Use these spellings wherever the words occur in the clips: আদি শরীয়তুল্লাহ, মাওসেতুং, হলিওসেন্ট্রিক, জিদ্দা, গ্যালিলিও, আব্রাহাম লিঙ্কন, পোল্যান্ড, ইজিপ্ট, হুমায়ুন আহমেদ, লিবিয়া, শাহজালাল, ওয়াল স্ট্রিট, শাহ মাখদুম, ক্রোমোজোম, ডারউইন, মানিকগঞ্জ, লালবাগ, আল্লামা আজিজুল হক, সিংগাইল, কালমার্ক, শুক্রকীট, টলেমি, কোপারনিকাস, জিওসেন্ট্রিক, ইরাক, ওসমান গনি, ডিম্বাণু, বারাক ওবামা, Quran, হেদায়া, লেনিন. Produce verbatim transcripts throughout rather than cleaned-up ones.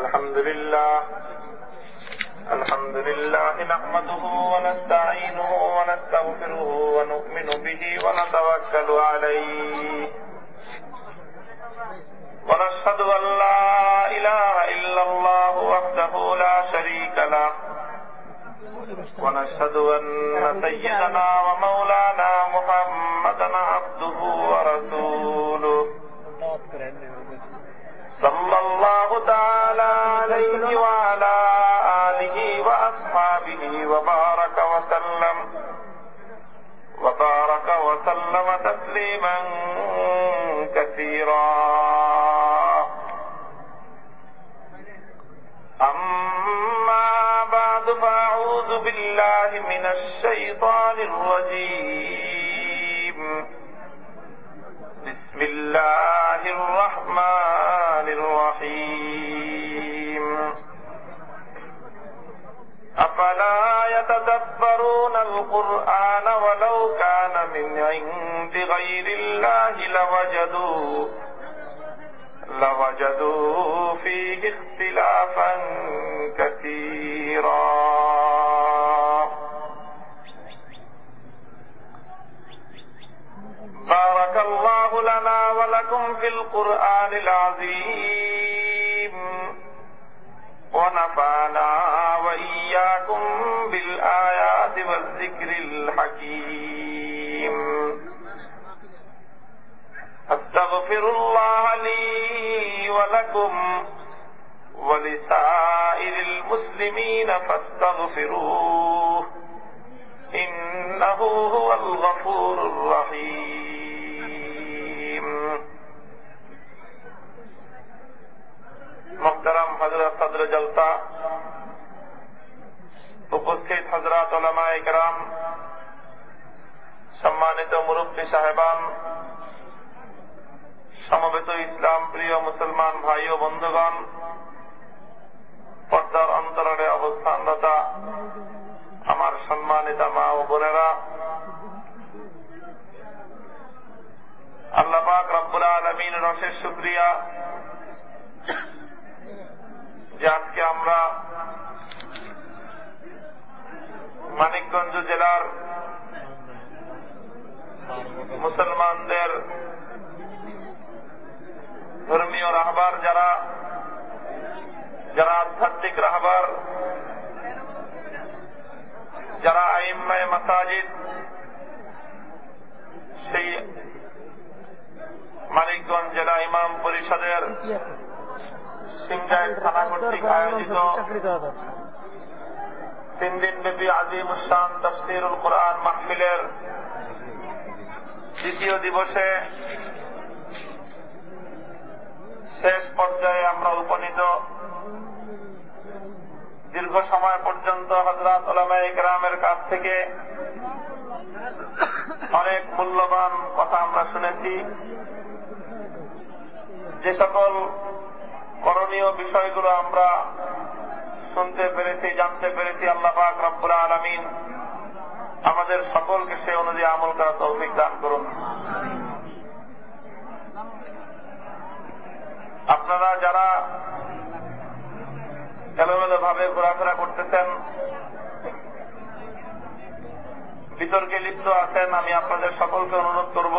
الحمد لله الحمد لله نحمده ونستعينه ونستغفره ونؤمن به ونتوكل عليه ونشهد أن لا إله إلا الله وحده لا شريك له ونشهد أن سيدنا ومولانا محمدا عبده ورسوله صلى الله تعالى عليه وعلى آله وأصحابه وبارك وسلم وبارك وسلم تسليما كثيرا. أما بعد فأعوذ بالله من الشيطان الرجيم. بسم الله الرحمن الرحيم. أفلا يتدبرون القرآن ولو كان من عند غير الله لوجدوا لوجدوا فيه اختلافا كثيرا. بارك الله لنا ولكم في القرآن العظيم ونفعنا وإياكم بالآيات والذكر الحكيم. أستغفر الله لي ولكم ولسائر المسلمين فاستغفروه إنه هو الغفور الرحيم. मुहतरम हजरत सदर जलसा, उपस्थित हजरत उलमाए कराम, सम्मानित मुरब्बी साहेबान, समवेत इस्लाम प्रिय मुसलमान भाई और बंधुगण, पर्दार अंतराले अवस्थानरता हमार सम्मानित मा ओ बोनेरा, अल्लाह पाक रब्बुल आलमीन अशेष शुक्रिया যে আজকে আমরা মানিকগঞ্জ জেলার মুসলমানদের ধর্মীয় রাহবার যারা যারা আধ্যাত্মিক রাহবার যারা আইম্মায়ে মাসাজিদ সেই মানিকগঞ্জ জেলা ইমাম পরিষদের সিংগাইল থানা কর্তৃক আয়োজিত তিন দিনব্যাপী আযীম শান তাফসীরুল কুরআন মাহফিলের দ্বিতীয় দিবসে শেষ পর্যায়ে আমরা উপনীত। দীর্ঘ সময় পর্যন্ত হযরত উলামায়ে কেরামের কাছ থেকে অনেক মূল্যবান কথা আমরা শুনেছি। যে সকল করণীয় বিষয়গুলো আমরা শুনতে পেরেছি, জানতে পেরেছি, আল্লাহ পাক রব্বুল আলামিন আমাদের সকলকে সে অনুযায়ী আমল করার তৌফিক দান করুন। আপনারা যারা এলোমেলো ভাবে ঘোরাফেরা করতেছেন, বিতর্কে লিপ্ত আছেন, আমি আপনাদের সকলকে অনুরোধ করব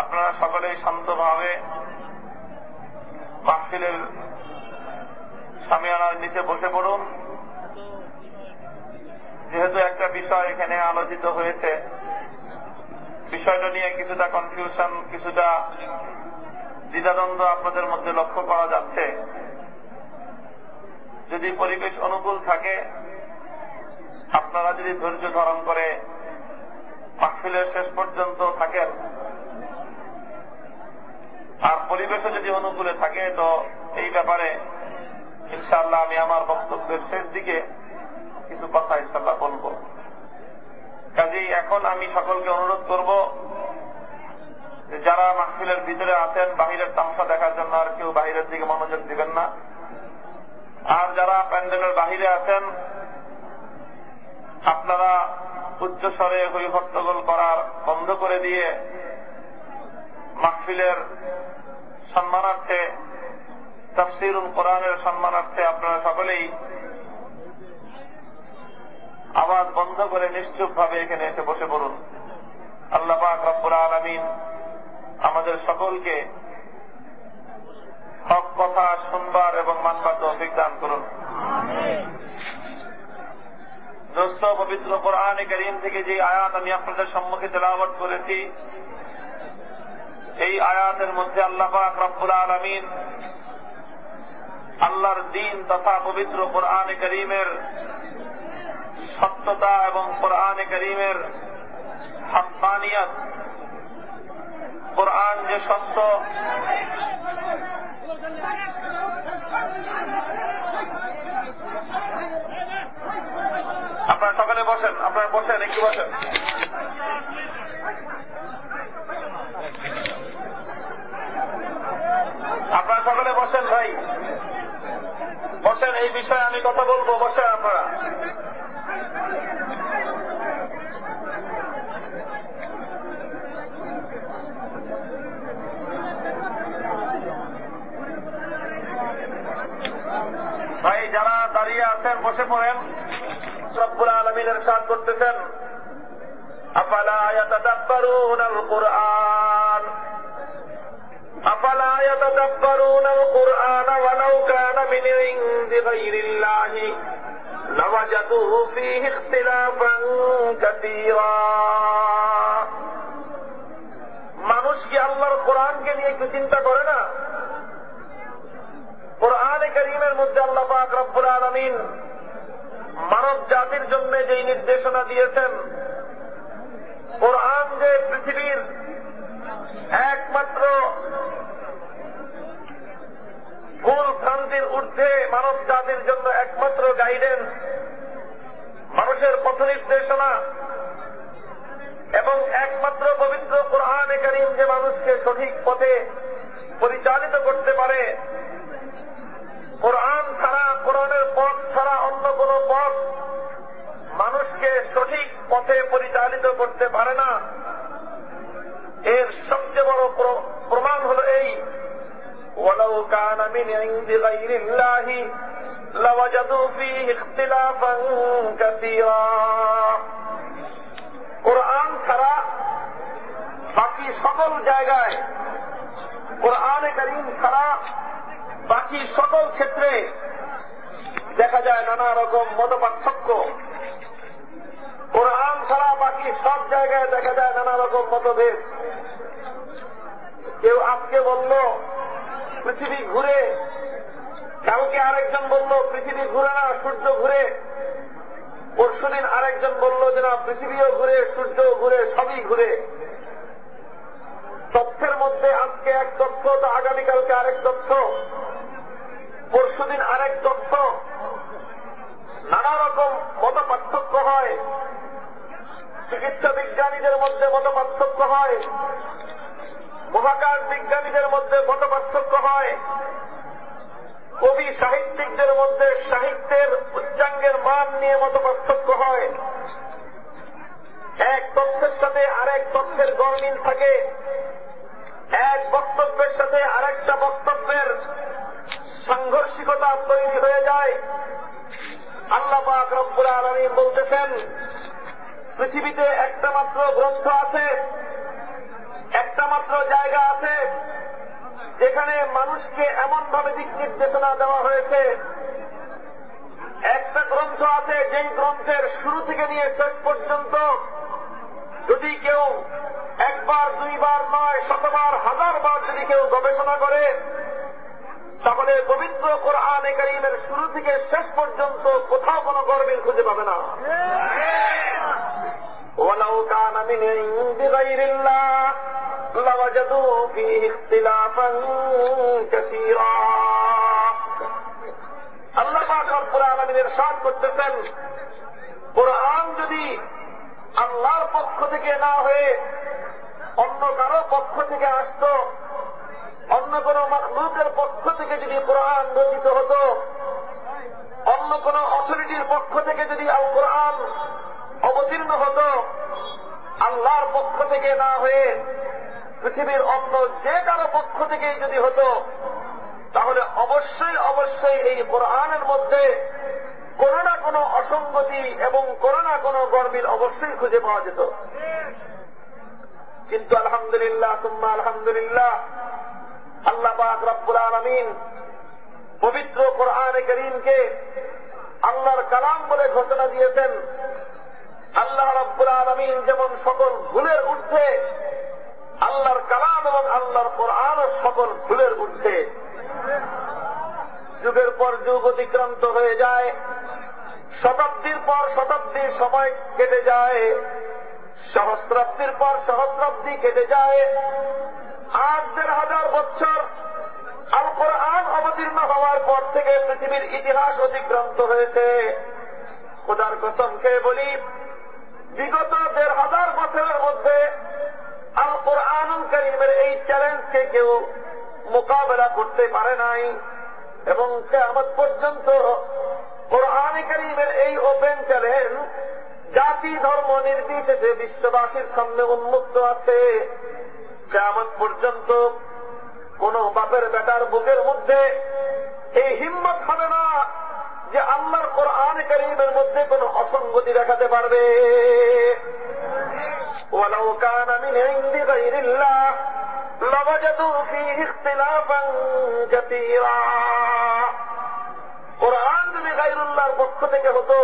আপনারা সকলেই শান্তভাবে মাহফিলের সামিয়ানার নিচে বসে পড়ুন। যেহেতু একটা বিষয় এখানে আলোচিত হয়েছে, বিষয়টা নিয়ে কিছুটা কনফিউশন, কিছুটা দ্বিধাদ্বন্দ্ব আপনাদের মধ্যে লক্ষ্য করা যাচ্ছে। যদি পরিবেশ অনুকূল থাকে, আপনারা যদি ধৈর্য ধারণ করে মাহফিলের শেষ পর্যন্ত থাকেন, আর পরিবেশে যদি অনুকূলে থাকে, তো এই ব্যাপারে ইনশাআল্লাহ আমি আমার বক্তব্যের শেষ দিকে কিছু কথা ইনশাআল্লাহ বলব। কাজেই এখন আমি সকলকে অনুরোধ করব, যারা মাহফিলের ভিতরে আছেন বাহিরের তামাশা দেখার জন্য আর কেউ বাহিরের দিকে মনোযোগ দিবেন না। আর যারা প্যান্ডেলের বাহিরে আছেন, আপনারা উচ্চস্বরে হৈ হট্টগোল করার বন্ধ করে দিয়ে মাহফিলের সম্মানার্থে তাফসীরুল কোরআনের সম্মানার্থে আপনারা সকলেই আওয়াজ বন্ধ করে নিশ্চুপভাবে এখানে এসে বসে পড়ুন। আল্লাহ পাক রব্বুল আলামিন আমাদের সকলকে হক কথা শুনবার এবং মানবার তৌফিক দান করুন। দোস্ত, পবিত্র কোরআনে কারীম থেকে যে আয়াত আমি আপনাদের সম্মুখে তেলাওয়াত করেছি, এই আয়াতের মধ্যে আল্লাহ পাক রব্বুল আলামিন আল্লাহর দ্বীন তথা পবিত্র কোরআনে কারীমের সত্যতা এবং কোরআনে কারীমের হাক্কানিয়ত, কোরআন যে সত্য, আপনারা সকালে বসেন, আপনারা বসেন, একটু বসেন। আপনারা সকালে বসেন ভাই, বসেন, এই বিষয়ে আমি কথা বলবো, বসেন আপনারা। ভাই যারা দাঁড়িয়ে আছেন বসে পড়েন। রব্বুল আলামিন ইরশাদ করতেছেন, আফালা ইয়াতাদাব্বারুনাল কুরআন আফালা ইয়াতাদাব্বারুনাল কুরআন ওয়া লাউ কানা মিন ইনদি গায়রিল্লাহি লাওয়াজাদুহু ফীহি ইখতিলাফান কাসীরা। মানুষ কি আল্লাহর কোরআনকে নিয়ে একটু চিন্তা করে না? কোরআনে কারীমের মধ্যে আল্লাহ পাক রব্বুল আলামিন মানব জাতির জন্য যেই নির্দেশনা দিয়েছেন, কোরআন যে পৃথিবীর একমাত্র ভুল ভ্রান্তির ঊর্ধ্বে মানব জাতির জন্য একমাত্র গাইডেন্স, মানুষের পথ নির্দেশনা, এবং একমাত্র পবিত্র কোরআনে কারীম যে মানুষকে সঠিক পথে পরিচালিত করতে পারে, কোরআন ছাড়া, কোরআনের পথ ছাড়া অন্য কোন পথ মানুষকে সঠিক পথে পরিচালিত করতে পারে না। এর সবচেয়ে বড় প্রমাণ হল এই, ওয়ালাউ কানা মিন ইনদি গায়রিল্লাহি লাওয়াজাদু ফীহি ইখতিলাফান কাসীরা। কোরআন ছাড়া বাকি সকল জায়গায়, কোরআনে কারীম ছাড়া বাকি সকল ক্ষেত্রে দেখা যায় নানা রকম মতপার্থক্য। কোরআন ছাড়া বাকি সব জায়গায় দেখা যায় নানা রকম মতভেদ। কেউ আজকে বলল পৃথিবী ঘুরে, কালকে আরেকজন বলল পৃথিবী ঘুরে না, সূর্য ঘুরে। পরশুদিন আরেকজন বলল যে না, পৃথিবীও ঘুরে, সূর্য ঘুরে, সবই ঘুরে। তথ্যের মধ্যে আজকে এক তথ্য, তো আগামীকালকে আরেক তথ্য, পরশুদিন আরেক তথ্য, নানা রকম মত পার্থক্য হয়। চিকিৎসা বিজ্ঞানীদের মধ্যে মত পার্থক্য হয়, মহাকাশ বিজ্ঞানীদের মধ্যে মত পার্থক্য হয়, কবি সাহিত্যিকদের মধ্যে সাহিত্যের উচ্চাঙ্গের মান নিয়ে মত পার্থক্য হয়। এক তথ্যের সাথে আরেক তথ্যের গরমিল থাকে, এক বক্তব্যের সাথে আরেকটা বক্তব্যের সাংঘর্ষিকতা তৈরি হয়ে যায়। আল্লাহ পাক রব্বুল আলামিন বলতেছেন, পৃথিবীতে একটা মাত্র গ্রন্থ আছে, একটা মাত্র জায়গা আছে যেখানে মানুষকে এমনভাবে দিক নির্দেশনা দেওয়া হয়েছে। একটা গ্রন্থ আছে যেই গ্রন্থের শুরু থেকে নিয়ে শেষ পর্যন্ত যদি কেউ একবার, দুইবার নয়, শতবার, হাজারবার যদি কেউ গবেষণা করে, তাহলে পবিত্র কোরআনে কারীমের শুরু থেকে শেষ পর্যন্ত কোথাও কোনো গরমিল খুঁজে পাবে না। ওয়ালাউ কানা মিন ইনদি গায়রিল্লাহ লাওয়াজাদু ফীহি ইখতিলাফান কাসীরা। আল্লাহ পাক রব্বুল আলামিন ইরশাদ করতেছেন, কোরআন যদি আল্লাহর পক্ষ থেকে না হয়ে অন্য কারো পক্ষ থেকে আসত, অন্য কোন মাখলুকের পক্ষ থেকে যদি কোরআন রচিত হতো, অন্য কোন অথরিটির পক্ষ থেকে যদি আল কোরআন অবতীর্ণ হতো, আল্লাহর পক্ষ থেকে না হয়ে পৃথিবীর অন্য যে কারো পক্ষ থেকেই যদি হতো তাহলে অবশ্যই অবশ্যই এই কোরআনের মধ্যে কোনো না কোনো অসঙ্গতি এবং কোনো না কোনো গরমিল অবশ্যই খুঁজে পাওয়া যেত। কিন্তু আলহামদুলিল্লাহ সুম্মা আলহামদুলিল্লাহ আল্লাহ পাক রব্বুল আলামিন পবিত্র কোরআনে কারীমকে আল্লাহর কালাম বলে ঘোষণা দিয়েছেন। আল্লাহ রব্বুল আলামিন যেমন সকল ভুলের ঊর্ধ্বে, আল্লাহর কালাম এবং আল্লাহর কোরআনও সকল ভুলের ঊর্ধ্বে। যুগের পর যুগ অতিক্রান্ত হয়ে যায়, শতাব্দীর পর শতাব্দীর সময় কেটে যায়, সহস্রাব্দীর পর সহস্রাব্দী কেটে যায়। আজ দেড় হাজার বছর আল কোরআন অবতীর্ণ হওয়ার পর থেকে পৃথিবীর ইতিহাস অতিক্রান্ত হয়েছে। খোদার কসম খেয়ে বলি, বিগত দেড় হাজার বছরের মধ্যে আল কোরআনুল কারীমের এই চ্যালেঞ্জকে কেউ মোকাবেলা করতে পারে নাই এবং কিয়ামত পর্যন্ত কোরআন কারীমের এই ওপেন চ্যালেঞ্জ জাতি ধর্ম নির্বিশেষে বিশ্ববাসীর সামনে উন্মুক্ত আছে। কিয়ামত পর্যন্ত কোন বাপের বেটার বুকের মধ্যে এই হিম্মত হবে না যে আল্লাহর কোরআন কারীমের মধ্যে কোন অসঙ্গতি দেখাতে পারবে। ওয়ালাউ কানা মিন ইনদি গায়রিল্লাহ লাওয়াজাদু ফীহি ইখতিলাফান কাসীরা। কোরআন যদি গায়রুল্লাহর পক্ষ থেকে হতো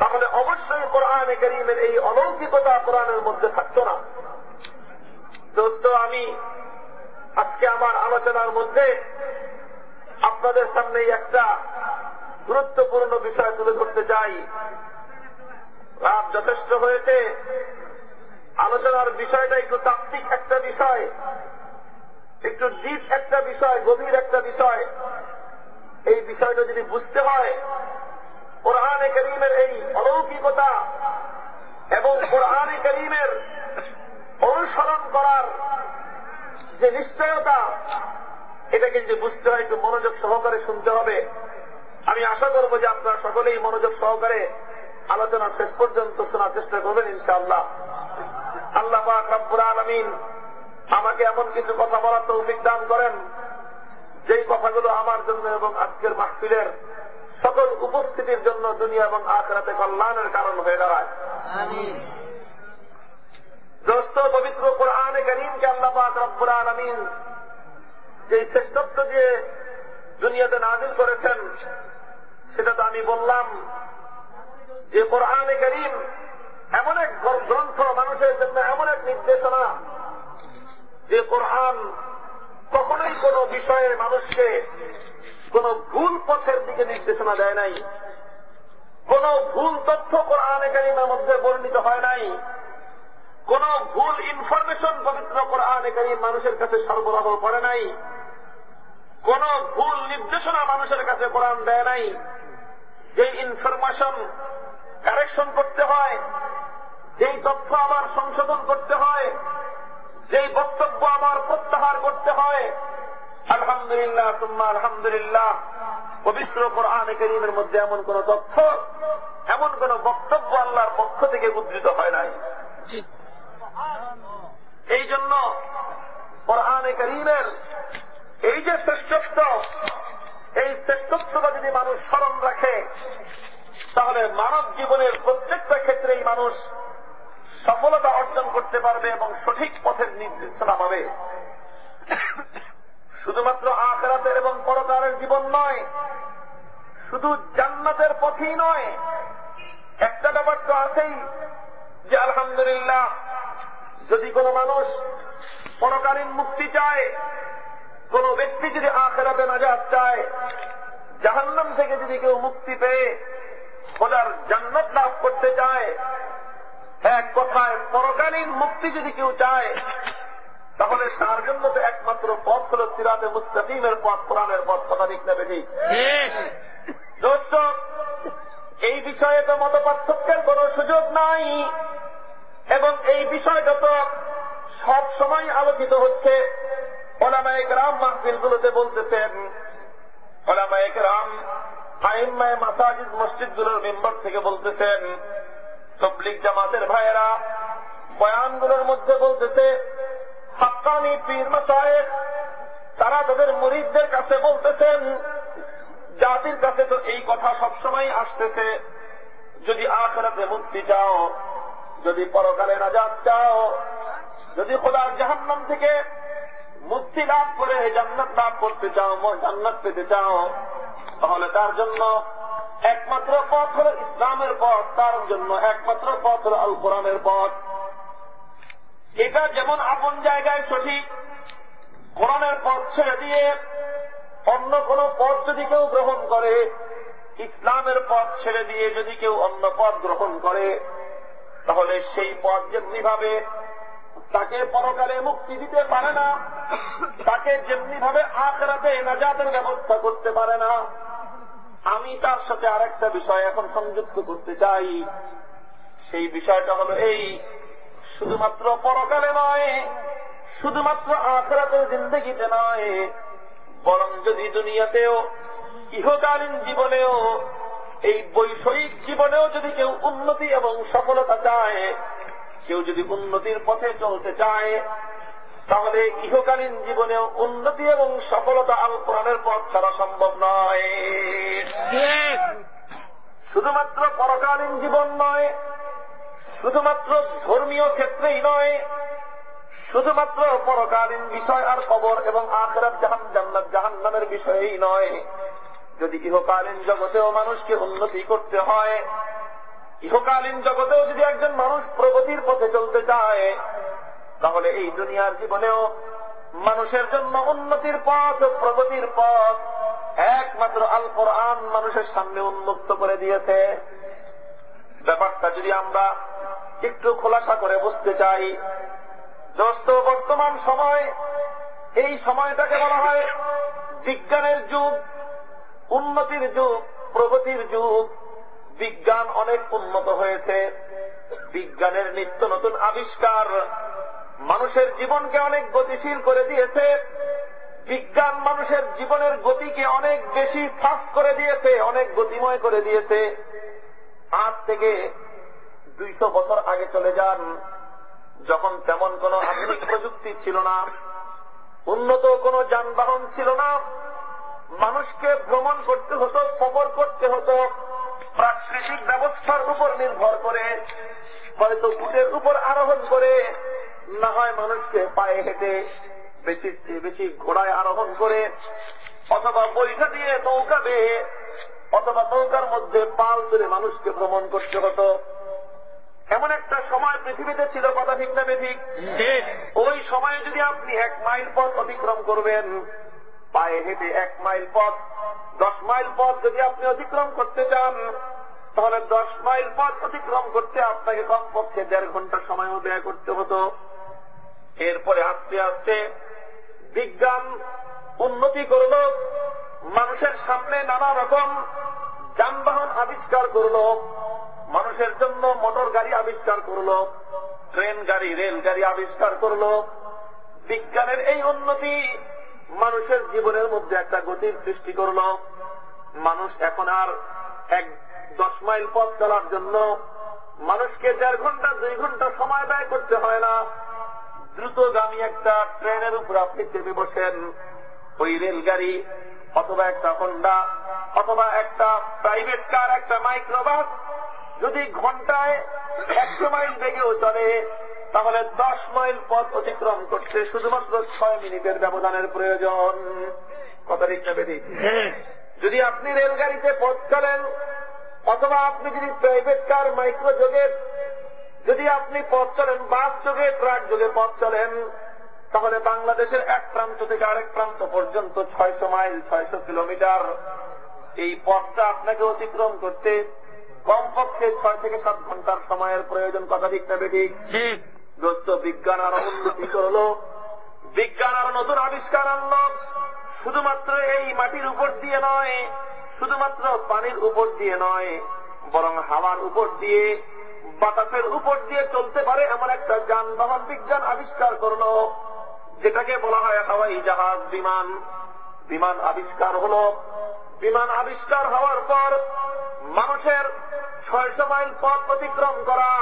তাহলে অবশ্যই কোরআন কারীমের এই অলৌকিকতা কোরআনের মধ্যে থাকতো না। দোস্ত, আমি আজকে আমার আলোচনার মধ্যে আপনাদের সামনে একটা গুরুত্বপূর্ণ বিষয় তুলে ধরতে চাই। রাত যথেষ্ট হয়েছে, আলোচনার বিষয়টা একটু তাত্ত্বিক একটা বিষয়, একটু ডিপ একটা বিষয়, গভীর একটা বিষয়। এই বিষয়টা যদি বুঝতে হয়, কোরআনে কারীমের এই অলৌকিকতা এবং কোরআনে কারীমের অনুসরণ করার যে নিশ্চয়তা, এটাকে যদি বুঝতে হয় একটু মনোযোগ সহকারে শুনতে হবে। আমি আশা করব যে আপনারা সকলেই মনোযোগ সহকারে আলোচনা শেষ পর্যন্ত শোনার চেষ্টা করবেন ইনশাআল্লাহ। আল্লাহ পাক রব্বুল আলামিন আমাকে এমন কিছু কথা বলার তৌফিক দান করেন যেই কথাগুলো আমার জন্য এবং আজকের মাহফিলের সকল উপস্থিতির জন্য দুনিয়া এবং আখিরাতে কল্যাণের কারণ হয়ে দাঁড়ায়। আমিন। দোস্ত, পবিত্র কোরআনে কারীমকে আল্লাহ পাক রব্বুল আলামিন যেই শ্রেষ্ঠত্ব দিয়ে দুনিয়াতে নাজিল করেছেন সেটা তো আমি বললাম যে কোরআনে কারীম এমন এক গ্রন্থ, মানুষের জন্য এমন এক নির্দেশনা যে কোরআন কখনোই কোনো বিষয়ে মানুষকে কোনো ভুল পথের দিকে নির্দেশনা দেয় নাই, কোনো ভুল তথ্য কোরআনে কারীমের মধ্যে বর্ণিত হয় নাই, কোনো ভুল ইনফরমেশন পবিত্র কোরআনে কারীম মানুষের কাছে সরবরাহ করে নাই, কোনো ভুল নির্দেশনা মানুষের কাছে কোরআন দেয় নাই। যেই ইনফরমেশন কারেকশন করতে হয়, যেই তথ্য আমার সংশোধন করতে হয়, যেই বক্তব্য আমার প্রত্যাহার করতে হয়, আলহামদুলিল্লাহ সুম্মা আলহামদুলিল্লাহ পবিত্র কোরআনে কারীমের মধ্যে এমন কোন তথ্য, এমন কোন বক্তব্য আল্লাহর পক্ষ থেকে উদ্ধৃত হয় নাই। এই জন্য কোরআনে কারীমের এই যে শ্রেষ্ঠত্ব, এই শ্রেষ্ঠত্বটা যদি মানুষ স্মরণ রাখে তাহলে মানব জীবনের প্রত্যেকটা ক্ষেত্রেই মানুষ সফলতা অর্জন করতে পারবে এবং সঠিক পথের নির্দেশনা পাবে। শুধুমাত্র আখিরাতের এবং পরকালের জীবন নয়, শুধু জান্নাতের পথই নয়। একটা ব্যাপার তো আছেই যে আলহামদুলিল্লাহ যদি কোনো মানুষ পরকালীন মুক্তি চায়, কোনো ব্যক্তি যদি আখিরাতে নাজাত চায়, জাহান্নাম থেকে যদি কেউ মুক্তি পেয়ে খোদার জান্নাত লাভ করতে চায়, এক কথায় পরকালীন মুক্তি যদি কেউ চায়, তাহলে তার জন্য তো একমাত্র পথ হল সিরাতে মুস্তাকিমের পথ, কোরআনের পথ। কথা ঠিক না বেঠিক? এই বিষয়ে তো মত পার্থক্যের কোনো সুযোগ নাই এবং এই বিষয়টা তো সবসময় আলোচিত হচ্ছে। ওলামায়ে কেরাম মাহফিলগুলোতে বলতেছেন, ওলামায়ে কেরাম আইম্মায়ে মাসাজিদ মসজিদগুলোর মেম্বার থেকে বলতেছেন, তাবলীগ জামাতের ভাইয়েরা বয়ানগুলোর মধ্যে বলতেছে, হাক্কানি পীর মাশায়েখ লোকদের কাছে বলতেছেন, জাতির কাছে তো এই কথা সবসময় আসতেছে, যদি আখিরাতে মুক্তি চাও, যদি পরকালে নাজাত চাও, যদি খোদার জাহান্নাম থেকে মুক্তি লাভ করে জান্নাত লাভ করতে চাও, জান্নাত পেতে চাও, তাহলে তার জন্য একমাত্র পথ হল ইসলামের পথ, তার জন্য একমাত্র পথ হল আল কোরআনের পথ। এটা যেমন আপন জায়গায় সঠিক, কোরআনের পথ ছেড়ে দিয়ে অন্য কোন পথ যদি কেউ গ্রহণ করে, ইসলামের পথ ছেড়ে দিয়ে যদি কেউ অন্য পথ গ্রহণ করে, তাহলে সেই পথ যেমনি ভাবে তাকে পরকালে মুক্তি দিতে পারে না, তাকে যেমনি ভাবে আখিরাতে নাজাতের ব্যবস্থা করতে পারে না। আমি তার সাথে আরেকটা বিষয় এখন সংযুক্ত করতে চাই, সেই বিষয়টা হলো এই, শুধুমাত্র পরকালে নয়, শুধুমাত্র আখিরাতের জিন্দেগিতে নয়, বরং যদি দুনিয়াতেও ইহকালীন জীবনেও এই বৈষয়িক জীবনেও যদি কেউ উন্নতি এবং সফলতা চায়, কেউ যদি উন্নতির পথে চলতে চায়, তাহলে ইহকালীন জীবনেও উন্নতি এবং সফলতা আল কোরআনের পথ ছাড়া সম্ভব নয়। শুধুমাত্র পরকালীন জীবন নয়, শুধুমাত্র ধর্মীয় ক্ষেত্রেই নয়, শুধুমাত্র পরকালীন বিষয় আর কবর এবং আখিরাত জাহান্নাম জাহান্নামের বিষয়েই নয়। যদি ইহকালীন জগতেও মানুষকে উন্নতি করতে হয়, ইহকালীন জগতেও যদি একজন মানুষ প্রগতির পথে চলতে চায়, তাহলে এই দুনিয়ার জীবনেও মানুষের জন্য উন্নতির পথ, প্রগতির পথ একমাত্র আল কোরআন মানুষের সামনে উন্মুক্ত করে দিয়েছে। ব্যাপারটা যদি আমরা একটু খোলাসা করে বুঝতে চাই, দোস্ত, বর্তমান সময়, এই সময়টাকে বলা হয় বিজ্ঞানের যুগ, উন্নতির যুগ, প্রগতির যুগ। বিজ্ঞান অনেক উন্নত হয়েছে, বিজ্ঞানের নিত্য নতুন আবিষ্কার মানুষের জীবনকে অনেক গতিশীল করে দিয়েছে, বিজ্ঞান মানুষের জীবনের গতিকে অনেক বেশি ফাস্ট করে দিয়েছে, অনেক গতিময় করে দিয়েছে। আজ থেকে দুইশো বছর আগে চলে যান, যখন তেমন কোন আধুনিক প্রযুক্তি ছিল না, উন্নত কোন যানবাহন ছিল না, মানুষকে ভ্রমণ করতে হতো, সফর করতে হতো প্রাকৃতিক ব্যবস্থার উপর নির্ভর করে, হয়তো উটের উপর আরোহণ করে, না হয় মানুষকে পায়ে হেঁটে, বেশি বেশি ঘোড়ায় আরোহণ করে, অথবা বৈঠা দিয়ে নৌকা বেয়ে, অথবা নৌকার মধ্যে পাল ধরে মানুষকে ভ্রমণ করতে হতো। এমন একটা সময় পৃথিবীতে ছিল, কথা ঠিক না বেঠিক? ওই সময়ে যদি আপনি এক মাইল পথ অতিক্রম করবেন পায়ে হেঁটে, এক মাইল পথ, দশ মাইল পথ যদি আপনি অতিক্রম করতে চান, তাহলে দশ মাইল পথ অতিক্রম করতে আপনাকে কমপক্ষে দেড় ঘন্টা সময়ও ব্যয় করতে হতো। এরপরে আস্তে আস্তে বিজ্ঞান উন্নতি করল, মানুষের সামনে নানা রকম যানবাহন আবিষ্কার করল, মানুষের জন্য মোটর গাড়ি আবিষ্কার করল, ট্রেন গাড়ি, রেল গাড়ি আবিষ্কার করল। বিজ্ঞানের এই উন্নতি মানুষের জীবনের মধ্যে একটা গতির সৃষ্টি করল। মানুষ এখন আর এক দশ মাইল পথ চলার জন্য মানুষকে দেড় ঘন্টা দুই ঘন্টা সময় ব্যয় করতে হয় না। দ্রুতগামী একটা ট্রেনের উপর আপনি চেপে বসেন, ওই রেলগাড়ি অথবা একটা হোন্ডা অথবা একটা প্রাইভেট কার, একটা মাইক্রোবাস যদি ঘন্টায় একশো মাইল বেগেও চলে, তাহলে দশ মাইল পথ অতিক্রম করতে শুধুমাত্র ছয় মিনিটের ব্যবধানের প্রয়োজন। কথা ঠিক না বেঠিক? যদি আপনি রেলগাড়িতে পথ চলেন, অথবা আপনি যদি প্রাইভেট কার, মাইক্রো যোগে যদি আপনি পথ চলেন, বাস যোগে, ট্রাক যোগে পথ চলেন, তাহলে বাংলাদেশের এক প্রান্ত থেকে আরেক প্রান্ত পর্যন্ত ছয়শো মাইল, ছয়শো কিলোমিটার, এই পথটা আপনাকে অতিক্রম করতে কমপক্ষে ছয় থেকে সাত ঘন্টার সময়ের প্রয়োজন। কথা ঠিক না বেঠিক? দোস্ত, বিজ্ঞান আরো উন্নতি করল, বিজ্ঞান আরো নতুন আবিষ্কার আনল। শুধুমাত্র এই মাটির উপর দিয়ে নয়, শুধুমাত্র পানির উপর দিয়ে নয়, বরং হাওয়ার উপর দিয়ে, বাতাসের উপর দিয়ে চলতে পারে এমন একটা যানবাহন বিজ্ঞান আবিষ্কার করল, যেটাকে বলা হয় হাওয়াই জাহাজ, বিমান। বিমান আবিষ্কার হল। বিমান আবিষ্কার হওয়ার পর মানুষের ছয়শ মাইল পথ অতিক্রম করা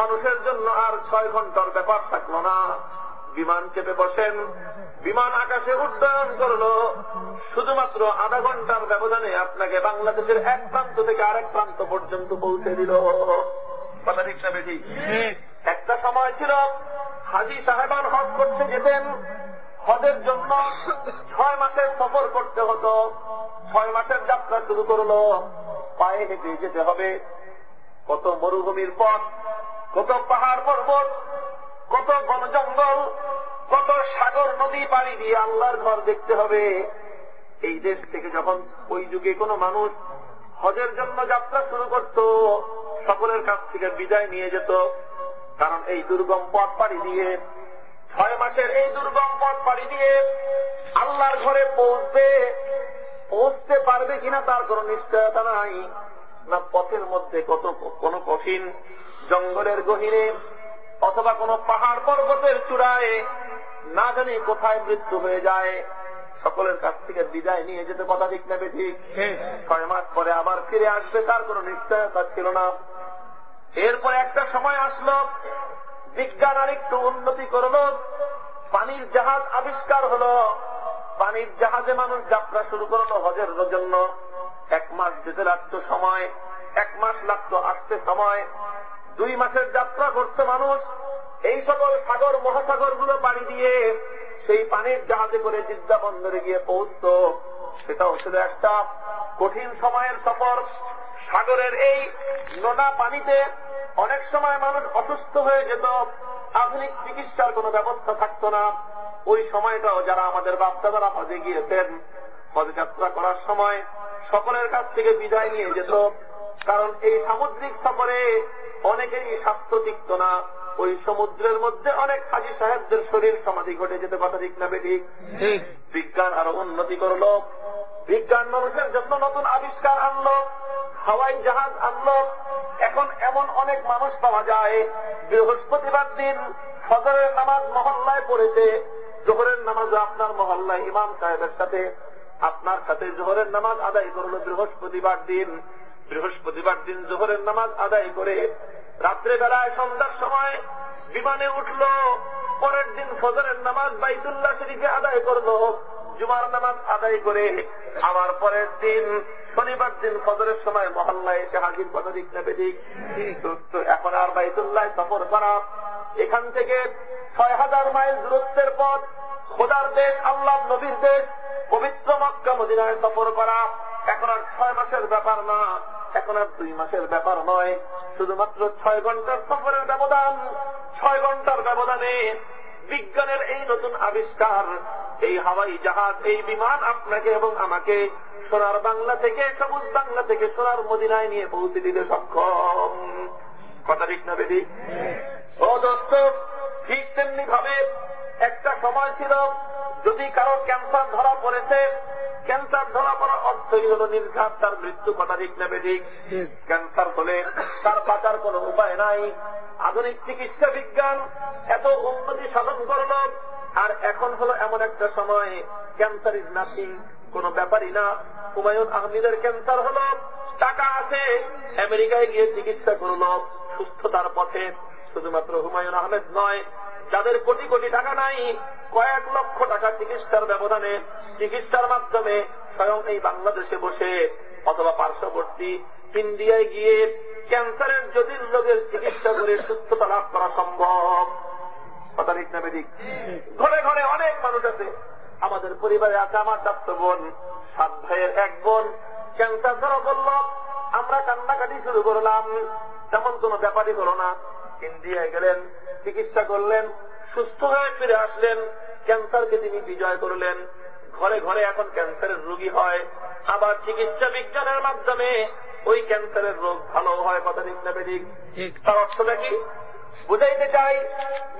মানুষের জন্য আর ছয় ঘন্টার ব্যাপার থাকল না। বিমান চেপে বসেন, বিমান আকাশে উড্ডয়ন করলো শুধুমাত্র আধা ঘন্টার ব্যবধানে আপনাকে বাংলাদেশের এক প্রান্ত থেকে আরেক প্রান্ত পর্যন্ত পৌঁছে দিল। কথা ঠিক না বেঠিক? একটা সময় ছিল হাজী সাহেবান হজ করতে যেতেন, হজের জন্য ছয় মাসের সফর করতে হতো। ছয় মাসের যাত্রা শুরু করলো, পায়ে হেঁটে যেতে হবে। কত মরুভূমির পথ, কত পাহাড় পর্বত, কত ঘন জঙ্গল, কত সাগর নদী পাড়ি দিয়ে আল্লাহর ঘর দেখতে হবে। এই দেশ থেকে যখন ওই যুগে কোনো মানুষ হজের জন্য যাত্রা শুরু করত, সকলের কাছ থেকে বিদায় নিয়ে যেত। কারণ এই দুর্গম পথ পাড়ি দিয়ে, ছয় মাসের এই দুর্গম পথ পাড়ি দিয়ে আল্লাহর ঘরে পৌঁছতে পৌঁছতে পারবে কিনা তার কোনো নিশ্চয়তা নাই। না পথের মধ্যে কত কোনো কঠিন জঙ্গলের গহীনে, অথবা কোনো পাহাড় পর্বতের চূড়ায় না জানি কোথায় মৃত্যু হয়ে যায়। সকলের কাছ থেকে বিদায় নিয়ে যেতে কথা ঠিক না বেঠিক? ছয় মাস পরে আবার ফিরে আসবে তার কোনো নিশ্চয়তা ছিল না। এরপরে একটা সময় আসলো, বিজ্ঞান আর একটু উন্নতি করল, পানির জাহাজ আবিষ্কার হলো। পানির জাহাজে মানুষ যাত্রা শুরু করলো হজের জন্য। এক মাস যেতে লাগতো সময়, এক মাস লাগতো আসতে সময়। দুই মাসের যাত্রা করছে মানুষ এই সকল সাগর মহাসাগর গুলো পাড়ি দিয়ে। সেই পানির জাহাজে করে জিদ্দা বন্দরে গিয়ে পৌঁছত। সেটাও ছিল একটা কঠিন সময়ের সফর। সাগরের এই নোনা পানিতে অনেক সময় মানুষ অসুস্থ হয়ে যেত। আধুনিক চিকিৎসার কোনো ব্যবস্থা থাকতো না। ওই সময়টাও যারা আমাদের বাপদাদারা হজে গিয়েছেন, হজযাত্রা করার সময় সকলের কাছ থেকে বিদায় নিয়ে যেত। কারণ এই সামুদ্রিক সফরে অনেকেরই স্বাস্থ্য টিকত না। ওই সমুদ্রের মধ্যে অনেক হাজী সাহেবদের শরীর সমাধি ঘটে যেতে কথা ঠিক না বেঠিক? বিজ্ঞান আরো উন্নতি করলো, বিজ্ঞান মানুষের জন্য নতুন আবিষ্কার আনলো, হাওয়াই জাহাজ আনলো। এখন এমন অনেক মানুষ পাওয়া যায় বৃহস্পতিবার দিন ফজরের নামাজ মহল্লায় পড়েছে, জোহরের নামাজ আপনার মহল্লায় ইমাম সাহেবের সাথে, আপনার সাথে জোহরের নামাজ আদায় করলো বৃহস্পতিবার দিন। বৃহস্পতিবার দিন জোহরের নামাজ আদায় করে রাত্রে বেলায় সন্ধ্যার সময় বিমানে উঠল। পরের দিন ফজরের নামাজ বাইতুল্লাহ শরীফে আদায় করলো, জুমার নামাজ আদায় করে আবার পরের দিন শনিবার দিন ফজরের সময় মহল্লায় এসে হাজির। কথা ঠিক না বেঠিক? এখন আর বাইতুল্লাহ সফর করা, এখান থেকে ছয় হাজার মাইল দূরত্বের পথ, খোদার দেশ, আল্লাহ নবীর দেশ, পবিত্র মক্কা মদিনায় সফর করা এখন আর ছয় মাসের ব্যাপার না, এখন আর দুই মাসের ব্যাপার নয়। শুধুমাত্র ছয় ঘন্টার সফরের ব্যবধান। ছয় ঘন্টার ব্যবধানে বিজ্ঞানের এই নতুন আবিষ্কার, এই হাওয়াই জাহাজ, এই বিমান আপনাকে এবং আমাকে সোনার বাংলা থেকে, সবুজ বাংলা থেকে সোনার মদিনায় নিয়ে পৌঁছে দিতে সক্ষম। কথা ঠিক না বেঠিক? ও দোস্ত, ঠিক তেমনি ভাবে একটা সময় ছিল যদি কারো ক্যান্সার ধরা পড়েছে, ক্যান্সার ধরা পড়ার অর্থই হল নির্ঘাত তার মৃত্যু। কথা ঠিক না বেঠিক? ক্যান্সার হলে তার বাঁচার কোনো উপায় নাই। আধুনিক চিকিৎসা বিজ্ঞান এত উন্নতি সাধন করল, আর এখন হলো এমন একটা সময় ক্যান্সার ইজ নাথিং, কোনো ব্যাপারই না। হুমায়ুন আহমেদের ক্যান্সার হল, টাকা আছে, আমেরিকায় গিয়ে চিকিৎসা করল, সুস্থতার পথে। শুধুমাত্র হুমায়ুন আহমেদ নয়, যাদের কোটি কোটি টাকা নাই, কয়েক লক্ষ টাকা চিকিৎসার ব্যবধানে, চিকিৎসার মাধ্যমে স্বয়ং এই বাংলাদেশে বসে অথবা পার্শ্ববর্তী ইন্ডিয়ায় গিয়ে ক্যান্সারের জটিল রোগের চিকিৎসা করে সুস্থতা লাভ করা সম্ভব। কথা ঠিক না বেঠিক? ঘরে ঘরে অনেক মানুষ আছে। আমাদের পরিবারে আছে আমার চাচাতো বোন, সাত ভাইয়ের এক বোন ক্যান্সার ধরা পড়ল। আমরা কান্নাকাটি শুরু করলাম, তেমন কোনো ব্যাপারই হল না। ইন্ডিয়ায় গেলেন, চিকিৎসা করলেন, সুস্থ হয়ে ফিরে আসলেন, ক্যান্সারকে তিনি বিজয় করলেন। ঘরে ঘরে এখন ক্যান্সারের রোগী হয়, আবার চিকিৎসা বিজ্ঞানের মাধ্যমে ওই ক্যান্সারের রোগ ভালো হয়। কথা ঠিক না বেঠিক? তার অর্থটা কি বুঝাইতে চাই?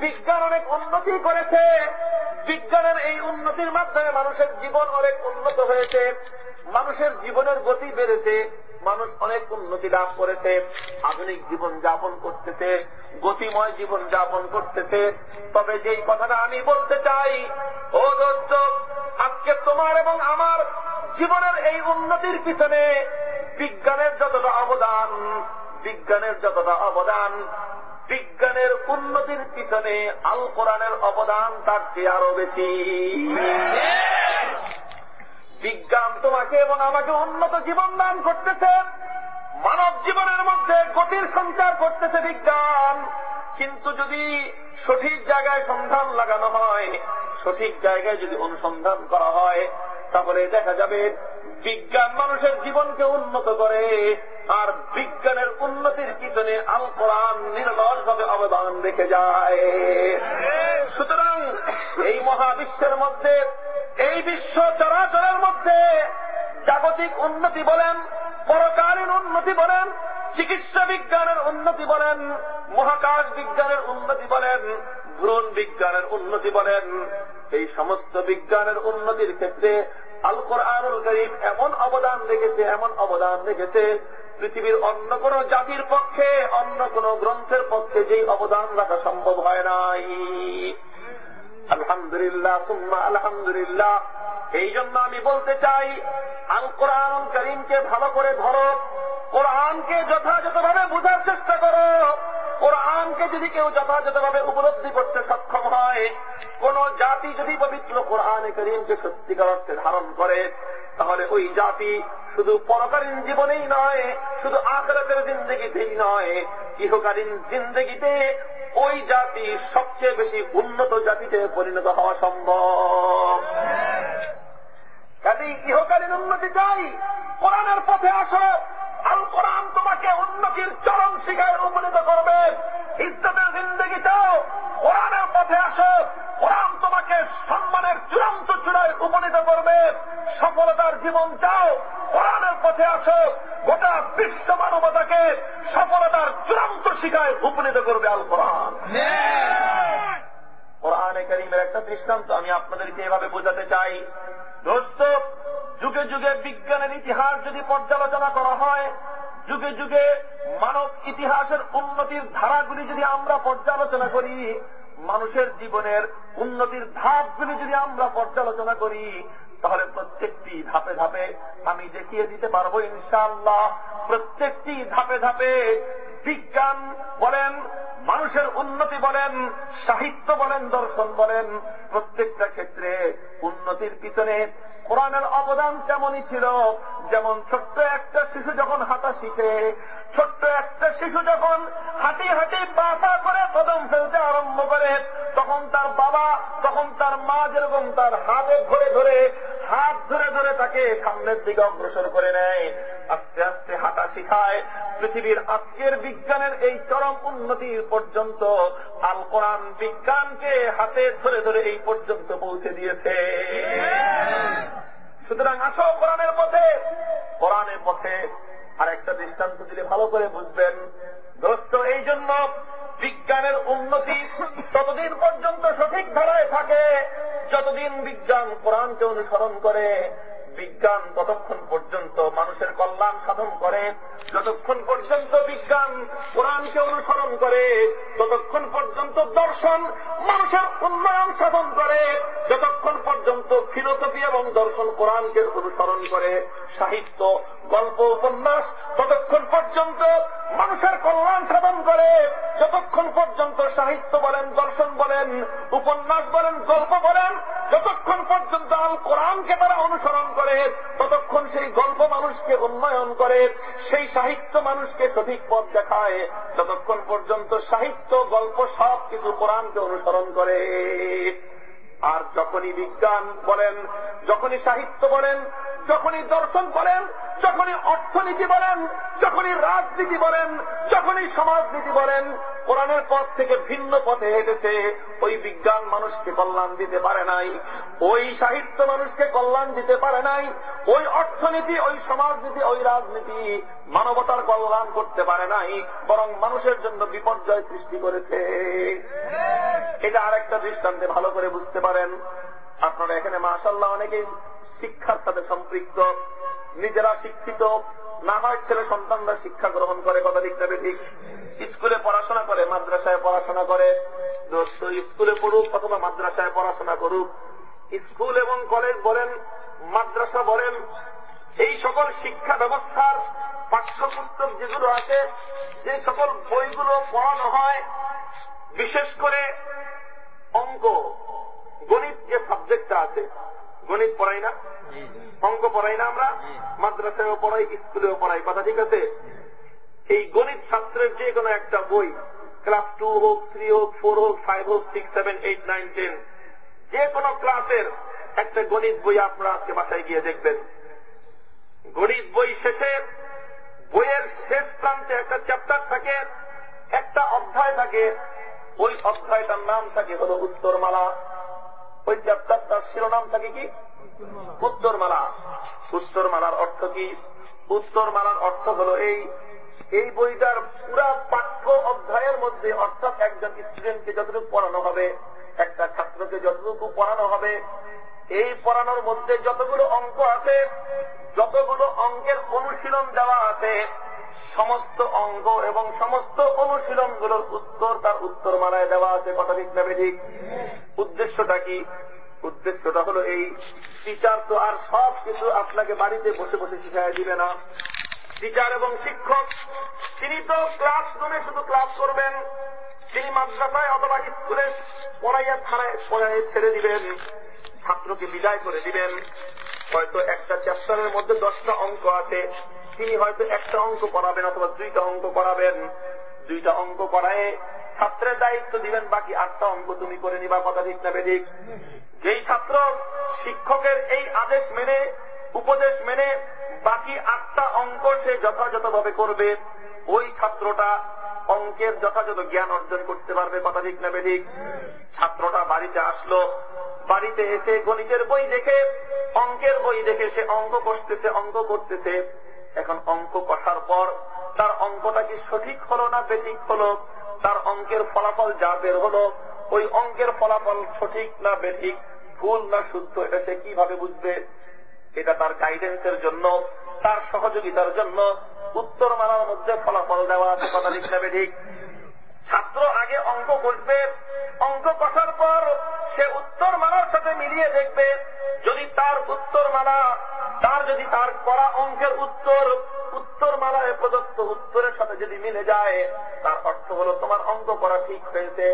বিজ্ঞান অনেক উন্নতি করেছে, বিজ্ঞানের এই উন্নতির মাধ্যমে মানুষের জীবন অনেক উন্নত হয়েছে, মানুষের জীবনের গতি বেড়েছে, মানুষ অনেক উন্নতি লাভ করেছে, আধুনিক জীবন যাপন করতেছে, গতিময় জীবন যাপন করতেছে। তবে যেই কথাটা আমি বলতে চাই, ও দোস্ত, আজকে তোমার এবং আমার জীবনের এই উন্নতির পিছনে বিজ্ঞানের যতটা অবদান, বিজ্ঞানের যতটা অবদান বিজ্ঞানের উন্নতির পিছনে আল কোরআনের অবদান তার চেয়ে আরো বেশি। বিজ্ঞান তোমাকে এবং আমাকে উন্নত জীবন দান করতেছে, মানব জীবনের মধ্যে গতির সঞ্চার করতেছে বিজ্ঞান, কিন্তু যদি সঠিক জায়গায় সন্ধান লাগানো হয়, সঠিক জায়গায় যদি অনুসন্ধান করা হয়, তাহলে দেখা যাবে বিজ্ঞান মানুষের জীবনকে উন্নত করে, আর বিজ্ঞানের উন্নতির পিছনে আল কোরআন নির্ভরভাবে অবদান রেখে যায়। সুতরাং এই মহাবিশ্বের মধ্যে, এই বিশ্ব চরাচরের মধ্যে জাগতিক উন্নতি বলেন, পরকালীন উন্নতি বলেন, চিকিৎসা বিজ্ঞানের উন্নতি বলেন, মহাকাশ বিজ্ঞানের উন্নতি বলেন, ভ্রূণ বিজ্ঞানের উন্নতি বলেন, এই সমস্ত বিজ্ঞানের উন্নতির ক্ষেত্রে আল কোরআনুল কারীম এমন অবদান রেখেছে, এমন অবদান রেখেছে পৃথিবীর অন্য কোন জাতির পক্ষে, অন্য কোন গ্রন্থের পক্ষে যেই অবদান রাখা সম্ভব হয় নাই। আলহামদুলিল্লাহ সুম্মা আলহামদুলিল্লাহ। এই জন্য আমি বলতে চাই, আল কোরআনুল কারীমকে ভালো করে ধরো, কোরআনকে যথাযথভাবে বোঝার চেষ্টা করো। কোরআনকে যদি কেউ যথাযথভাবে উপলব্ধি করতে সক্ষম হয়, কোন জাতি যদি পবিত্র কোরআনে কারীমকে সত্যিকার অর্থে ধারণ করে, তাহলে ওই জাতি শুধু পরকালীন জীবনেই নয়, শুধু আখিরাতের জিন্দেগিতেই নয়, ইহকালীন জিন্দেগিতে ওই জাতি সবচেয়ে বেশি উন্নত জাতিতে পরিণত হওয়া সম্ভব। কাজেই ইহকালীন উন্নতি চাই, কোরআনের পথে আসো। আল কোরআন তোমাকে উন্নতির চরম শিখায় উপনীত করবে। ইজ্জতের জিন্দেগি চাও, কোরআনের পথে আসো, কোরআন তোমাকে সম্মানের চূড়ান্ত চূড়ায় উপনীত করবে। সফলতার জীবন চাও, কোরআনের পথে আসো, গোটা বিশ্ব মানবতাকে সফলতার চূড়ান্ত শিখায় উপনীত করবে আল কোরআন। কোরআনে কারীমের একটা দৃষ্টান্ত আমি আপনাদেরকে এভাবে বোঝাতে চাই। দোস্ত, যুগে যুগে বিজ্ঞানের ইতিহাস যদি পর্যালোচনা করা হয়, যুগে যুগে মানব ইতিহাসের উন্নতির ধারাগুলি যদি আমরা পর্যালোচনা করি, মানুষের জীবনের উন্নতির ধাপগুলি যদি আমরা পর্যালোচনা করি, তাহলে প্রত্যেকটি ধাপে ধাপে আমি দেখিয়ে দিতে পারবো ইনশাআল্লাহ। প্রত্যেকটি ধাপে ধাপে বিজ্ঞান বলেন, মানুষের উন্নতি বলেন, সাহিত্য বলেন, দর্শন বলেন, প্রত্যেকটা ক্ষেত্রে উন্নতির পিছনে কোরআনের অবদান তেমনই ছিল। যেমন ছোট্ট একটা শিশু যখন হাঁটা শিখে, ছোট্ট একটা শিশু যখন হাঁটি হাঁটি পা পা করে কদম ফেলতে আরম্ভ করে, তখন তার বাবা, তখন তার মা যেরকম তার হাতে ধরে ধরে হাত ধরে ধরে তাকে সামনের দিকে অগ্রসর করে নেয়, আস্তে আস্তে হাঁটা শিখায়। পৃথিবীর আজকের বিজ্ঞানের এই চরম উন্নতি পর্যন্ত আল কোরআন বিজ্ঞানকে হাতে ধরে ধরে এই পর্যন্ত পৌঁছে দিয়েছে। সুতরাং আসো কোরআনের পথে, কোরআনের পথে। আর একটা দৃষ্টান্ত দিলে ভালো করে বুঝবেন দোস্ত। এই জন্য বিজ্ঞানের উন্নতি ততদিন পর্যন্ত সঠিক ধারায় থাকে যতদিন বিজ্ঞান কোরআনকে অনুসরণ করে। বিজ্ঞান ততক্ষণ পর্যন্ত মানুষের কল্যাণ সাধন করে যতক্ষণ পর্যন্ত বিজ্ঞান কোরআনকে অনুসরণ করে, ততক্ষণ পর্যন্ত দর্শন মানুষের উন্নয়ন সাধন করে যতক্ষণ পর্যন্ত ফিলোসফি এবং দর্শন কোরআনকে অনুসরণ করে, সাহিত্য, গল্প, উপন্যাস ততক্ষণ পর্যন্ত মানুষের কল্যাণ সাধন করে যতক্ষণ পর্যন্ত সাহিত্য বলেন, দর্শন বলেন, উপন্যাস বলেন, গল্প বলেন, যতক্ষণ পর্যন্ত আল কোরআনকে তারা অনুসরণ করে ততক্ষণ সেই গল্প মানুষকে উন্নয়ন করে, সেই সাহিত্য মানুষকে সঠিক পথ দেখায়। যতক্ষণ পর্যন্ত সাহিত্য, গল্প সব কিছু কোরআনকে অনুসরণ করে, আর যখনই বিজ্ঞান বলেন, যখনই সাহিত্য বলেন, যখনই দর্শন বলেন, যখনই অর্থনীতি বলেন, যখনই রাজনীতি বলেন, যখনই সমাজনীতি বলেন, কোরআনের পথ থেকে ভিন্ন পথে হেঁটেছে, ওই বিজ্ঞান মানুষকে কল্যাণ দিতে পারে নাই, ওই সাহিত্য মানুষকে কল্যাণ দিতে পারে নাই, ওই অর্থনীতি, ওই সমাজনীতি, ওই রাজনীতি মানবতার কল্যাণ করতে পারে নাই, বরং মানুষের জন্য বিপর্যয় সৃষ্টি করেছে। এটা আর একটা দৃষ্টান্তে ভালো করে বুঝতে পারেন। আপনারা এখানে মাশাআল্লাহ অনেকেই শিক্ষার সাথে সম্পৃক্ত, নিজেরা শিক্ষিত না হয় ছেলে সন্তানরা শিক্ষা গ্রহণ করে, কথা লিখতে হবে ঠিক, স্কুলে পড়াশোনা করে, মাদ্রাসায় পড়াশোনা করে। দোস্ত, স্কুলে পড়ুক অথবা মাদ্রাসায় পড়াশোনা করুক, স্কুল এবং কলেজ বলেন, মাদ্রাসা বলেন, এই সকল শিক্ষা ব্যবস্থার পাঠ্যপুস্তক যেগুলো আছে, যে সকল বইগুলো পড়ানো হয়, বিশেষ করে অঙ্ক গণিত যে সাবজেক্টটা আছে, গণিত পড়াই না, অঙ্ক পড়াই না আমরা, মাদ্রাসায়ও পড়াই, স্কুলেও পড়াই, কথা ঠিক আছে। এই গণিত শাস্ত্রের যে কোনো একটা বই, ক্লাস টু হোক, থ্রি হোক, ফোর হোক, ফাইভ হোক, six, seven, eight, nine, ten, যে কোনো ক্লাসের একটা গণিত বই আপনারা আজকে বাসায় গিয়ে দেখবেন। গণিত বই শেষে, বইয়ের শেষ প্রান্তে একটা চ্যাপ্টার থাকে, একটা অধ্যায় থাকে, ওই অধ্যায়টার নাম থাকে হল উত্তরমালা। ওই চ্যাপ্টারটার শিরোনাম থাকে কি? উত্তরমালা। উত্তরমালার অর্থ কি? উত্তরমালার অর্থ হল এই এই বইটার পুরা পাঠ্য অধ্যায়ের মধ্যে, অর্থাৎ একজন স্টুডেন্টকে যতটুকু পড়ানো হবে, একটা ছাত্রকে যতটুকু পড়ানো হবে, এই পড়ানোর মধ্যে যতগুলো অঙ্ক আছে, যতগুলো অঙ্কের অনুশীলন দেওয়া আছে, সমস্ত অঙ্ক এবং সমস্ত অনুশীলনগুলোর উত্তর তার উত্তরমালায় দেওয়া আছে। কথা ঠিক না ঠিক? উদ্দেশ্যটা কি? উদ্দেশ্যটা হলো এই, টিচার তো আর সব কিছু আপনাকে বাড়িতে বসে বসে শিখাইয়া দিবে না। টিচার এবং শিক্ষক তিনি তো ক্লাসরুমে শুধু ক্লাস করবেন, তিনি মাদ্রাসায় অথবা স্কুলে পড়াইয়া থানায় পড়াইয়ে ছেড়ে দিবেন, ছাত্রকে বিদায় করে দিবেন। হয়তো একটা চ্যাপ্টারের মধ্যে দশটা অঙ্ক আছে, তিনি হয়তো একটা অঙ্ক পড়াবেন অথবা দুইটা অঙ্ক পড়াবেন। দুইটা অঙ্ক পড়ায় ছাত্রের দায়িত্ব দিবেন, বাকি আটটা অঙ্ক তুমি করে নিবা। কথা ঠিক না বেঠিক? যেই ছাত্র শিক্ষকের এই আদেশ মেনে, উপদেশ মেনে বাকি আটটা অঙ্ক সে যথাযথভাবে করবে, ওই ছাত্রটা অঙ্কের যথাযথ জ্ঞান অর্জন করতে পারবে। কথা ঠিক না বেঠিক? ছাত্রটা বাড়িতে আসলো, বাড়িতে এসে গণিতের বই দেখে, অঙ্কের বই দেখে সে অঙ্ক করতেছে, অঙ্ক করতেছে। এখন অঙ্ক কষার পর তার অঙ্কটা কি সঠিক হলো না বেঠিক হলো, তার অঙ্কের ফলাফল যা বের হলো, ওই অঙ্কের ফলাফল সঠিক না বেঠিক, ভুল না শুদ্ধ, এটা সে কিভাবে বুঝবে? এটা তার গাইডেন্সের জন্য, তার সহযোগিতার জন্য উত্তরমালার মধ্যে ফলাফল দেওয়া আছে। কথা ঠিক না বেঠিক? ছাত্র আগে অঙ্ক করবে, অঙ্ক কষার পর সে উত্তরমালার সাথে মিলিয়ে দেখবে, যদি তার উত্তরমালা, তার যদি তার করা অঙ্কের উত্তর উত্তরমালায় প্রদত্ত উত্তরের সাথে যদি মিলে যায়, তার অর্থ হলো তোমার অঙ্ক করা ঠিক হয়েছে,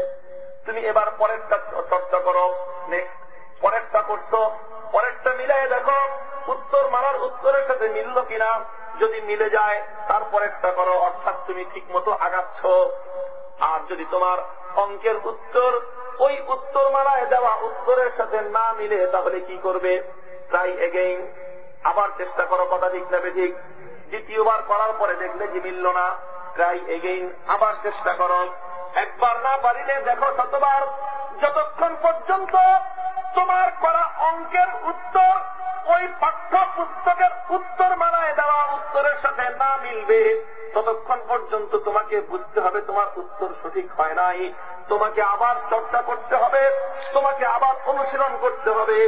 তুমি এবার পরেরটা চর্চা করো। নেক্সট পরেরটা করছো, পরেরটা মিলাই দেখো উত্তরমালার উত্তরের সাথে মিলল কিনা, যদি মিলে যায় তারপরেরটা করো, অর্থাৎ তুমি ঠিক মতো আগাচ্ছ। আর যদি তোমার অঙ্কের উত্তর ওই উত্তরমালায় দেওয়া উত্তরের সাথে না মিলে, তাহলে কি করবে? ট্রাই এগেইন, আবার চেষ্টা করো। কথা ঠিক না বেঠিক? দ্বিতীয়বার করার পরে দেখলে যে মিলল না, ট্রাই এগেইন, আবার চেষ্টা করো। একবার না পারিলে দেখো শতবার, যতক্ষণ পর্যন্ত তোমার করা অঙ্কের উত্তর ওই পাঠ্যপুস্তকের উত্তরমালায় দেওয়া উত্তরের সাথে না মিলবে, ততক্ষণ পর্যন্ত তোমাকে বুঝতে হবে তোমার উত্তর সঠিক হয় নাই, তোমাকে আবার চর্চা করতে হবে, তোমাকে আবার অনুশীলন করতে হবে,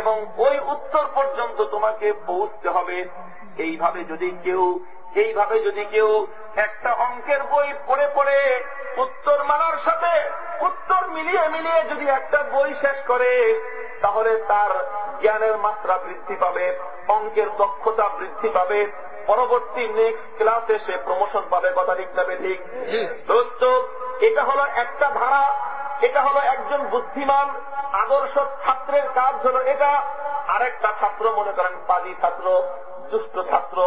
এবং ওই উত্তর পর্যন্ত তোমাকে পৌঁছতে হবে। এইভাবে যদি কেউ এইভাবে যদি কেউ একটা অঙ্কের বই পড়ে পড়ে উত্তরমালার সাথে উত্তর মিলিয়ে মিলিয়ে যদি একটা বই শেষ করে, তাহলে তার জ্ঞানের মাত্রা বৃদ্ধি পাবে, অঙ্কের দক্ষতা বৃদ্ধি পাবে, পরবর্তী নেক্সট ক্লাসে সে প্রমোশন পাবে। কথা ঠিক না বেঠিক? দোস্ত, এটা হলো একটা ধারা, এটা হলো একজন বুদ্ধিমান আদর্শ ছাত্রের কাজ হলো এটা। আরেকটা ছাত্র মনে করেন পাজি ছাত্র, দুষ্ট ছাত্র,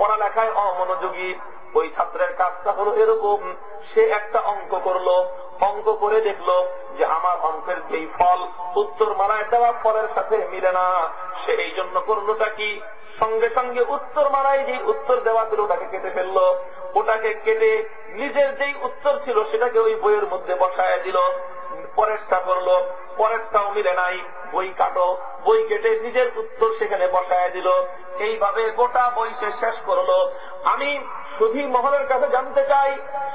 পড়ালেখায় অমনোযোগী, ওই ছাত্রের কাজটা হলো এরকম, সে একটা অঙ্ক করলো, অঙ্ক করে দেখলো যে আমার অঙ্কের যেই ফল উত্তরমালায় দেওয়া ফলের সাথে মিলে না, সে এই জন্য করলোটা কি, সঙ্গে সঙ্গে উত্তরমালায় যে উত্তর দেওয়া ছিল ওটাকে কেটে ফেললো, ওটাকে কেটে নিজের যেই উত্তর ছিল সেটাকে ওই বইয়ের মধ্যে বসায় দিল। পরেরটা করলো, পরেরটাও মিলে নাই, বই কাটো, বই কেটে নিজের উত্তর সেখানে বসায় দিল। এইভাবে গোটা বই সে শেষ করলো। আমি সুধী মহলের কাছে জানতে চাই,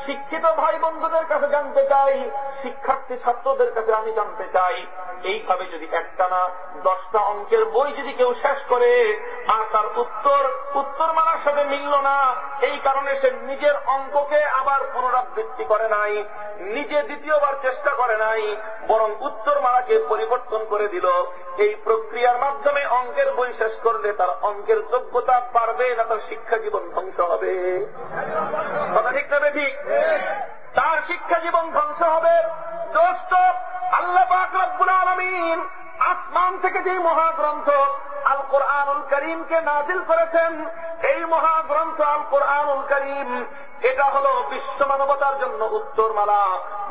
শিক্ষিত ভাই বন্ধুদের কাছে জানতে চাই, শিক্ষার্থী ছাত্রদের কাছে আমি জানতে চাই, এইভাবে যদি একটা না দশটা অঙ্কের বই যদি কেউ শেষ করে, আর তার উত্তর উত্তরমালার সাথে মিলল না, এই কারণে সে নিজের অঙ্ককে আবার পুনরাবৃত্তি করে নাই, নিজে দ্বিতীয়বার চেষ্টা করে নাই, বরং উত্তরমালাকে পরিবর্তন করে দিল, এই প্রক্রিয়ার মাধ্যমে অঙ্কের বই শেষ করলে তার অঙ্কের যোগ্যতা বাড়বে না তার শিক্ষা জীবন ধ্বংস হবে? কথা ঠিক না বেঠিক? তার শিক্ষা জীবন ধ্বংস হবে। দোস্ত, আল্লাহ পাক রব্বুল আলামিন আসমান থেকে যে মহাগ্রন্থ আল কোরআনুল করিমকে নাজিল করেছেন, এই মহাগ্রন্থ আল কোরআনুল করিম এটা হলো বিশ্ব মানবতার জন্য উত্তরমালা।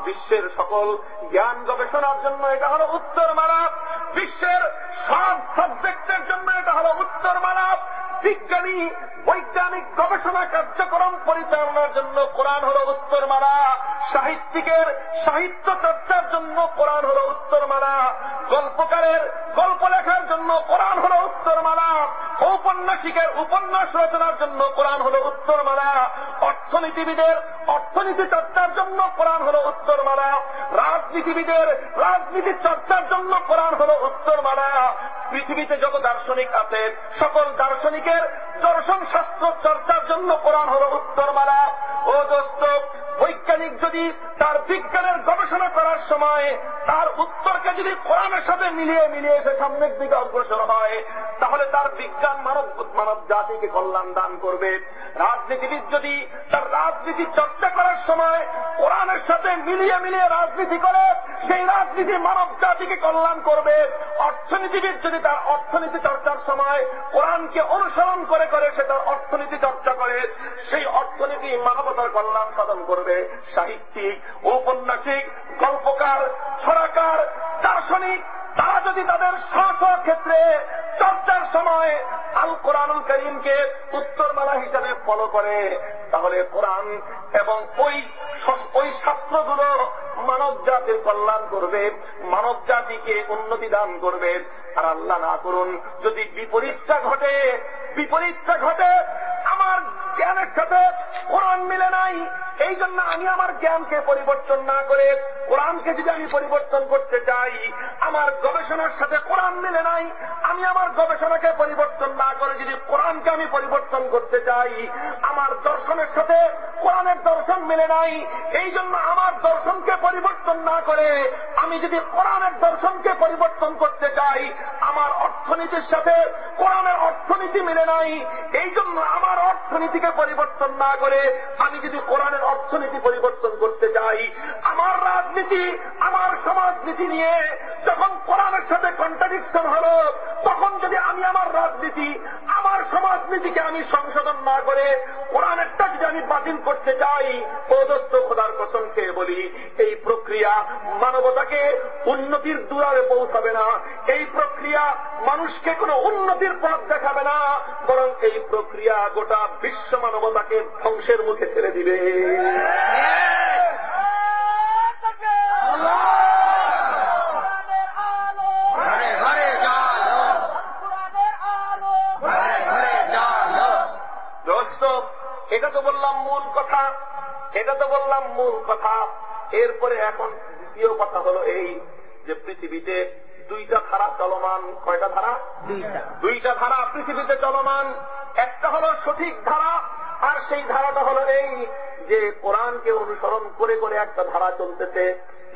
বিশ্বের সকল জ্ঞান গবেষণার জন্য এটা হলো উত্তরমালা। বিশ্বের সব সাবজেক্টের জন্য এটা হলো উত্তরমালা। বিজ্ঞানী বৈজ্ঞানিক গবেষণা কার্যক্রম পরিচালনার জন্য কোরআন হলো উত্তরমালা। সাহিত্যিকের সাহিত্য চর্চার জন্য কোরআন হলো উত্তরমালা। গল্পকারের গল্প লেখার জন্য কোরআন হলো উত্তরমালা। ঔপন্যাসিকের উপন্যাস রচনার জন্য কোরআন হলো উত্তরমালা। অর্থনীতিবিদের অর্থনীতি চর্চার জন্য কোরআন হলো উত্তরমালা। রাজনীতিবিদের রাজনীতি চর্চার জন্য কোরআন হলো উত্তরমালা। পৃথিবীতে যত দার্শনিক আছেন সকল দার্শনিকের দর্শন শাস্ত্র চর্চার জন্য কোরআন হলো উত্তরমালা। ও দোস্ত, বৈজ্ঞানিক যদি তার বিজ্ঞানের গবেষণা করার সময় তার উত্তরকে যদি কোরআনের সাথে মিলিয়ে মিলিয়ে সে সামনের দিকে অগ্রসর হয়, তাহলে তার বিজ্ঞান মানব মানব জাতিকে কল্যাণ দান করবে। রাজনীতিবিদ যদি তার রাজনীতি চর্চা করার সময় কোরআনের সাথে মিলিয়ে মিলিয়ে রাজনীতি করে, সেই রাজনীতি মানব জাতিকে কল্যাণ করবে। অর্থনীতিবিদ যদি তার অর্থনীতি চর্চার সময় কোরআনকে অনুসরণ করে করে সে তার অর্থনীতি চর্চা করে, সেই অর্থনীতি মানবতার কল্যাণ সাধন করবে। সাহিত্যিক, ঔপন্যাসিক, গল্পকার, ছড়াকার, দার্শনিক তারা যদি তাদের স্ব ক্ষেত্রে চর্চার সময় আল কোরআনুল করিমকে উত্তরমালা হিসাবে ফলো করে, তাহলে কোরআন এবং ওই ওই শাস্ত্রগুলো মানব জাতির কল্যাণ করবে, মানব জাতিকে উন্নতি দান করবে। আর আল্লাহ না করুন যদি বিপরীতটা ঘটে, বিপরীতটা ঘটে আমার জ্ঞানের সাথে কোরআন মিলে নাই, এই জন্য আমি আমার জ্ঞানকে পরিবর্তন না করে কোরআনকে যদি আমি পরিবর্তন করতে চাই, আমার গবেষণার সাথে কোরআন মিলে নাই, আমি আমার গবেষণাকে পরিবর্তন না করে যদি কোরআনকে আমি পরিবর্তন করতে চাই, আমার দর্শনের সাথে কোরআনের দর্শন মিলে নাই, এই জন্য আমার দর্শনকে পরিবর্তন না করে আমি যদি কোরআনের দর্শনকে পরিবর্তন করতে চাই, আমার অর্থনীতির সাথে কোরআনের অর্থনীতি মিলে নাই, এই জন্য আমার অর্থনীতিকে পরিবর্তন না করে আমি যদি কোরআনের অর্থনীতি পরিবর্তন করতে চাই, আমার রাজনীতি আমার সমাজনীতি নিয়ে যখন কোরআনের সাথে কন্ট্রাডিকশন হলো, তখন যদি আমি আমার রাজনীতি আমার সমাজনীতিকে আমি সংশোধন না করে কোরআনেরটা যদি আমি বাতিল করতে চাই, পদস্থ খোদার কসম খেয়ে বলি এই প্রক্রিয়া মানবতাকে উন্নতির দুয়ারে পৌঁছাবে না, এই প্রক্রিয়া মানুষকে কোনো উন্নতির পথ দেখাবে না, বরং এই প্রক্রিয়া গোটা বিশ্ব মানবতাকে ধ্বংসের মুখে ছেড়ে দিবে। এটা তো বললাম মূল কথা, এটা তো বললাম মূল কথা। এরপরে এখন দ্বিতীয় কথা হলো এই যে পৃথিবীতে দুইটা ধারা চলমান। কয়টা ধারা? দুইটা ধারা পৃথিবীতে চলমান। একটা হলো সঠিক ধারা, আর সেই ধারাটা হলো এই যে কোরআনকে অনুসরণ করে করে একটা ধারা চলতেছে,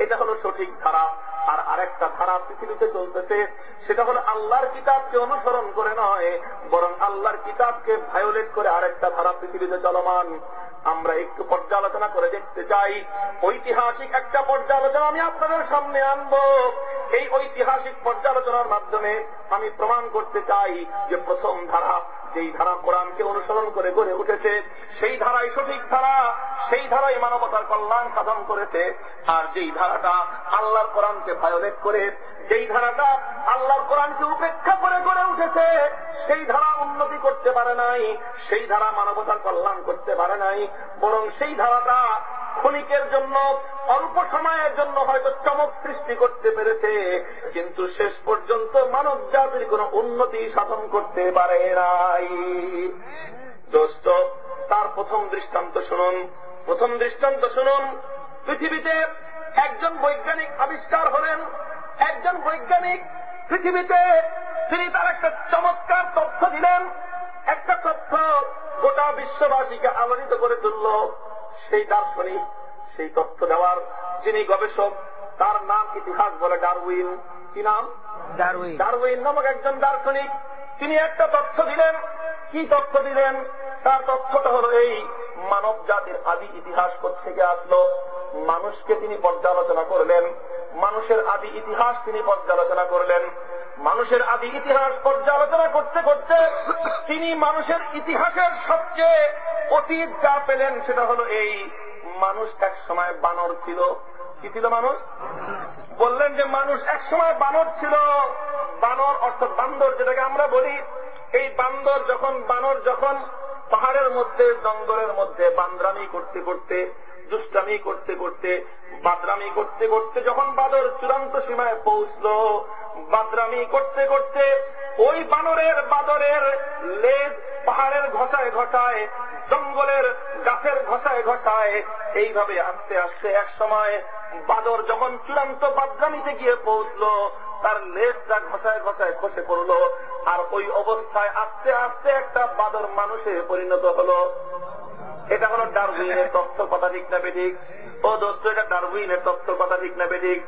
এটা হলো সঠিক ধারা। আর আরেকটা ধারা পৃথিবীতে চলতেছে, সেটা হলো আল্লাহর কিতাবকে অনুসরণ করে নয়, বরং আল্লাহর কিতাবকে ভায়োলেট করে আরেকটা ধারা পৃথিবীতে চলমান। আমরা একটু পর্যালোচনা করে দেখতে চাই, ঐতিহাসিক একটা পর্যালোচনা আমি আপনাদের সামনে আনব। এই ঐতিহাসিক পর্যালোচনার মাধ্যমে আমি প্রমাণ করতে চাই যে প্রথম ধারা, যেই ধারা কোরআনকে অনুসরণ করে গড়ে উঠেছে, সেই ধারাই সঠিক ধারা, সেই ধারাই মানবতার কল্যাণ সাধন করেছে। আর যেই ধারাটা আল্লাহর কোরআনকে ভায়োলেট করে, যেই ধারাটা আল্লাহর কোরআনকে উপেক্ষা করে গড়ে উঠেছে, সেই ধারা উন্নতি করতে পারে নাই, সেই ধারা মানবতার কল্যাণ করতে পারে নাই, বরং সেই ধারাটা ক্ষণিকের জন্য অল্প সময়ের জন্য হয়তো চমক সৃষ্টি করতে পেরেছে, কিন্তু শেষ পর্যন্ত মানব জাতির কোনো উন্নতি সাধন করতে পারে নাই। দোস্ত, তার প্রথম দৃষ্টান্ত শুনুন, প্রথম দৃষ্টান্ত শুনুন। পৃথিবীতে একজন বৈজ্ঞানিক আবিষ্কার হলেন, একজন বৈজ্ঞানিক পৃথিবীতে তিনি তার একটা চমৎকার তথ্য দিলেন, একটা তথ্য গোটা বিশ্ববাসীকে আলোড়িত করে তুলল। সেই দার্শনিক, সেই তথ্য দেওয়ার যিনি গবেষক, তার নাম ইতিহাস বলে ডারউইন। কি নাম? डार्विन डार्विन नामक एकदम दार्शनिक তিনি একটা তথ্য দিলেন কি তথ্য দিলেন তার তথ্যটা হলো এই মানব জাতির আদি ইতিহাস কোথা থেকে আসলো মানুষকে তিনি পর্যালোচনা করলেন মানুষের আদি ইতিহাস তিনি পর্যালোচনা করলেন মানুষের আদি ইতিহাস পর্যালোচনা করতে করতে তিনি মানুষের ইতিহাসের সবচেয়ে অতীত যা পেলেন সেটা হলো এই মানুষ এক সময় বানর ছিল কি ছিল মানুষ বললেন যে মানুষ এক সময় বানর ছিল বানর অর্থাৎ বান্দর যেটাকে আমরা বলি এই বান্দর যখন বানর যখন পাহাড়ের মধ্যে জঙ্গলের মধ্যে বান্দরামি করতে করতে দুষ্টামি করতে করতে বাদরামি করতে করতে যখন বাদর চূড়ান্ত সীমায় পৌঁছলো বাদরামি করতে করতে ওই বানরের বাদরের লেজ পাহাড়ের ঘষায় ঘষায় জঙ্গলের গাছের ঘষায় ঘষায় এইভাবে আস্তে আস্তে এক সময় বাদর যখন চূড়ান্ত বাদরামিতে গিয়ে পৌঁছলো তার লেজটা ঘষায় ঘষায় খসে পড়লো আর ওই অবস্থায় আস্তে আস্তে একটা বাদর মানুষে পরিণত হলো এটা হলো ডারউইনের তত্ত্ব কথা ঠিক না বেঠিক ও দোস্ত এটা ডারউইনের তত্ত্ব কথা ঠিক না বেঠিক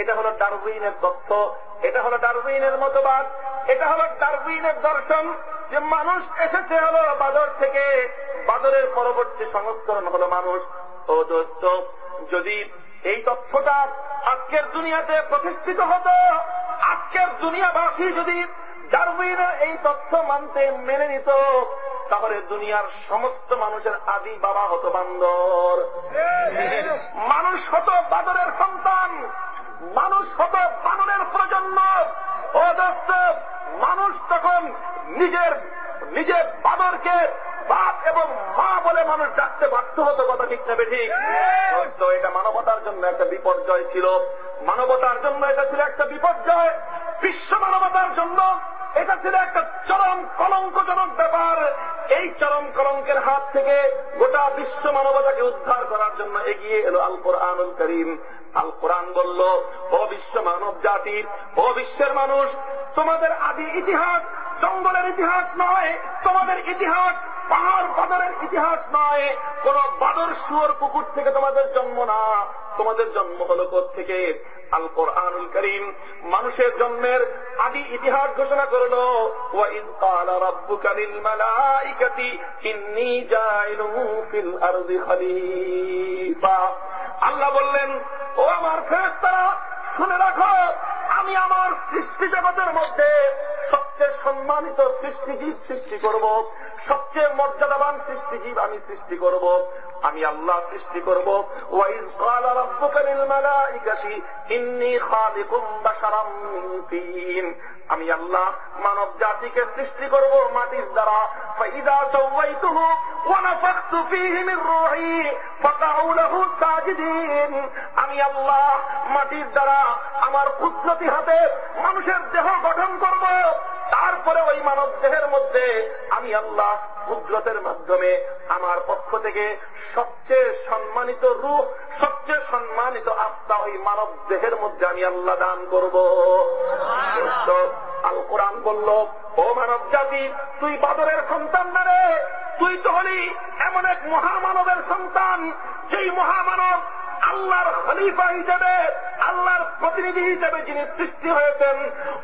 এটা হলো ডারউইনের তত্ত্ব এটা হলো ডারউইনের মতবাদ এটা হলো ডারউইনের দর্শন যে মানুষ এসেছে হলো বাদর থেকে বাদরের পরবর্তী সংস্করণ হলো মানুষ ও দোস্ত যদি এই তথ্যটা আজকের দুনিয়াতে প্রতিষ্ঠিত হতো আজকের দুনিয়াবাসী যদি ডারউইনের এই তথ্য মানতে মেনে নিত তাহলে দুনিয়ার সমস্ত মানুষের আদি বাবা হতো বান্দর মানুষ হতো বাদরের সন্তান মানুষ হতো বানরের প্রজন্ম ও দোস্ত মানুষ তখন নিজের নিজের বাদরকে বাপ এবং মা বলে মানুষ ডাকতে বাধ্য হতো কথা ঠিক না বেঠিক তো এটা মানবতার জন্য একটা বিপর্যয় ছিল মানবতার জন্য এটা ছিল একটা বিপর্যয় বিশ্ব মানবতার জন্য এটা ছিল একটা চরম কলঙ্কজনক ব্যাপার এই চরম কলঙ্কের হাত থেকে গোটা বিশ্ব মানবতাকে উদ্ধার করার জন্য এগিয়ে এলো আল কোরআনুল করিম আল কোরআন বলল ও বিশ্ব মানব জাতির ও বিশ্বের মানুষ তোমাদের আদি ইতিহাস জঙ্গলের ইতিহাস নয় তোমাদের ইতিহাস পাহাড় বাদরের ইতিহাস নয় কোন বাদর শুয়োর কুকুর থেকে তোমাদের জন্ম না তোমাদের জন্ম হলো কোথা থেকে আল কোরআনুল করিম মানুষের জন্মের আদি ইতিহাস ঘোষণা করলো ওয়া ইয ক্বালা রাব্বুকা লিল মালাইকাতি ইন্নী জাইলুন ফিল আরদি খলিফা আল্লাহ বললেন ও আমার ফেরেশতারা শুনে রাখো আমি আমার সৃষ্টি জগতের মধ্যে সবচেয়ে সম্মানিত সৃষ্টিজীব সৃষ্টি করব সবচেয়ে মর্যাদাবান সৃষ্টিজীব আমি সৃষ্টি করব আমি আল্লাহ সৃষ্টি করব ওয়া ইয ক্বালা রাব্বুকা লিল মালাইকাতি ইন্নী খালিকুম বাশারাম মিন তিন আমি আল্লাহ মানব জাতিকে সৃষ্টি করব মাটির দ্বারা ফাইযা সাওয়াইতুহু ওয়া নাফাখতু ফীহি মিন রূহি ফাক'উ লাহু সাজিদিন আমি আল্লাহ মাটির দ্বারা আমার কুদরতি হাতে মানুষের দেহ গঠন করব তারপরে ওই মানব দেহের মধ্যে আমি আল্লাহ কুদরতের মাধ্যমে আমার পক্ষ থেকে সবচেয়ে সম্মানিত রূহ সবচেয়ে সম্মানিত আত্মা ওই মানব দেহের মধ্যে আমি আল্লাহ দান করব আল কোরআন বলল ও মানব জাতি তুই বাদরের সন্তান না রে তুই তো হলি এমন এক মহামানবের সন্তান যেই মহামানব আল্লাহর খলিফা হিসেবে আল্লাহর প্রতিনিধি হিসেবে যিনি সৃষ্টি হয়েছেন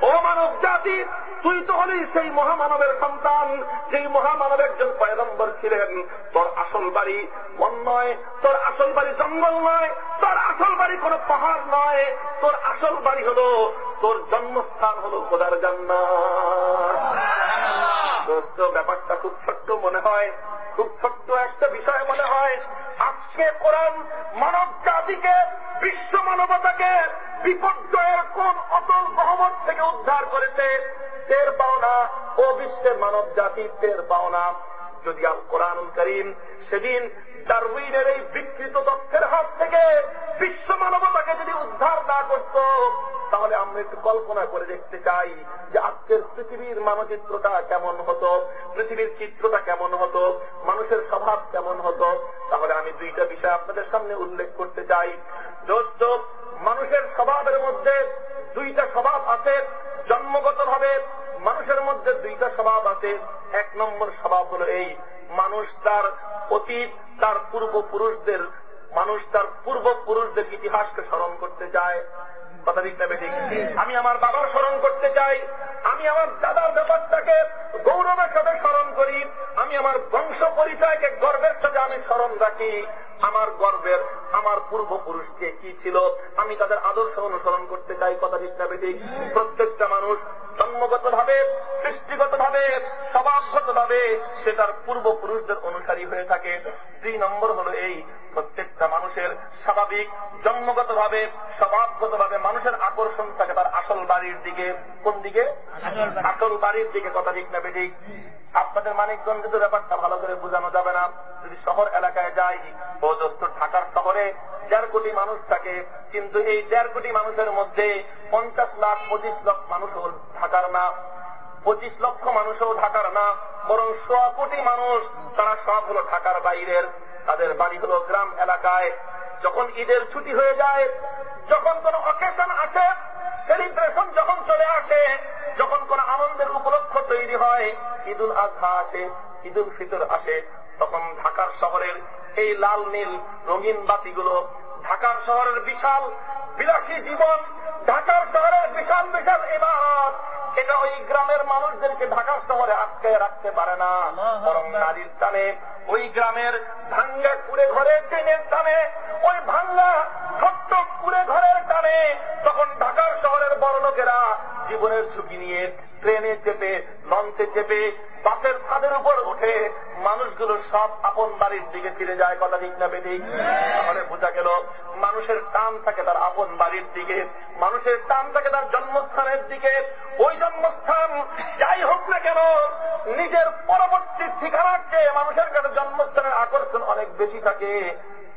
ও মানব জাতি তুই তো হলি সেই মহামানবের সন্তান যেই মহামানব একজন পয়গম্বর ছিলেন তোর আসল বাড়ি বন নয় তোর আসল বাড়ি জঙ্গল নয় তোর আসল বাড়ি কোনো পাহাড় নয় তোর আসল বাড়ি হল তোর জন্মস্থান হল খোদার জান্নাত ব্যাপারটা খুব ছোট্ট মনে হয় খুব ছোট্ট একটা বিষয় মনে হয় আজকে কোরআন মানব জাতিকে বিশ্ব মানবতাকে বিপর্যয়ের কোন অতল গহ্বর থেকে উদ্ধার করেছে টের পাও না ও বিশ্বের মানব জাতি টের পাও না যদি আল কোরআনুল করিম সেদিন ডারউইনের এই বিকৃত তত্ত্বের হাত থেকে বিশ্ব মানবতাকে যদি উদ্ধার না করত তাহলে আমরা একটু কল্পনা করে দেখতে চাই যে আজকের পৃথিবীর মানচিত্রটা কেমন হতো পৃথিবীর চিত্রটা কেমন হতো মানুষের স্বভাব কেমন হতো তাহলে আমি দুইটা বিষয় আপনাদের সামনে উল্লেখ করতে চাই দোস্ত মানুষের স্বভাবের মধ্যে দুইটা স্বভাব আছে জন্মগতভাবে মানুষের মধ্যে দুইটা স্বভাব আছে এক নম্বর স্বভাব হলো এই মানুষ তার অতীত তার পূর্বপুরুষদের মানুষ তার পূর্বপুরুষদের ইতিহাসকে স্মরণ করতে চায় কথা ঠিক না বেঠিক? আমি আমার বাবার স্মরণ করতে চাই, আমি আমার দাদার ব্যাপারটাকে গৌরবের সাথে স্মরণ করি, আমি আমার বংশ পরিচয়কে গর্বের সাথে আমি স্মরণ রাখি, আমার গর্বের আমার পূর্বপুরুষকে কি ছিল আমি তাদের আদর্শ অনুসরণ করতে চাই। কথা ঠিক না বেঠিক? প্রত্যেকটা মানুষ জন্মগত ভাবে, সৃষ্টিগত ভাবে, স্বভাবগত ভাবে সে তার পূর্বপুরুষদের অনুসারী হয়ে থাকে। দুই নম্বর হল এই, প্রত্যেকটা মানুষের স্বাভাবিক জন্মগত ভাবে স্বভাবগত ভাবে মানুষের আকর্ষণ থাকে তার আসল বাড়ির দিকে। কোন দিকে? আসল বাড়ির দিকে। কথা ঠিক না বেঠিক? আপনাদের মানিকগঞ্জ কিন্তু ব্যাপারটা ভালো করে বোঝানো যাবে না। যদি শহর এলাকায় যাই, ও দোস্ত ঢাকার শহরে দেড় কোটি মানুষ থাকে, কিন্তু এই দেড় কোটি মানুষের মধ্যে পঞ্চাশ লাখ পঁচিশ লক্ষ মানুষও ঢাকার না, পঁচিশ লক্ষ মানুষও ঢাকার না, বরং সোয়া কোটি মানুষ তারা সব হল ঢাকার বাইরের, তাদের বাড়ি হল গ্রাম এলাকায়। যখন ঈদের ছুটি হয়ে যায়, যখন কোন অকেশন আসে, সেলিব্রেশন যখন চলে আসে, যখন কোন আনন্দের উপলক্ষ তৈরি হয়, ঈদুল আজহা আসে, ঈদুল ফিতর আসে, তখন ঢাকার শহরের এই লাল নীল রঙিন বাতিগুলো ঢাকার শহরের বিশাল বিলাসী জীবন, ঢাকার শহরের বিশাল বিশাল ইবাদত, এটা ওই গ্রামের মানুষদেরকে ঢাকার শহরে আটকে রাখতে পারে না। বরং নারীর টানে ওই গ্রামের ভাঙ্গা কুড়ে ঘরের টিনের টানে, ওই ভাঙ্গা ছোট্ট কুড়ে ঘরের টানে তখন ঢাকার শহরের বড় লোকেরা জীবনের ঝুঁকি নিয়ে ট্রেনে চেপে, লঞ্চে চেপে, বাসের ছাদের উপর উঠে মানুষগুলো সব আপন বাড়ির দিকে ফিরে যায়। কথা ঠিক না বেঠিক? তাহলে বোঝা গেল মানুষের টান থাকে তার আপন বাড়ির দিকে, মানুষের টান থাকে তার জন্মস্থানের দিকে। ওই জন্মস্থান যাই হোক না কেন, নিজের পরবর্তী ঠিকানার চেয়ে মানুষের কাছে জন্মস্থানের আকর্ষণ অনেক বেশি থাকে।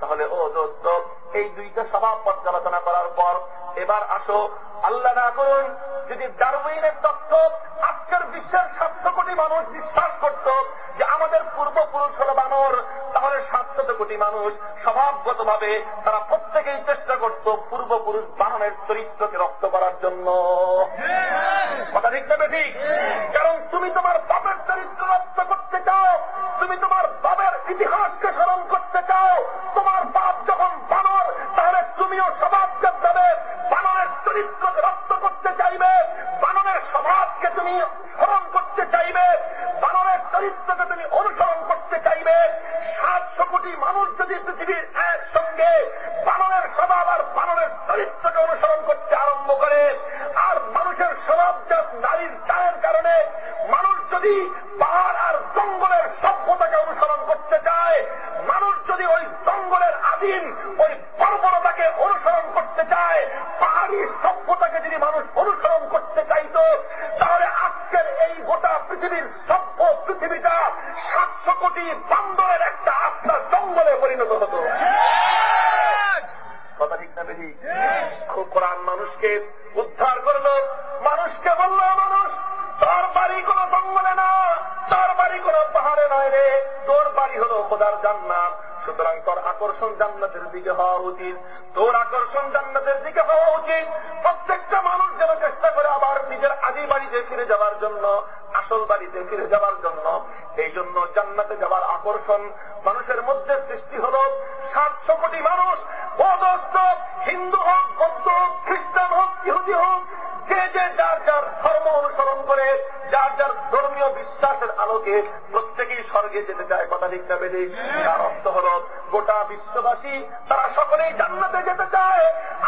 তাহলে ও দোস্ত, এই দুইটা স্বভাব পর্যালোচনা করার পর এবার আসো, আল্লাহ না করুন যদি ডারউইনের তত্ত্ব আজকের বিশ্বের সাতশো কোটি মানুষ বিশ্বাস করত যে আমাদের পূর্বপুরুষ হল বানর, তাহলে সাতশত কোটি মানুষ স্বভাবগত ভাবে তারা প্রত্যেকেই চেষ্টা করত পূর্বপুরুষ বানরের চরিত্রকে রপ্ত করার জন্য। কথা ঠিক না বেঠিক? কারণ তুমি তোমার বাপের চরিত্র রপ্ত করতে চাও, তুমি তোমার বাপের ইতিহাসকে স্মরণ করতে চাও। তোমার বাপ যখন বানর, তাহলে তুমিও স্বভাবগত ভাবে বানরের চরিত্রকে রপ্ত করতে চাইবে, বানরের স্বভাবকে তুমি স্মরণ করতে চাইবে, বানরের চরিত্রকে তুমি অনুসরণ করতে চাইবে। সাতশো কোটি মানুষ যদি পৃথিবীর একসঙ্গে বানরের স্বভাব আর বানরের চরিত্রকে অনুসরণ করতে আরম্ভ করে, আর মানুষের স্বভাবজাত নারীর টানের কারণে মানুষ যদি পাহাড় আর জঙ্গলের সভ্যতাকে অনুসরণ করতে চায়, মানুষ যদি ওই জঙ্গলের আদিম ওই বর্বরতাকে অনুসরণ করতে চায়, পাহাড়ি সভ্যতাকে যদি মানুষ অনুসরণ করতে চাইত, তাহলে আজকের এই গোটা পৃথিবীর সভ্য পৃথিবীটা সাতশো কোটি বান্দরের একটা আত্মা জঙ্গলে পরিণত হতো। কথা ঠিক না বেঠিক? কোরআন মানুষকে উদ্ধার করল, মানুষকে বলল, মানুষ তার বাড়ি কোন জঙ্গলে না, তার বাড়ি কোন পাহাড়ে নয় রে, তোর বাড়ি হল খোদার জান্নাত। সুতরাং তোর আকর্ষণ জান্নাতের দিকে হওয়া উচিত, তোর আকর্ষণ জান্নাতের দিকে হওয়া উচিত। প্রত্যেকটা মানুষ যেন চেষ্টা করে আবার নিজের আদি বাড়িতে ফিরে যাওয়ার জন্য, আসল বাড়িতে ফিরে যাওয়ার জন্য। এই জন্য জান্নাতে যাওয়ার আকর্ষণ মানুষের মধ্যে সৃষ্টি হল। সাতশো কোটি মানুষ, ও দোস্ত, হিন্দু হোক, বৌদ্ধ হোক, খ্রিস্টান হোক, ইহুদি হোক, যে যে যার যার ধর্ম অনুসরণ করে, যার যার ধর্মীয় বিশ্বাসের আলোকে প্রত্যেকেই স্বর্গে যেতে চায়। কথা ঠিক না বেঠিক? তার অর্থ হল গোটা বিশ্ববাসী তারা সকলেই জান্নাতে যেতে চায়,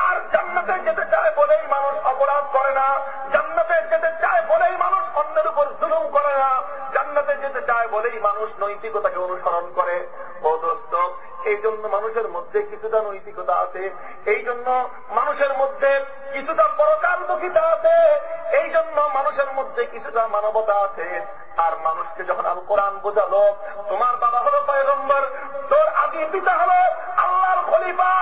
আর জান্নাতে যেতে চায় বলেই মানুষ অপরাধ করে না, জান্নাতে যেতে চায় বলেই মানুষ অন্যের উপর জুলুম করে না, জান্নাতে যেতে চায় বলেই মানুষ নৈতিকতাকে অনুসরণ করে। ও দোস্ত, এই জন্য মানুষের মধ্যে কিছুটা নৈতিকতা আছে, এই জন্য মানুষের মধ্যে কিছুটা পরকালমুখিতা আছে, এই জন্য মানুষের মধ্যে কিছুটা মানবতা আছে। আর মানুষকে যখন আল কোরআন বোঝালো, তোমার বাবা হলো পয়গম্বর, তোর আদি পিতা হলো আল্লাহর খলিফা,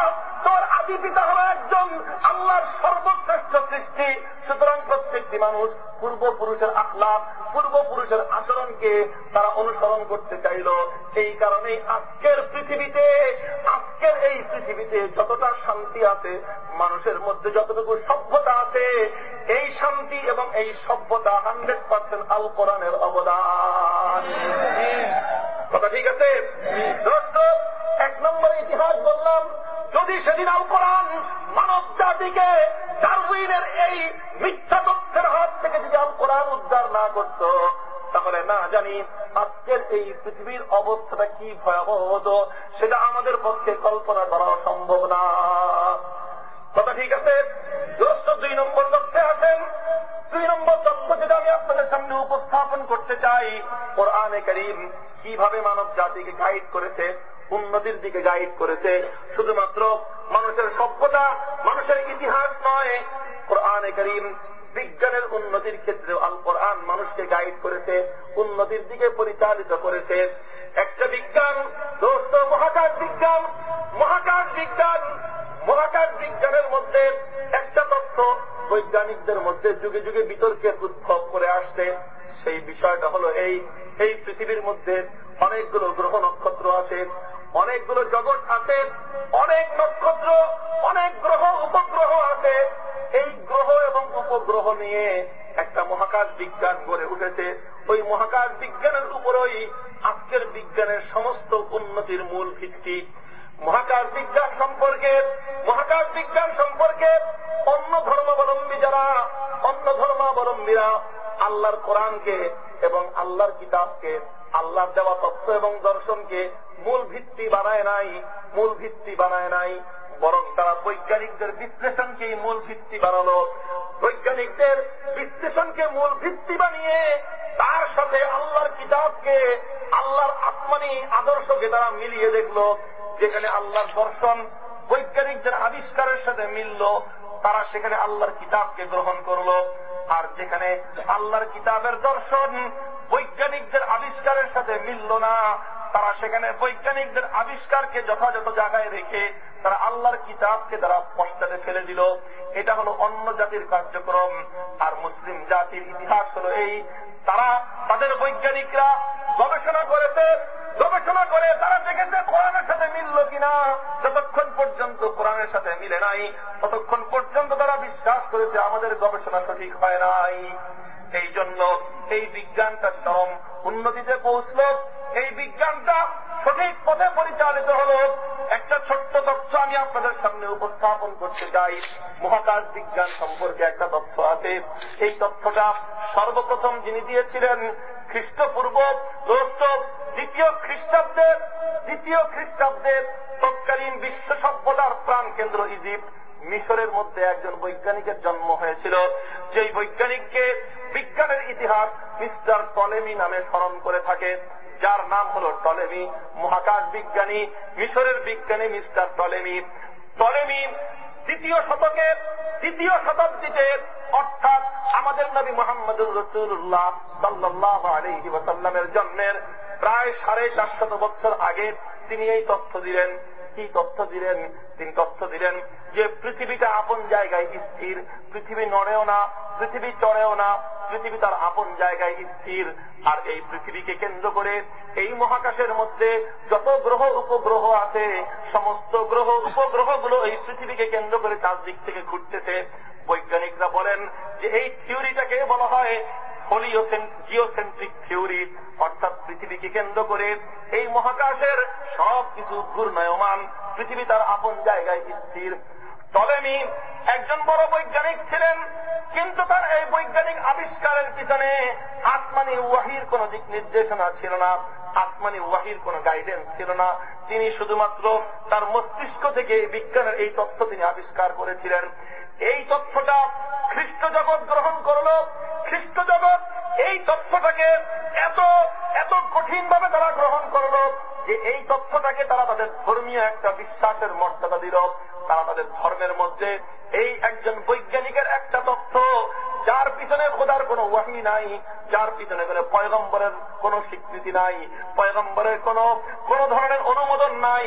তোর আদি পিতা হলো একজন আল্লাহর সর্বশ্রেষ্ঠ সৃষ্টি, সুতরাং প্রত্যেকটি মানুষ পূর্বপুরুষের আখলাক, পূর্বপুরুষের আচরণকে তারা অনুসরণ করতে চাইল। এই কারণেই আজকের পৃথিবীতে, আজকের এই পৃথিবীতে যতটা শান্তি আছে, মানুষের মধ্যে যতটুকু সভ্যতা আছে, এই শান্তি এবং এই সভ্যতা হান্ড্রেড পার্সেন্ট আল কোরআনের অবদান। কথা ঠিক আছে? এক নম্বর ইতিহাস বললাম, যদি সেদিন আল কোরআন মানব জাতিকে ডারউইনের এই মিথ্যা তত্ত্বের হাত থেকে যদি কোরআন উদ্ধার না করত তাহলে না জানি আজকের এই পৃথিবীর অবস্থাটা কি ভয়াবহ হতো, সেটা আমাদের পক্ষে কল্পনা করা সম্ভব না। কথা ঠিক আছে? দুই নম্বর তত্ত্বে আছেন, দুই নম্বর তত্ত্ব যেটা আমি আপনাদের সামনে উপস্থাপন করতে চাই, কোরআনে কারীম কিভাবে মানব জাতিকে গাইড করেছে, উন্নতির দিকে গাইড করেছে। শুধুমাত্র মানুষের সভ্যতা, মানুষের ইতিহাস নয়, কোরআনে কারীম বিজ্ঞানের উন্নতির ক্ষেত্রে আল কোরআন মানুষকে গাইড করেছে, উন্নতির দিকে পরিচালিত করেছে। একটা বিজ্ঞান দোস্ত মহাকাশ বিজ্ঞান, মহাকাশ বিজ্ঞান মহাকাশ বিজ্ঞানের মধ্যে একটা তথ্য বৈজ্ঞানিকদের মধ্যে যুগে যুগে বিতর্কের উদ্ভব করে আসছে। সেই বিষয়টা হলো এই, এই পৃথিবীর মধ্যে অনেকগুলো গ্রহ নক্ষত্র আছে, অনেকগুলো জগৎ আছে, অনেক নক্ষত্র, অনেক গ্রহ উপগ্রহ আছে। এই গ্রহ এবং উপগ্রহ নিয়ে একটা মহাকাশ বিজ্ঞান গড়ে উঠেছে। ওই মহাকাশ বিজ্ঞানের উপরই আজকের বিজ্ঞানের সমস্ত উন্নতির মূল ভিত্তি। মহাকাশ বিজ্ঞান সম্পর্কে মহাকাশ বিজ্ঞান সম্পর্কে অন্য ধর্মাবলম্বী যারা অন্য ধর্মাবলম্বীরা আল্লাহর কোরআনকে এবং আল্লাহর কিতাবকে, আল্লাহর দেওয়া তথ্য এবং দর্শনকে মূল ভিত্তি বানায় নাই মূল ভিত্তি বানায় নাই বরং তারা বৈজ্ঞানিকদের বিশ্লেষণকেই মূল ভিত্তি বানালো। বৈজ্ঞানিকদের বিশ্লেষণকে মূল ভিত্তি বানিয়ে তার সাথে আল্লাহর কিতাবকে, আল্লাহর আসমানি আদর্শকে তারা মিলিয়ে দেখলো। যেখানে আল্লাহর দর্শন বৈজ্ঞানিকদের আবিষ্কারের সাথে মিলল, তারা সেখানে আল্লাহর কিতাবকে গ্রহণ করলো। আর যেখানে আল্লাহর কিতাবের দর্শন বৈজ্ঞানিকদের আবিষ্কারের সাথে মিলল না, তারা সেখানে বৈজ্ঞানিকদের আবিষ্কারকে যথাযথ জায়গায় রেখে তারা আল্লাহর কিতাবকে তারা পশ্চাতে ফেলে দিল। এটা হলো অন্য জাতির কার্যক্রম। আর মুসলিম জাতির ইতিহাস হলো এই, তারা তাদের বৈজ্ঞানিকরা গবেষণা করেছে, গবেষণা করে তারা দেখেছে কোরআনের সাথে মিলল কিনা। যতক্ষণ পর্যন্ত কোরআনের সাথে মিলে নাই ততক্ষণ পর্যন্ত তারা বিশ্বাস করেছে আমাদের গবেষণা সঠিক হয় নাই। এই জন্য এই বিজ্ঞানটা চরম উন্নতিতে পৌঁছল, এই বিজ্ঞানটা সঠিক পথে পরিচালিত হল। একটা ছোট্ট তথ্য আমি আপনাদের সামনে উপস্থাপন করতে চাই। মহাকাশ বিজ্ঞান সম্পর্কে একটা তথ্য আছে, এই তথ্যটা সর্বপ্রথম যিনি দিয়েছিলেন খ্রিস্টপূর্ব দ্বিতীয় খ্রিস্টাব্দের দ্বিতীয় খ্রিস্টাব্দের তৎকালীন বিশ্ব সভ্যতার প্রাণ কেন্দ্র ইজিপ্ট, মিশরের মধ্যে একজন বৈজ্ঞানিকের জন্ম হয়েছিল। যেই বৈজ্ঞানিককে বিজ্ঞানের ইতিহাস মিস্টার টলেমি নামে স্মরণ করে থাকে, যার নাম হল টলেমি, মহাকাশ বিজ্ঞানী, মিশরের বিজ্ঞানী মিস্টার টলেমি। টলেমি দ্বিতীয় শতকের দ্বিতীয় শতাব্দীতে, অর্থাৎ আমাদের নবী মুহাম্মদুর রাসূলুল্লাহ সাল্লাল্লাহু আলাইহি ওয়াসাল্লামের জন্মের প্রায় সাড়ে চারশত বছর আগে তিনি এই তথ্য দিলেন। কি তথ্য দিলেন? তিনি তথ্য দিলেন যে পৃথিবীটা আপন জায়গায় স্থির, পৃথিবী নড়েও না, পৃথিবী চড়েও না, পৃথিবী তার আপন জায়গায় স্থির। আর এই পৃথিবীকে কেন্দ্র করে এই মহাকাশের মধ্যে যত গ্রহ উপগ্রহ আছে, সমস্ত গ্রহ উপগ্রহগুলো এই পৃথিবীকে কেন্দ্র করে চারদিক থেকে ঘুরতেছে। বৈজ্ঞানিকরা বলেন যে এই থিওরিটাকে বলা হয় জিওসেন্ট্রিক থিওরি, অর্থাৎ পৃথিবীকে কেন্দ্র করে এই মহাকাশের সব কিছু ঘূর্ণায়মান, পৃথিবী তার আপন জায়গায় স্থির। টলেমি একজন বড় বৈজ্ঞানিক ছিলেন, কিন্তু তার এই বৈজ্ঞানিক আবিষ্কারের পিছনে আসমানি ওয়াহির কোন দিক নির্দেশনা ছিল না, আসমানি ওয়াহির কোন গাইডেন্স ছিল না। তিনি শুধুমাত্র তার মস্তিষ্ক থেকে বিজ্ঞানের এই তথ্য তিনি আবিষ্কার করেছিলেন। এই তথ্যটা খ্রিস্ট জগৎ গ্রহণ করল। খ্রিস্ট জগৎ এই তথ্যটাকে এত এত কঠিনভাবে তারা গ্রহণ করল যে এই তথ্যটাকে তারা তাদের ধর্মীয় একটা বিশ্বাসের মর্যাদা দিল। তারা তাদের ধর্মের মধ্যে এই একজন বৈজ্ঞানিকের একটা তথ্য, যার পিছনে খোদার কোনো ওয়াহি নাই, যার পিছনে কোনো পয়গম্বরের কোনো স্বীকৃতি নাই, পয়গম্বরের কোনো কোনো ধরনের অনুমোদন নাই,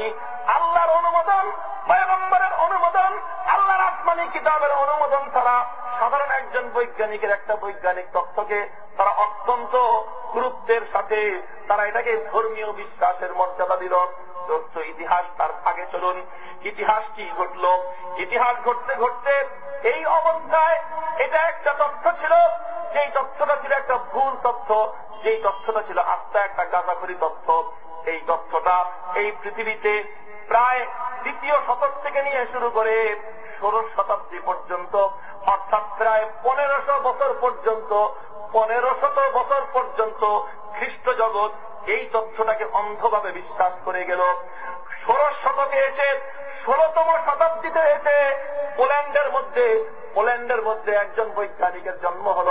আল্লাহর অনুমোদন, পয়গম্বরের অনুমোদন, আল্লাহর আসমানি কিতাবের অনুমোদন ছাড়া সাধারণ একজন বৈজ্ঞানিকের একটা বৈজ্ঞানিক তথ্যকে তারা অত্যন্ত গুরুত্বের সাথে তারা এটাকে ধর্মীয় বিশ্বাসের মর্যাদা দিল। দোস্ত, ইতিহাস তার আগে চলুন। ইতিহাস কি ঘটল? ইতিহাস ঘটতে ঘটতে এই অবস্থায় এটা একটা তথ্য ছিল, যেই তথ্যটা ছিল একটা ভুল তথ্য, যেই তথ্যটা ছিল আত্মা একটা গাঁজাখুরি তথ্য। এই তথ্যটা এই পৃথিবীতে প্রায় দ্বিতীয় শতক থেকে নিয়ে শুরু করে ষোলো শতাব্দী পর্যন্ত অর্থাৎ প্রায় পনেরোশো বছর পর্যন্ত পনেরোশত বছর পর্যন্ত খ্রিস্ট জগৎ এই তথ্যটাকে অন্ধভাবে বিশ্বাস করে গেল। ষোড়শ শতকে এসে ষোলতম শতাব্দীতে এসে পোল্যান্ডের মধ্যে পোল্যান্ডের মধ্যে একজন বৈজ্ঞানিকের জন্ম হল।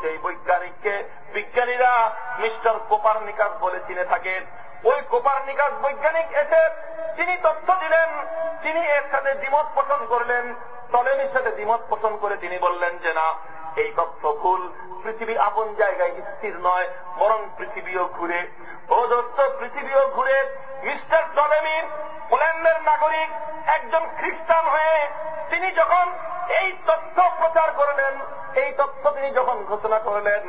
সেই বৈজ্ঞানিককে বিজ্ঞানীরা মিস্টার কোপারনিকাস বলে চিনে থাকেন। ওই কোপারনিকাস বৈজ্ঞানিক এসে তিনি তথ্য দিলেন, তিনি এর সাথে দ্বিমত পোষণ করলেন, টলেমির সাথে দ্বিমত পোষণ করে তিনি বললেন যে না, এই তথ্য ভুল, পৃথিবী আপন জায়গায় স্থির নয়, বরং পৃথিবীও ঘুরে। ও দোস্ত, পৃথিবীও ঘুরে। মিস্টার টলেমি পোল্যান্ডের নাগরিক একজন খ্রিস্টান হয়ে তিনি যখন এই তথ্য প্রচার করলেন, এই তথ্য তিনি যখন ঘোষণা করলেন,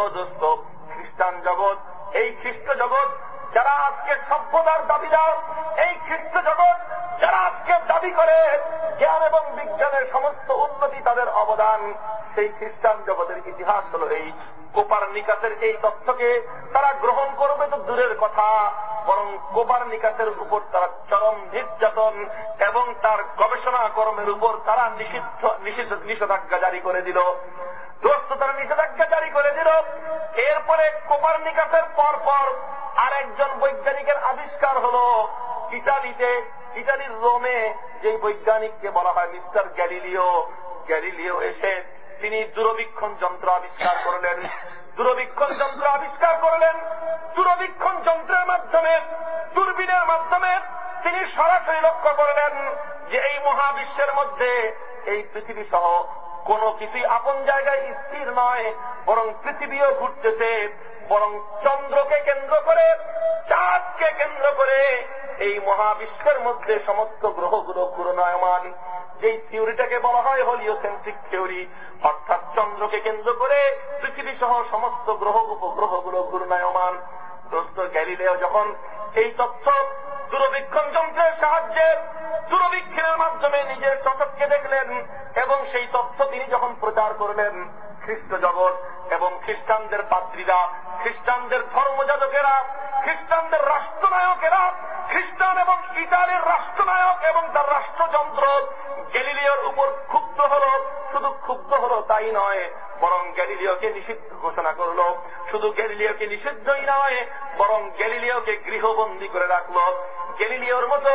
ও দোস্ত, খ্রিস্টান জগৎ, এই খ্রিস্ট জগৎ যারা আজকে সভ্যতার দাবিদার, এই খ্রিস্ট জগৎ যারা আজকে দাবি করে জ্ঞান এবং বিজ্ঞানের সমস্ত উন্নতি তাদের অবদান, সেই খ্রিস্টান জগতের ইতিহাস হল এই। কোপারনিকাসের এই তথ্যকে তারা গ্রহণ করবে তো দূরের কথা, বরং কোপারনিকাসের উপর তারা চরম নির্যাতন এবং তার গবেষণা কর্মের উপর তারা নিষিদ্ধ নিষিদ্ধ নিষেধাজ্ঞা জারি করে দিল। দোস্ত, তারা নিষেধাজ্ঞা জারি করে দিল। এরপরে কোপারনিকাসের পরপর আর একজন বৈজ্ঞানিকের আবিষ্কার হল ইতালিতে, ইতালির রোমে, যে বৈজ্ঞানিককে বলা হয় মিস্টার গ্যালিলিও। গ্যালিলিও এসে তিনি দূরবীক্ষণ যন্ত্র আবিষ্কার করলেন। দূরবীক্ষণ যন্ত্র আবিষ্কার করলেন দূরবীক্ষণ যন্ত্রের মাধ্যমে, দূরবীনের মাধ্যমে তিনি সরাসরি লক্ষ্য করলেন যে এই মহাবিশ্বের মধ্যে, এই পৃথিবী সহ কোনো কিছুই আপন জায়গায় স্থির নয়, বরং পৃথিবীও ঘুরতেছে, বরং চন্দ্রকে কেন্দ্র করে, চাঁদকে কেন্দ্র করে এই মহাবিশ্বের মধ্যে সমস্ত গ্রহগুলো ঘূর্ণায়মান। যেই থিওরিটাকে বলা হয় হলিওসেন্ট্রিক থিওরি, অর্থাৎ চন্দ্রকে কেন্দ্র করে পৃথিবী সহ সমস্ত গ্রহ উপগ্রহগুলো ঘূর্ণায়মান। দোস্ত, গ্যালিলিও যখন এই তথ্য দূরবীক্ষণ যন্ত্রের সাহায্যে দূরবীক্ষণের মাধ্যমে নিজের চোখে দেখলেন এবং সেই তথ্য তিনি যখন প্রচার করলেন, খ্রিস্ট জগৎ এবং খ্রিস্টানদের পাদ্রীরা, খ্রিস্টানদের ধর্মযাজকেরা, খ্রিস্টানদের রাষ্ট্রনায়কেরা, খ্রিস্টান এবং ইতালির রাষ্ট্রনায়ক এবং তার রাষ্ট্রযন্ত্র গ্যালিলিওর উপর ক্ষুব্ধ হল। শুধু ক্ষুব্ধ হল তাই নয়, বরং গ্যালিলিওকে নিষিদ্ধ ঘোষণা করল। শুধু গ্যালিলিওকে নিষিদ্ধই নয়, বরং গ্যালিলিওকে গৃহবন্দী করে রাখল। গ্যালিলিওর মতো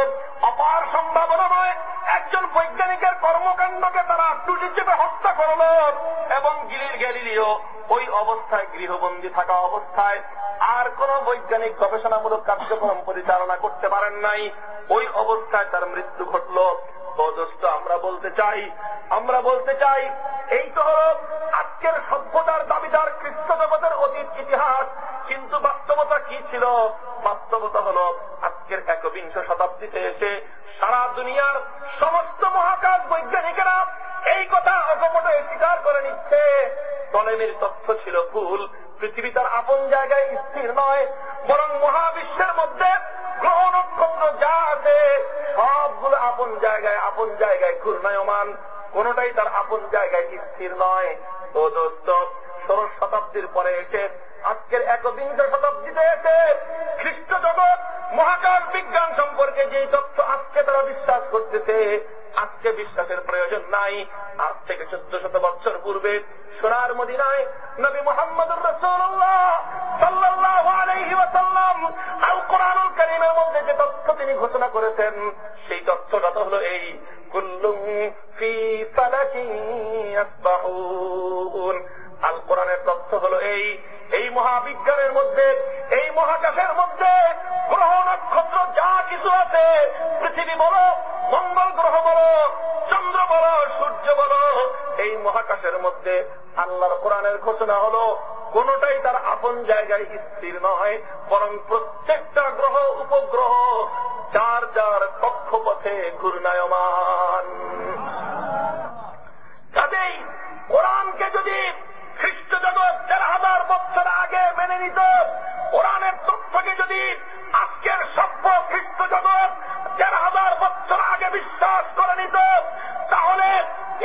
অপার সম্ভাবনাময় একজন বৈজ্ঞানিকের কর্মকাণ্ডকে তারা টুটিচেপে হত্যা করল এবং গ্যালিলিও ওই অবস্থায়, গৃহবন্দী থাকা অবস্থায় আর কোন বৈজ্ঞানিক গবেষণামূলক কার্যক্রম পরিচালনা করতে পারেন নাই। ওই অবস্থায় তার মৃত্যু ঘটল। দোস্ত, আমরা বলতে চাই আমরা বলতে চাই এই তো হল আজকের সভ্যতার দাবিদার খ্রিস্ট জগতের অতীত ইতিহাস। কিন্তু বাস্তবতা কি ছিল? বাস্তবতা হল আজকের একবিংশ শতাব্দীতে এসে সারা দুনিয়ার সমস্ত মহাকাশ বৈজ্ঞানিকেরা এই কথা অকপটে স্বীকার করে নিচ্ছে টলেমির তথ্য ছিল ভুল, পৃথিবী তার আপন জায়গায় স্থির নয়, বরং মহাবিশ্বের মধ্যে গ্রহ নক্ষত্র যা আছে সবগুলো আপন জায়গায় আপন জায়গায় ঘূর্ণায়মান, কোনটাই তার আপন জায়গায় স্থির নয়। ও দোস্ত, ষোড়শ শতাব্দীর পরে এসে আজকের একবিংশ শতাব্দীতে এসে খ্রিস্ট জগৎ মহাকাশ বিজ্ঞান সম্পর্কে যে তথ্য আজকে তারা বিশ্বাস করতেছে, আজকে বিশ্বাসের প্রয়োজন নাই। আজ থেকে চোদ্দ শত বছর পূর্বে সোনার মদিনায় নবী মুহাম্মদুর রাসূলুল্লাহ সাল্লাল্লাহু আলাইহি ওয়াসাল্লাম আল কুরআনুল কারীমের মধ্যে যে তথ্য তিনি ঘোষণা করেছেন, সেই তথ্যটা তো হলো এই কুল্লুম ফি ফালাকিন ইয়াসবাহুন। আল কুরআনের তথ্য হলো এই, এই মহাবিজ্ঞানের মধ্যে, এই মহাকাশের মধ্যে গ্রহ নক্ষত্র যা কিছু আছে, পৃথিবী বলো, মঙ্গল গ্রহ বলো, চন্দ্র বলো, সূর্য বলো, এই মহাকাশের মধ্যে আল্লাহর কোরআনের ঘোষণা হলো কোনটাই তার আপন জায়গায় স্থির নয়, বরং প্রত্যেকটা গ্রহ উপগ্রহ যার যার কক্ষপথে ঘূর্ণায়মান। কাজেই কোরআনকে যদি খ্রিস্ট জগৎ দেড় হাজার বছর আগে মেনে নিত, কোরআনের তথ্যকে যদি আজকের সভ্য খ্রিস্ট জগৎ দেড় হাজার বছর আগে বিশ্বাস করে নিত, তাহলে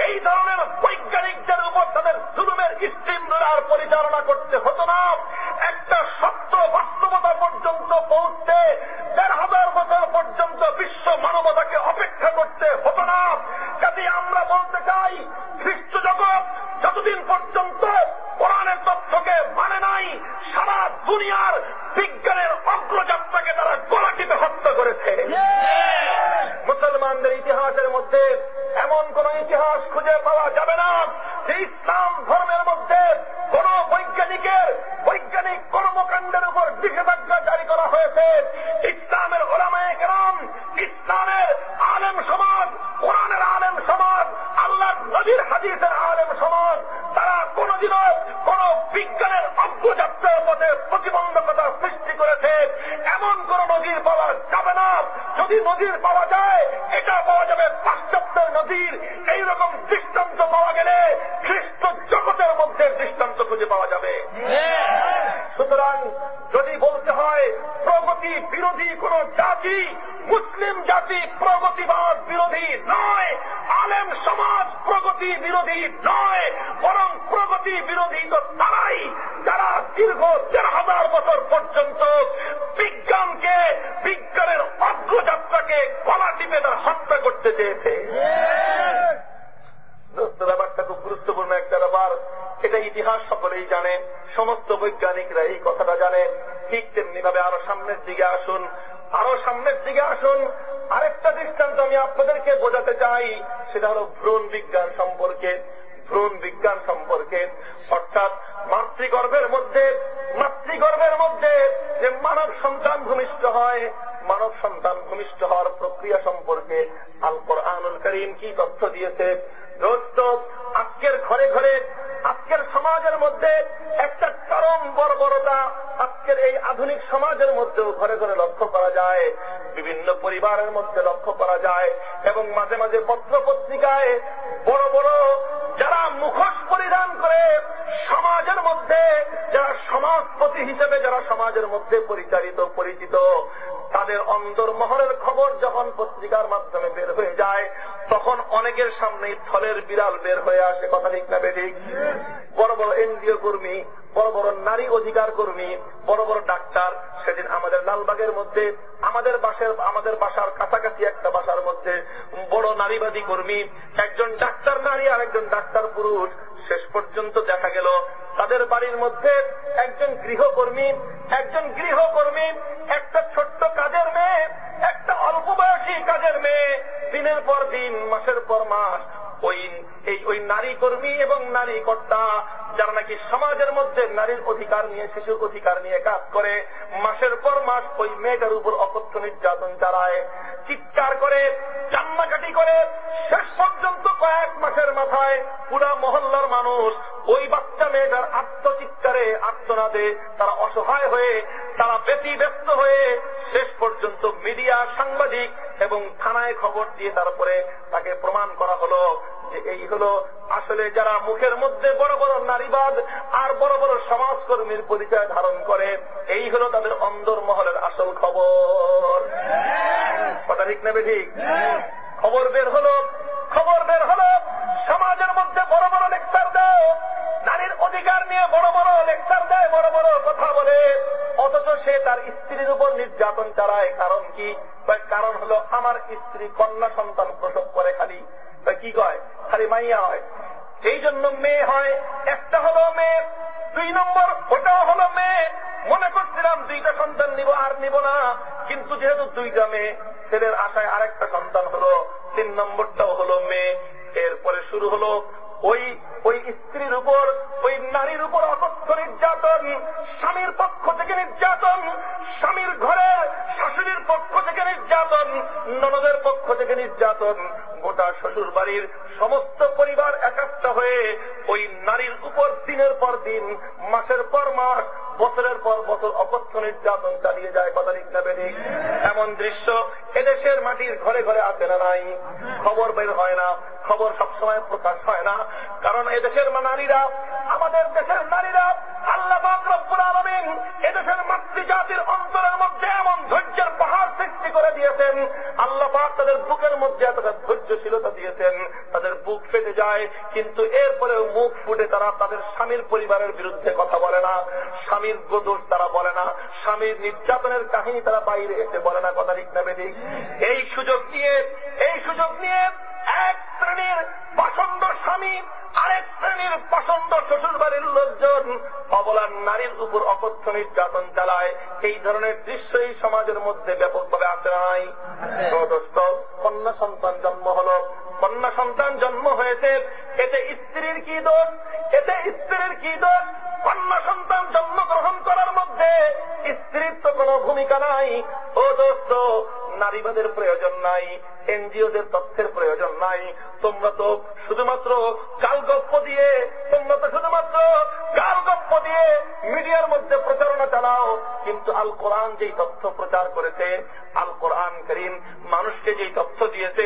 এই ধরনের বৈজ্ঞানিকদের উপর তাদের জুলুমের স্টিম ধরার পরিচালনা করতে হতো না। একটা সত্য বাস্তবতা পর্যন্ত পৌঁছতে দেড় হাজার বছর পর্যন্ত বিশ্ব মানবতাকে অপেক্ষা করতে হতো না। কাজে আমরা তার বিজ্ঞানের অগ্রযাত্রাকে তারা গলাটিতে হত্যা করেছে। মুসলমানদের ইতিহাসের মধ্যে এমন কোন ইতিহাস খুঁজে পাওয়া যাবে না যে ইসলাম ধর্মের মধ্যে কোন বৈজ্ঞানিকের বৈজ্ঞানিক কর্মকাণ্ডের উপর নিষেধাজ্ঞা জারি করা হয়েছে। ইসলামের ওলামায়ে কেরাম, ইসলামের আলেম সমাজ, কোরআনের আলেম সমাজ, আল্লাহর নবীর হাদিসের আলেম সমাজ তারা কোনদিনও কোন বিজ্ঞানের অগ্রযাত্রার পথে প্রতিবন্ধকতা সৃষ্টি করেছে এমন কোন নজির পাওয়া যাবে না। যদি নজির পাওয়া যায় এটা পাওয়া যাবে পাশ্চাত্যের নজির। এইরকম দৃষ্টান্ত পাওয়া গেলে খ্রিস্ট জগতের মধ্যে দৃষ্টান্ত খুঁজে পাওয়া যাবে। সুতরাং যদি বলতে হয় প্রগতি বিরোধী কোন জাতি, মুসলিম জাতি প্রগতিবাদ বিরোধী নয়, আলেম সমাজ প্রগতি বিরোধী নয়, বরং প্রগতি বিরোধী তো তারাই যারা দীর্ঘ দেড় হাজার বছর পর্যন্ত বিজ্ঞানকে, বিজ্ঞানের অগ্রযাত্রাকে গলা টিপে তারা হত্যা করতে চেয়েছে। ব্যাপারটা খুব গুরুত্বপূর্ণ একটা ব্যাপার, এটা ইতিহাস সকলেই জানে, সমস্ত বৈজ্ঞানিকরা এই কথাটা জানে। ঠিক তেমনি ভাবে আরো সামনের দিকে আসুন, আরো সামনের দিকে আসুন আরেকটা দৃষ্টান্ত আমি আপনাদেরকে বোঝাতে চাই, সেটা হলো ভ্রূণ বিজ্ঞান সম্পর্কে। ভ্রূণ বিজ্ঞান সম্পর্কে অর্থাৎ মাতৃগর্ভের মধ্যে, মাতৃগর্ভের মধ্যে যে মানব সন্তান ভূমিষ্ঠ হয়, মানব সন্তান ভূমিষ্ঠ হওয়ার প্রক্রিয়া সম্পর্কে আল কোরআনুল কারীম কি তথ্য দিয়েছে। দোস্ত, আজকের ঘরে ঘরে, আজকের সমাজের মধ্যে একটা চরম বর্বরতা আজকের এই আধুনিক সমাজের মধ্যেও ঘরে ঘরে লক্ষ্য করা যায়, বিভিন্ন পরিবারের মধ্যে লক্ষ্য করা যায়, এবং মাঝে মাঝে পত্র পত্রিকায় বড় বড় যারা মুখোশ পরিধান করে সমাজের মধ্যে, যারা সমাজপতি হিসেবে যারা সমাজের মধ্যে পরিচালিত পরিচিত, তাদের অন্তর্মহলের খবর যখন পত্রিকার মাধ্যমে বের হয়ে যায় তখন অনেকের সামনেই থলের বিড়াল বের হয়ে আসে। কথা ঠিক না বেঠিক? বড় বড় এনজিও কর্মী, বড় বড় নারী অধিকার কর্মী, বড় বড় ডাক্তার। সেদিন আমাদের লালবাগের মধ্যে, আমাদের বাসার আমাদের বাসার কাছাকাছি একটা বাসার মধ্যে বড় নারীবাদী কর্মী, একজন ডাক্তার নারী আর একজন ডাক্তার পুরুষ। শেষ পর্যন্ত দেখা গেল তাদের বাড়ির মধ্যে একজন গৃহকর্মী, একজন গৃহকর্মী একটা ছোট্ট কাজের মেয়ে, একটা অল্প বয়সী কাজের মেয়ে, দিনের পর দিন, মাসের পর মাস ওই এই ওই নারী কর্মী এবং নারী কর্তা যারা নাকি সমাজের মধ্যে নারীর অধিকার নিয়ে, শিশুর অধিকার নিয়ে কাজ করে, মাসের পর মাস ওই মেয়েটার উপর অকথ্য নির্যাতন চালায়, চিৎকার করে, কান্নাকাটি করে। শেষ পর্যন্ত কয়েক মাসের মাথায় পুরা মহল্লার মানুষ ওই বাচ্চা মেয়েটার আত্মচিৎকারে, আত্মনাদে তারা অসহায় হয়ে, তারা ব্যতি ব্যস্ত হয়ে শেষ পর্যন্ত মিডিয়া, সাংবাদিক এবং থানায় খবর দিয়ে তারপরে তাকে প্রমাণ করা হলো যে এই হলো আসলে যারা মুখের মধ্যে বড় বড় নারীবাদ আর বড় বড় সমাজকর্মীর পরিচয় ধারণ করে, এই হলো তাদের অন্দরমহলের আসল খবর। কথা ঠিক না বেঠিক? খবর বের হলো, খবর বের হলো সমাজের মধ্যে বড় বড় লেকচার দাও, নারীর অধিকার নিয়ে বড় বড় লেকচার দেয়, বড় বড় কথা বলে, অথচ সে তার স্ত্রীর উপর নির্যাতন চালায়। কারণ কি? কারণ হলো আমার স্ত্রী কন্যা সন্তান প্রসব করে, খালি কি কয়, খালি মাইয়া হয়, এই জন্য মেয়ে হয়। একটা হলো মেয়ে, দুই নম্বর ওটাও হলো মেয়ে। মনে করছিলাম দুইটা সন্তান নিব, আর নিব না, কিন্তু যেহেতু দুইটা মেয়ে, ছেলের আশায় আরেকটা সন্তান হলো, তিন নম্বরটাও হলো মেয়ে। এরপরে শুরু হলো ওই ওই স্ত্রীর উপর, ওই নারীর উপর অকথ্য নির্যাতন, স্বামীর পক্ষ থেকে নির্যাতন, স্বামীর ঘরের শাশুড়ির পক্ষ থেকে নির্যাতন, ননদের পক্ষ থেকে নির্যাতন, গোটা শ্বশুর বাড়ির সমস্ত পরিবার একাত্র হয়ে ওই নারীর উপর দিনের পর দিন, মাসের পর মাস, বছরের পর বছর অকথ্য নির্যাতন চালিয়ে যায়। কথা ঠিক না বেঠিক? এমন দৃশ্য এদেশের মাটির ঘরে ঘরে আছে না নাই? খবর বের হয় না, খবর সবসময় প্রকাশ হয় না, কারণ এদেশের নারীরা, আমাদের দেশের নারীরা, আল্লাহ পাক রব্বুল আলামিন এদেশের মাতৃজাতির অন্তরের মধ্যে এমন ধৈর্যের পাহাড় সৃষ্টি করে দিয়েছেন, আল্লাহ পাক তাদের বুকের মধ্যে তাদের ধৈর্যশীলতা দিয়েছেন, তাদের বুক ফেটে যায়, কিন্তু এরপরেও মুখ ফুটে তারা তাদের স্বামীর পরিবারের বিরুদ্ধে কথা বলে না, স্বামীর দোষ তারা বলে না, স্বামীর নির্যাতনের কাহিনী তারা বাইরে এসে বলে না। কথা ঠিক না বেঠিক? এই সুযোগ নিয়ে, এই সুযোগ নিয়ে এক শ্রেণীর বাসন্দ স্বামী আরেক শ্রেণীর পছন্দ শ্বশুর বাড়ির লোকজন অবলার নারীর উপর অকথ্য নির্যাতন চালায়। এই ধরনের দৃশ্য এই সমাজের মধ্যে ব্যাপকভাবে আসে নাই। কন্যা সন্তান জন্ম হলো, কন্যা সন্তান জন্ম হয়েছে, এতে স্ত্রীর কি দোষ? এতে স্ত্রীর কি দোষ? কন্যা সন্তান জন্মগ্রহণ করার মধ্যে স্ত্রীর তো কোনো ভূমিকা নাই। ও দোস্ত, নারীবাদের প্রয়োজন নাই, এনজিওদের তথ্যের প্রয়োজন নাই। তোমরা তো শুধুমাত্র কালগপ্প দিয়ে তোমরা তো শুধুমাত্র কালগপ্প দিয়ে মিডিয়ার মধ্যে প্রচারণা চালাও, কিন্তু আল কোরআন যেই তথ্য প্রচার করেছে, আল কোরআন করিম মানুষকে যেই তথ্য দিয়েছে,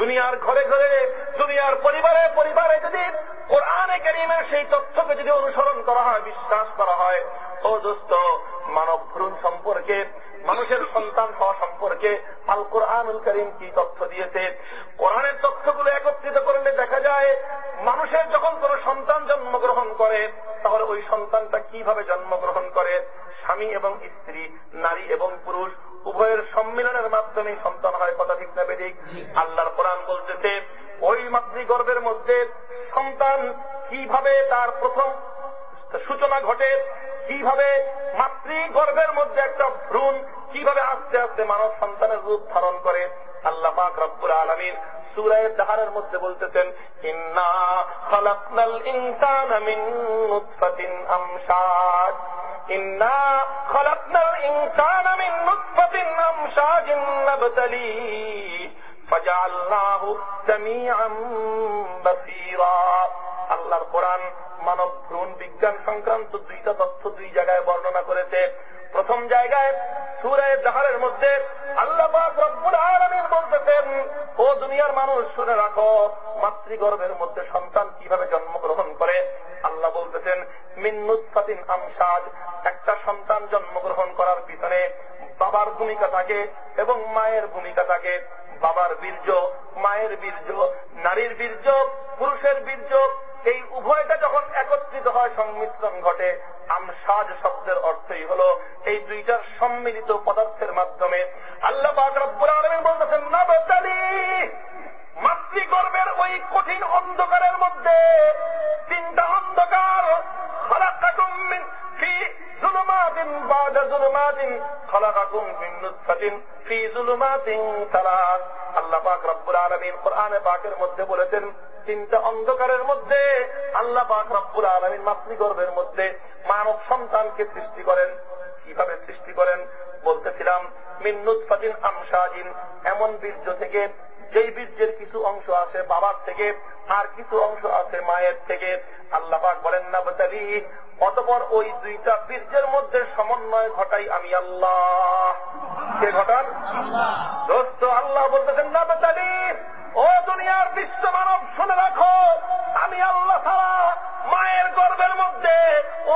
দুনিয়ার ঘরে ঘরে দুনিয়ার পরিবারে পরিবারে যদি কোরআনে করিমের সেই তথ্যকে যদি অনুসরণ করা হয়, বিশ্বাস করা হয়, ও দোস্ত, মানব ভ্রূণ সম্পর্কে, মানুষের সন্তান হওয়া সম্পর্কে আল কোরআনুল করিম কি তথ্য দিয়েছে? কোরআনের তথ্যগুলো একত্রিত করলে দেখা যায় মানুষের যখন কোন সন্তান জন্মগ্রহণ করে, তাহলে ওই সন্তানটা কিভাবে জন্মগ্রহণ করে, স্বামী এবং স্ত্রী, নারী এবং পুরুষ উভয়ের সম্মিলনের মাধ্যমে সন্তান হয়। কথা ঠিক না বেঠিক? আল্লাহর কোরআন বলতেছে ওই মাতৃগর্ভের মধ্যে সন্তান কিভাবে তার প্রথম সূচনা ঘটে, কিভাবে মাতৃগর্ভের মধ্যে একটা ভ্রূণ কিভাবে আস্তে আস্তে মানব সন্তানের রূপ ধারণ করে। আল্লাহ পাক রব্বুল আলামিন সূরা দাহারের মধ্যে বলতেছেন ইন্না খালাকনাল ইনসানা মিন নুতফাতিন আমশাজ, ইন্না খালাকনাল ইনসানা মিন নুতফাতিন আমশাজিন নাবতালি ফাজআলনাহু সামিআন বাসীরা। আল্লাহর কোরআন মানব ভ্রূণ বিজ্ঞান সংক্রান্ত দুইটা তথ্য দুই জায়গায় বর্ণনা করেছে। প্রথম জায়গায় সূরা দাহারের মধ্যে আল্লাহ পাক রব্বুল আলামিন বলতেছেন ও দুনিয়ার মানুষ শুনে রাখো, মাতৃগর্ভের মধ্যে সন্তান কিভাবে জন্মগ্রহণ করে। আল্লাহ বলতেছেন মিন নুতফাতিন আমশাজ, একটা সন্তান জন্মগ্রহণ করার পিছনে বাবার ভূমিকা থাকে এবং মায়ের ভূমিকা থাকে। বাবার বীর্য, মায়ের বীর্য, নারীর বীর্য, পুরুষের বীর্য, এই উভয়টা যখন একত্রিত হয়, সংমিশ্রণ ঘটে। আমশাজ শব্দের অর্থই হলো এই দুইটার সম্মিলিত পদার্থের মাধ্যমে। আল্লাহ পাক রব্বুল আলামিন বলতেছেন নাবতালি, মাতৃগর্ভের ওই কঠিন অন্ধকারের মধ্যে তিনটা অন্ধকার, খালাকাকুম মিন ফি যুলুমাতিন বাদা যুলুমাতিন খালাকাকুম মিন নুতফাতিন ফি যুলুমাতিন সালাস। আল্লাহ পাক রব্বুল আলামিন কোরআনে পাকের মধ্যে বলেছেন তিনটা অন্ধকারের মধ্যে আল্লাহ পাক রব্বুল আলামিন মাতৃগর্ভের মধ্যে মানব সন্তানকে সৃষ্টি করেন। কিভাবে সৃষ্টি করেন? বলতেছিলাম মিন নুতফাতিন আমশাজিন, এমন বীর্য থেকে যেই বীর্যের কিছু অংশ আছে বাবার থেকে আর কিছু অংশ আছে মায়ের থেকে। আল্লাহ পাক বলেন নাবতালি, অতঃপর ওই দুইটা বীর্যের মধ্যে সমন্বয় ঘটাই আমি আল্লাহ। কে ঘটান? দোস্ত, আল্লাহ বলতেছেন নাবতালি, ও দুনিয়ার বিশ্ব মানব শুনে রাখো, আমি আল্লাহ ছাড়া মায়ের গর্ভের মধ্যে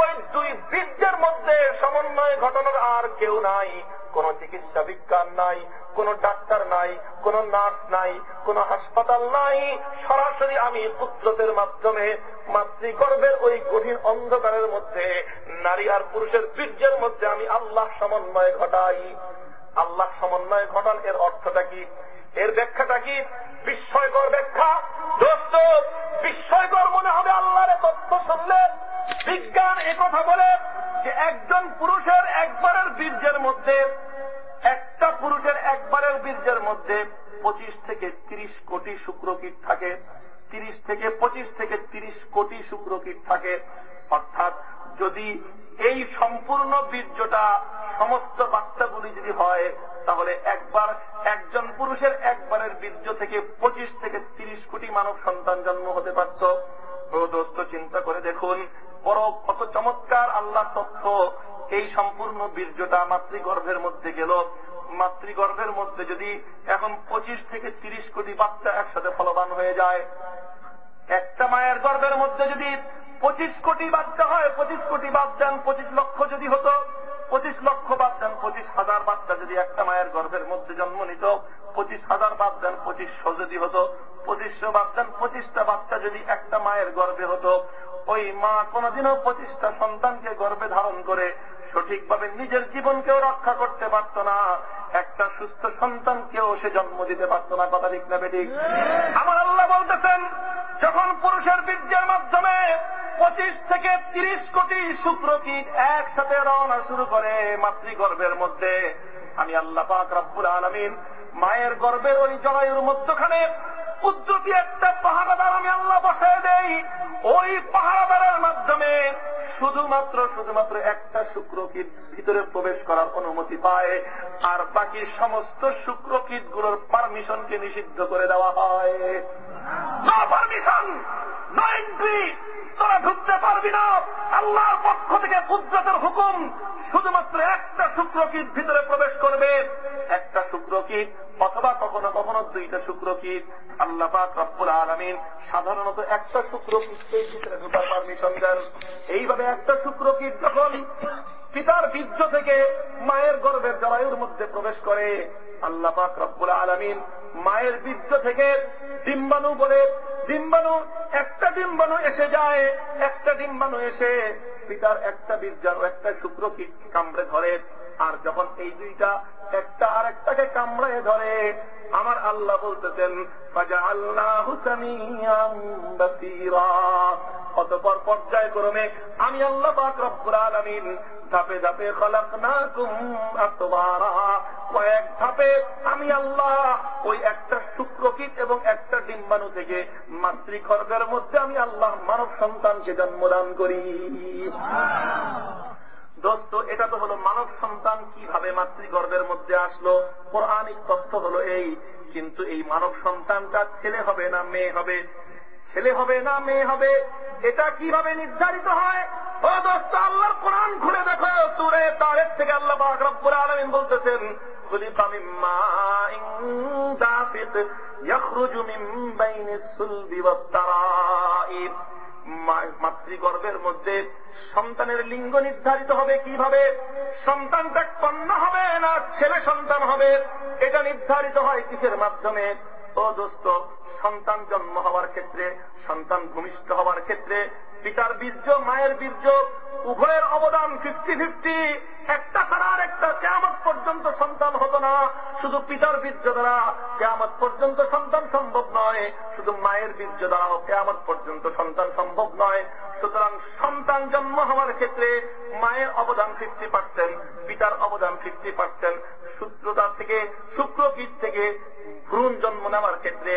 ওই দুই বীর্যের মধ্যে সমন্বয় ঘটানোর আর কেউ নাই। কোন চিকিৎসা বিজ্ঞান নাই, কোন ডাক্তার নাই, কোন নার্স নাই, কোন হাসপাতাল নাই। সরাসরি আমি কুদরতের মাধ্যমে মাতৃগর্ভের ওই কঠিন অন্ধকারের মধ্যে নারী আর পুরুষের বীর্যের মধ্যে আমি আল্লাহ সমন্বয় ঘটাই। আল্লাহ সমন্বয় ঘটান, এর অর্থটা কি, এর ব্যাখ্যাটা কি? বিস্ময়কর ব্যাখ্যা দোস্ত, বিস্ময়কর মনে হবে আল্লাহর তথ্য শুনলে। বিজ্ঞান একথা বলে যে একজন পুরুষের একবারের বীর্যের মধ্যে, একটা পুরুষের একবারের বীর্যের মধ্যে পঁচিশ থেকে তিরিশ কোটি শুক্রকীট থাকে। তিরিশ থেকে পঁচিশ থেকে তিরিশ কোটি শুক্রকীট থাকে। অর্থাৎ যদি এই সম্পূর্ণ বীর্যটা সমস্ত বাচ্চাগুলি যদি হয়, তাহলে একবার একজন পুরুষের একবারের বীর্য থেকে পঁচিশ থেকে তিরিশ কোটি মানব সন্তান জন্ম হতে পারত। ও দোস্ত, চিন্তা করে দেখুন বড় কত চমৎকার আল্লাহ তথ্য। এই সম্পূর্ণ বীর্যটা মাতৃগর্ভের মধ্যে গেল। মাতৃগর্ভের মধ্যে যদি এখন পঁচিশ থেকে তিরিশ কোটি বাচ্চা একসাথে ফলবান হয়ে যায়, একটা মায়ের গর্ভের মধ্যে যদি পঁচিশ কোটি বাচ্চা হয়, পঁচিশ কোটি বাদ দেন পঁচিশ লক্ষ যদি হতো, পঁচিশ লক্ষ বাদ দেন পঁচিশ হাজার বাচ্চা যদি একটা মায়ের গর্ভের মধ্যে জন্ম নিত, পঁচিশ হাজার বাদ দেন পঁচিশশো যদি হতো, পঁচিশশো বাদ দেন পঁচিশটা বাচ্চা যদি একটা মায়ের গর্ভে হতো, ওই মা কোনদিনও পঁচিশটা সন্তানকে গর্ভে ধারণ করে সঠিকভাবে নিজের জীবনকেও রক্ষা করতে পারত না, একটা সুস্থ সন্তানকেও সে জন্ম দিতে পারত না। কথা ঠিক না বেঠিক? আমার আল্লাহ বলতেছেন যখন পুরুষের বীর্যের মাধ্যমে পঁচিশ থেকে তিরিশ কোটি সূত্রকীট একসাথে রওনা শুরু করে মাতৃগর্ভের মধ্যে, আমি আল্লাহ পাক রব্বুল আলামিন মায়ের গর্ভের ওই জরায়ুর মধ্যখানে কুদরতি একটা পাহারাদার আমি আল্লাহ বসে দেই। ওই পাহারাদারের মাধ্যমে শুধুমাত্র শুধুমাত্র একটা শুক্রকীট ভিতরে প্রবেশ করার অনুমতি পায়, আর বাকি সমস্ত শুক্রকীট গুলোর পারমিশনকে নিষিদ্ধ করে দেওয়া হয়। নো পারমিশন, নো এন্ট্রি, তোরা ঢুকতে পারবি না। আল্লাহর পক্ষ থেকে কুদরতের হুকুম, শুধুমাত্র একটা শুক্রকীট ভিতরে প্রবেশ করবে। একটা শুক্রকীট অথবা কখনো কখনো দুইটা শুক্রকীট। আল্লাহ পাক রব্বুল আলামিন সাধারণত একটা শুক্রকীটের ভিতরে ঢোকার পারমিশন দেন। এইভাবে একটা শুক্রকীট যখন পিতার বীর্য থেকে মায়ের গর্ভের জরায়ুর মধ্যে প্রবেশ করে, আল্লাহ পাক রব্বুল আলামিন মায়ের বীর্য থেকে ডিম্বাণু বলে ডিম্বাণু একটা ডিম্বাণু এসে যায়, একটা ডিম্বাণু এসে পিতার একটা বীর্য একটা শুক্রকীট কামড়ে ধরে। আর যখন এই দুইটা একটা আর একটাকে কামড়ে ধরে, আমার আল্লাহ বলতেছেন ফাজআলনাহু সামিআম বাসীরা, অতঃপর পর্যায়ক্রমে আমি আল্লাহ পাক রব্বুল আলামিন ধাপে ধাপে খলাকনাকুম আতওয়ারা, কয়েক ধাপে আমি আল্লাহ ওই একটা শুক্রকীট এবং একটা ডিম্বাণু থেকে মাতৃগর্ভের মধ্যে আমি আল্লাহ মানব সন্তানকে জন্মদান করি। দোস্ত, এটা তো হলো মানব সন্তান কিভাবে মাতৃগর্ভের মধ্যে আসলো, কোরআনিক তথ্য হলো এই। কিন্তু এই মানব সন্তানটা ছেলে হবে না মেয়ে হবে, ছেলে হবে না মেয়ে হবে, এটা কিভাবে নির্ধারিত হয়? ও দোস্ত, আল্লাহর কোরআন খুলে দেখো, সূরা তারিক থেকে আল্লাহ পাক রব্বুল আলামিন বলতেছেন খুলিকা মিন মাইন দাফিক ইখরুজু মিন বাইনিস সুলবি ওয়াত তারাইব। মাতৃগর্ভের মধ্যে সন্তানের লিঙ্গ নির্ধারিত হবে কিভাবে, সন্তানটা কন্যা হবে না ছেলে সন্তান হবে, এটা নির্ধারিত হয় কিসের মাধ্যমে? ও দোস্ত, সন্তান জন্ম হওয়ার ক্ষেত্রে, সন্তান ভূমিষ্ঠ হওয়ার ক্ষেত্রে পিতার বীর্য মায়ের বীর্য উভয়ের অবদান ফিফটি ফিফটি, একটা ছাড়া আর একটা। কিয়ামত পর্যন্ত সন্তান হতো না, শুধু পিতার বীর্য দ্বারা কিয়ামত পর্যন্ত সন্তান সম্ভব নয়, শুধু মায়ের বীর্য দ্বারাও কিয়ামত পর্যন্ত সন্তান সম্ভব নয়। সুতরাং সন্তান জন্ম হওয়ার ক্ষেত্রে মায়ের অবদান ফিফটি পার্সেন্ট, পিতার অবদান ফিফটি পার্সেন্ট, সূত্রতা থেকে শুক্রকীট থেকে ভ্রূণ জন্ম নেওয়ার ক্ষেত্রে।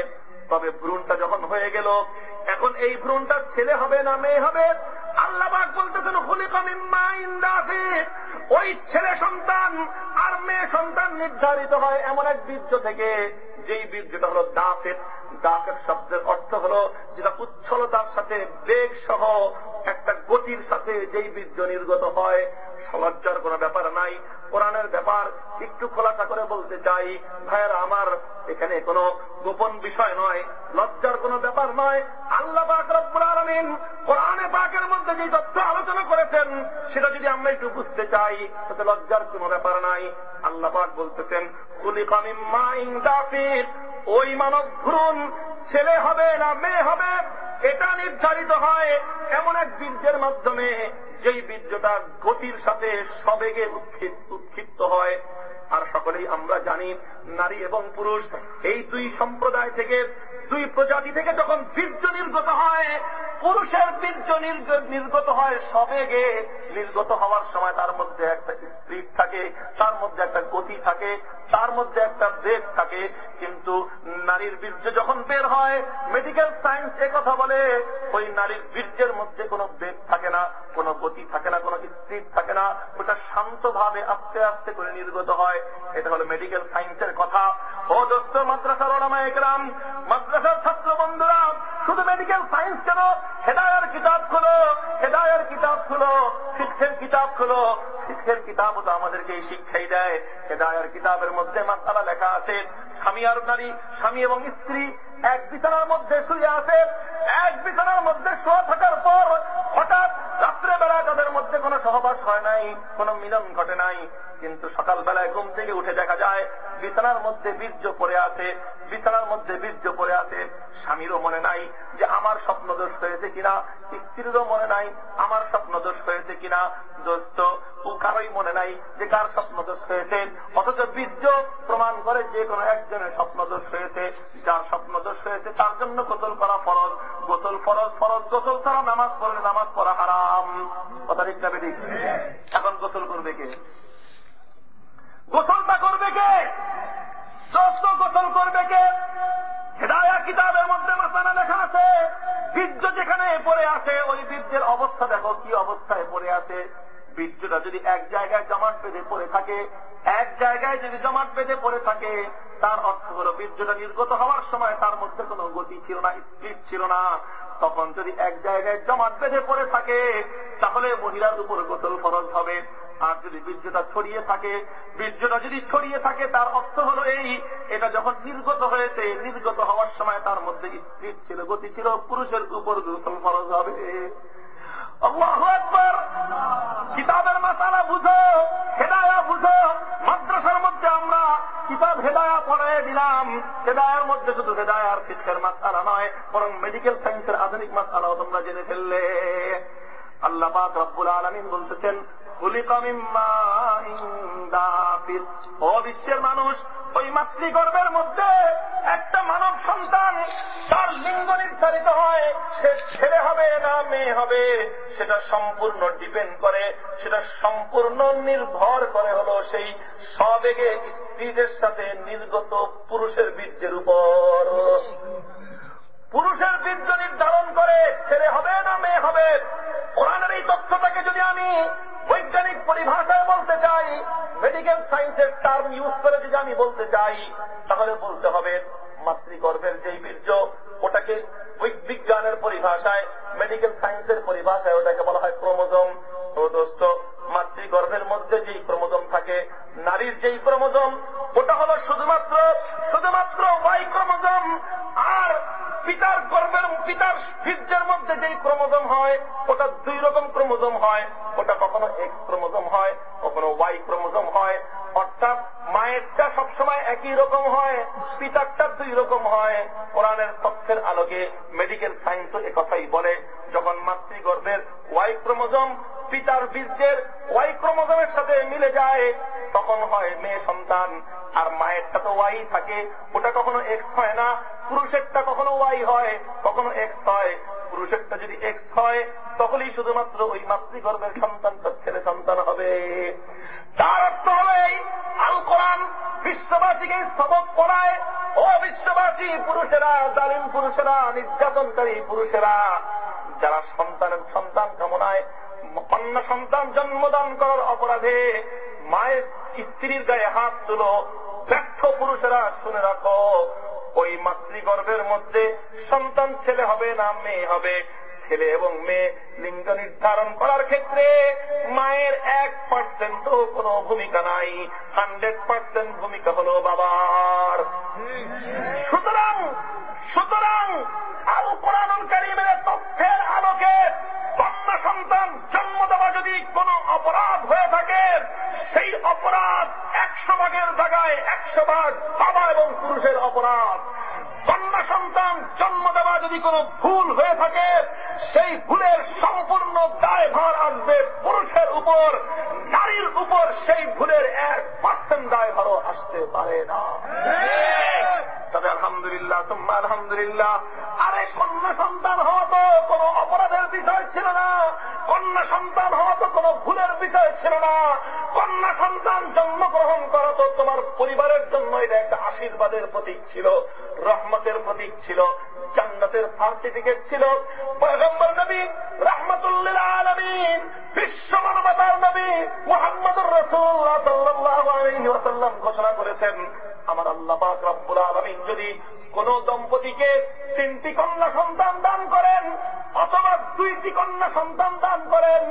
তবে ভ্রূণটা যখন হয়ে গেল, এখন এই ভ্রূণটা ছেলে হবে না মেয়ে হবে? আল্লাহ পাক বলতেছেন খুলিকা মিন মাইন দাফিক, ওই ছেলে সন্তান আর মেয়ে সন্তান নির্ধারিত হয় এমন এক বীর্য থেকে যেই বীর্যটা হলো দাফিক। দাফিক শব্দের অর্থ হলো যেটা উচ্ছলতার সাথে বেগ সহ একটা গতির সাথে যেই বীর্য নির্গত হয়। লজ্জার কোনো ব্যাপার নাই, কোরআনের ব্যাপার একটু খোলাসা করে বলতে চাই ভাইয়েরা আমার, এখানে কোনো গোপন বিষয় নয়, লজ্জার কোনো ব্যাপার নয়। আল্লাহ পাক রব্বুল আলামিন কোরআনে পাকের মধ্যে যে তথ্য আলোচনা করেছেন সেটা যদি আমরা একটু বুঝতে চাই তাতে লজ্জার কোনো ব্যাপার নাই। আল্লাহ পাক বলতেছেন খুলিকা মিন মাইন দাফিক, ওই মানব ভ্রূণ ছেলে হবে না মেয়ে হবে এটা নির্ধারিত হয় এমন এক বীর্যের মাধ্যমে যেই বীর্যটা গতির সাথে সবেগে উৎক্ষিপ্ত হয়। আর সকলেই আমরা জানি নারী এবং পুরুষ এই দুই সম্প্রদায় থেকে দুই প্রজাতি থেকে যখন বীর্য নির্গত হয়, পুরুষের বীর্য নির্গত হয় সবেগে, নির্গত হওয়ার সময় তার মধ্যে একটা স্পিড থাকে, তার মধ্যে একটা গতি থাকে, তার মধ্যে একটা ব্রেক থাকে। কিন্তু নারীর বীর্য যখন বের হয়, মেডিকেল সায়েন্স একথা বলে ওই নারীর বীর্যের মধ্যে কোনো ব্রেক থাকে না, কোনো গতি থাকে না, কোনো স্পিড থাকে না, ওটা শান্তভাবে আস্তে আস্তে করে নির্গত হয়। এটা হলো মেডিকেল সায়েন্সের কথা। ও দোস্ত, মাদ্রাসার ওলামায়ে কেরাম, মাদ্রাসার ছাত্র বন্ধুরা, শুধু মেডিকেল সায়েন্স কেন, হেদায়ার কিতাব খুলো, হেদায়ার কিতাব খুলো, শিক্ষার কিতাব খুলো, শিক্ষার কিতাবও তো আমাদেরকে এই শিক্ষাই দেয়। হেদায়ার কিতাবের মধ্যে মাসালা লেখা আছে স্বামী আর নারী, স্বামী এবং স্ত্রী এক বিছানার মধ্যে শুয়ে আছে, এক বিছানার মধ্যে শোয়া থাকার পর হঠাৎ রাত্রেবেলা তাদের মধ্যে কোনো সহবাস হয় নাই, কোনো মিলন ঘটে নাই, কিন্তু সকালবেলায় ঘুম থেকে উঠে দেখা যায় বিছানার মধ্যে বীর্য পড়ে আছে, বিছানার মধ্যে বীর্য পড়ে আছে। স্বামীরও মনে নাই যে আমার স্বপ্নদোষ হয়েছে কিনা, স্ত্রীরও মনে নাই আমার স্বপ্নদোষ হয়েছে কিনা। দোস্ত, ও কারোই মনে নাই যে কার স্বপ্নদোষ হয়েছে, অথচ বীর্য প্রমাণ করে যে কোনো একজনের স্বপ্নদোষ হয়েছে। যার স্বপ্নদোষ হয়েছে তার জন্য গোসল করা ফরজ, গোসল ফরজ ফরজ গোসল ছাড়া নামাজ পড়লে নামাজ পড়া হারাম। কথা ঠিক না বেটি? এখন গোসল করবে কে? গোসলটা করবে কে? দোস্ত, গোসল করবে কে? হেদায়া কিতাবের মধ্যে মাসালা লেখা আছে, বীর্য যেখানে পড়ে আছে ওই বীর্যের অবস্থা দেখো কি অবস্থায় পড়ে আছে। বীর্যটা যদি এক জায়গায় জমাট বেঁধে পড়ে থাকে, এক জায়গায় যদি জমাট বেঁধে পড়ে থাকে, তার অর্থ হল বীর্যটা নির্গত হওয়ার সময় তার মধ্যে কোনো গতি ছিল না, স্পিড ছিল না। তখন যদি এক জায়গায় জমাট বেঁধে পড়ে থাকে তাহলে মহিলার উপর গোসল ফরজ হবে। আর যদি বীর্যটা ছড়িয়ে থাকে, বীর্যটা যদি ছড়িয়ে থাকে তার অর্থ হলো এই, এটা যখন নির্গত হয়েছে, নির্গত হওয়ার সময় তার মধ্যে স্পিড ছিল, গতি ছিল, পুরুষের উপর গোসল ফরজ হবে। আল্লাহু আকবার! কিতাবের মাসালা বুঝো, হেদায়া বুঝো। মাদ্রাসার মধ্যে আমরা কিতাব হেদায়া পড়ায় দিলাম। হেদায়ার মধ্যে শুধু হেদায়ার শিক্ষার মাসালা নয়, বরং মেডিকেল সায়েন্সের আধুনিক মাসালাও তোমরা জেনে ফেললে। আল্লাহ পাক রব্বুল আলামিন বলতেছেন, খুলিকা মিন মাইন দাফির, ও বিশ্বের মানুষ, ওই মাতৃগর্ভের মধ্যে একটা মানব সন্তান, তার লিঙ্গ নির্ধারিত হয়, সে ছেলে হবে না মেয়ে হবে সেটা সম্পূর্ণ ডিপেন্ড করে, সেটা সম্পূর্ণ নির্ভর করে হলো সেই সবেগে স্ত্রীদের সাথে নির্গত পুরুষের বীর্যের উপর। পুরুষের বীর্য নির্ধারণ করে ছেলে হবে না মেয়ে হবে। কোরআনের এই তথ্যটাকে যদি আমি বৈজ্ঞানিক পরিভাষায় বলতে চাই, মেডিকেল সায়েন্সের টার্ম ইউজ করে যদি আমি বলতে চাই, তাহলে বলতে হবে মাতৃগর্ভের যেই বীর্য, ওটাকে বিজ্ঞানের পরিভাষায়, মেডিকেল সায়েন্সের পরিভাষায় ওটাকে বলা হয় ক্রোমোজোম। তো দোস্ত, মাতৃগর্ভের মধ্যে যেই ক্রোমোজোম থাকে, নারীর যেই ক্রোমোজোম, ওটা হলো শুধুমাত্র শুধুমাত্র ওয়াই ক্রোমোজোম। আর পিতার গর্ভের, পিতার বীর্যের মধ্যে যেই ক্রোমোজোম হয়, ওটা দুই রকম ক্রোমোজোম হয়। ওটা কখনো এক্স ক্রোমোজোম হয়, কখনো ওয়াই ক্রোমোজোম হয়। অর্থাৎ মায়েরটা সবসময় একই রকম হয়, পিতারটা দুই রকম হয়। কোরআনের তথ্যের আলোকে মেডিকেল সায়েন্সও একথাই বলে, যখন মাতৃগর্ভের ওয়াই ক্রোমোজোম পিতার বীর্যের ওয়াই ক্রোমোজোমের সাথে মিলে যায় তখন হয় মেয়ে সন্তান। আর মায়েরটা তো ওয়াই থাকে, ওটা কখনো এক্স হয় না। পুরুষেরটা কখনো ওয়াই হয়, কখনো এক্স হয়। পুরুষেরটা যদি এক্স হয় তখনই শুধুমাত্র ওই মাতৃগর্ভের সন্তানটা ছেলে সন্তান হবে। তার অর্থ হলো এই, আল কোরআন বিশ্ববাসীকে সবক পড়ায়, ও বিশ্ববাসী পুরুষেরা, জালিম পুরুষেরা, নির্যাতনকারী পুরুষেরা, যারা সন্তানের সন্তান কামনায়, কন্যা সন্তান জন্মদান করার অপরাধে মায়ের স্ত্রীর গায়ে হাত তুলো, ব্যর্থ পুরুষেরা শুনে রাখো, ওই মাতৃগর্ভের মধ্যে সন্তান ছেলে হবে না মেয়ে হবে। ছেলে এবং মেয়ে লিঙ্গ নির্ধারণ করার ক্ষেত্রে মায়ের এক পার্সেন্টও কোনো ভূমিকা নাই, হান্ড্রেড পার্সেন্ট ভূমিকা হলো বাবার। সুতরাং সুতরাং আল কোরআনুল কারীমের তথ্যের আলোকে কন্যা সন্তান জন্ম দেওয়া যদি কোনো অপরাধ হয়ে থাকে, সেই অপরাধ একশো ভাগের জায়গায় একশো ভাগ বাবা এবং পুরুষের অপরাধ। কন্যা সন্তান জন্ম দেওয়া যদি কোনো ভুল হয়ে থাকে, সেই ভুলের সম্পূর্ণ দায়ভার আসবে পুরুষের উপর, নারীর উপর সেই ভুলের এক পার্সেন্ট দায়ভারও আসতে পারে না। তবে আলহামদুলিল্লাহ, তোমরা আলহামদুলিল্লাহ, আরে কন্যা সন্তান হওয়া তো কোনো অপরাধের বিষয় ছিল না, কন্যা সন্তান হওয়া তো কোনো ভুলের বিষয় ছিল না। কন্যা সন্তান জন্মগ্রহণ করা তো তোমার পরিবারের জন্য এটা একটা আশীর্বাদের প্রতীক ছিল, রহমতের প্রতীক ছিল, জান্নাতের সার্টিফিকেট ছিল। পয়গম্বর নবী রাহমাতুল লিল আলামিন, বিশ্ব মানবতার নবী মুহাম্মদুর রাসূলুল্লাহ সাল্লাল্লাহু আলাইহি ওয়াসাল্লাম ঘোষণা করেছেন, আমার আল্লাহ পাক রব্বুল আলামিন যদি কোন দম্পতিকে তিনটি কন্যা সন্তান দান করেন অথবা দুইটি কন্যা সন্তান দান করেন,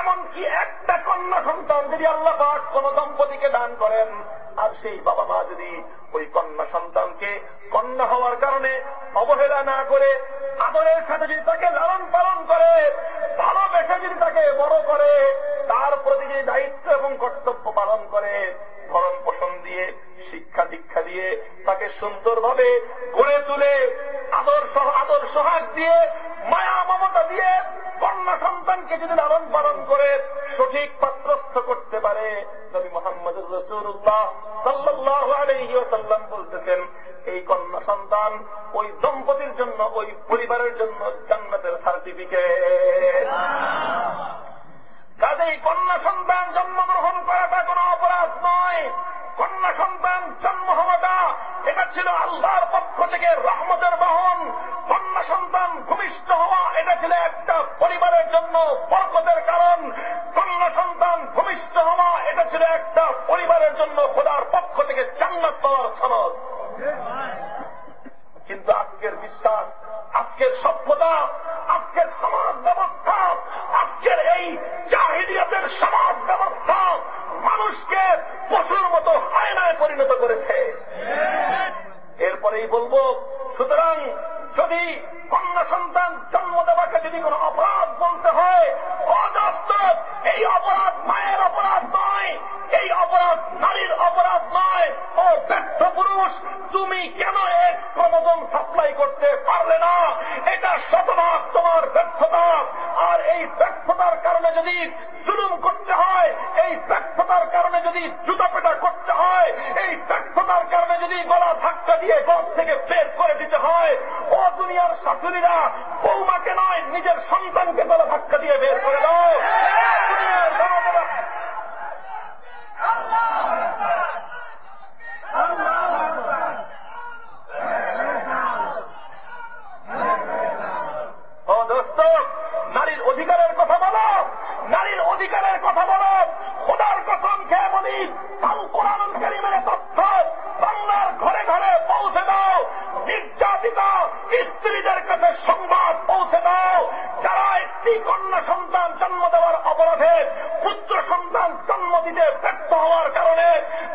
এমনকি একটা কন্যা সন্তান যদি আল্লাহ পাক কোন দম্পতিকে দান করেন, আর সেই বাবা মা যদি ওই কন্যা সন্তানকে কন্যা হওয়ার কারণে অবহেলা না করে, আদরের সাথে যদি তাকে লালন পালন করে, ভালোবেসে যদি তাকে বড় করে, তার প্রতি যে দায়িত্ব এবং কর্তব্য পালন করে, ভরণ পোষণ দিয়ে, শিক্ষা সুন্দরভাবে গড়ে তুলে আদর্শ আদর্শ হাত দিয়ে মায়া মমতা দিয়ে কন্যা সন্তানকে যদি লালন পালন করে সঠিক পাত্রস্থ করতে পারে, নবী মুহাম্মদুর রাসূলুল্লাহ সাল্লাল্লাহু আলাইহি ওয়াসাল্লাম বলতেছেন এই কন্যা সন্তান ওই দম্পতির জন্য ওই পরিবারের জন্য জান্নাতের সার্টিফিকেট। কাজেই কন্যা সন্তান জন্মগ্রহণ করাটা কোনো অপরাধ নয়, কন্যা সন্তান জন্ম হওয়াটা এটা ছিল আল্লাহর পক্ষ থেকে রহমতের বাহন। কন্যা সন্তান ভূমিষ্ঠ হওয়া এটা ছিল একটা পরিবারের জন্য বরকতের কারণ, কন্যা সন্তান ভূমিষ্ঠ হওয়া এটা ছিল একটা পরিবারের জন্য খোদার পক্ষ থেকে জান্নাত পাওয়ার সনদ। কিন্তু আজকের বিশ্বাস, আজকের সভ্যতা, আজকের সমাজ ব্যবস্থা, আজকের এই জাহিলিয়াতের সমাজ ব্যবস্থা মানুষকে পশুর মতো হায়নায় পরিণত করেছে। এরপরেই বলবো, সুতরাং যদি কন্যা সন্তান জন্ম দেওয়াকে যদি কোনো অপরাধ বলতে হয়, অবাস্তব এই অপরাধ মায়ের অপরাধ নয়, এই অপরাধ নারীর অপরাধ নয়। ও ব্যর্থ পুরুষ, তুমি কেন এক ক্রোমোজোম সাপ্লাই করতে পারলে না? এটা শতভাগ তোমার ব্যর্থতা। আর এই ব্যর্থতার কারণে যদি জুলুম করতে হয়, এই ব্যর্থতার কারণে যদি জুতা পেটা করতে হয়, এই ব্যর্থতার কারণে যদি গলা ধাক্কা দিয়ে ঘর থেকে বের করে দিতে হয়, ও দুনিয়ার শাশুড়িরা বৌমাকে নয় নিজের সন্তানকে গলা ধাক্কা দিয়ে বের করে দাও। নারীর অধিকারের কথা বলো, নারীর অধিকারের কথা বলো। খোদার কসম খেয়ে বলি, কোরআন কারীমের তথ্য বাংলার ঘরে ঘরে পৌঁছে দাও, নির্যাতিত স্ত্রীদের কাছে সংবাদ পৌঁছে দাও। যারা একটি কন্যা সন্তান জন্ম দেওয়ার অপরাধে পুত্র সন্তান জন্ম দিতে ব্যর্থ হওয়ার কারণে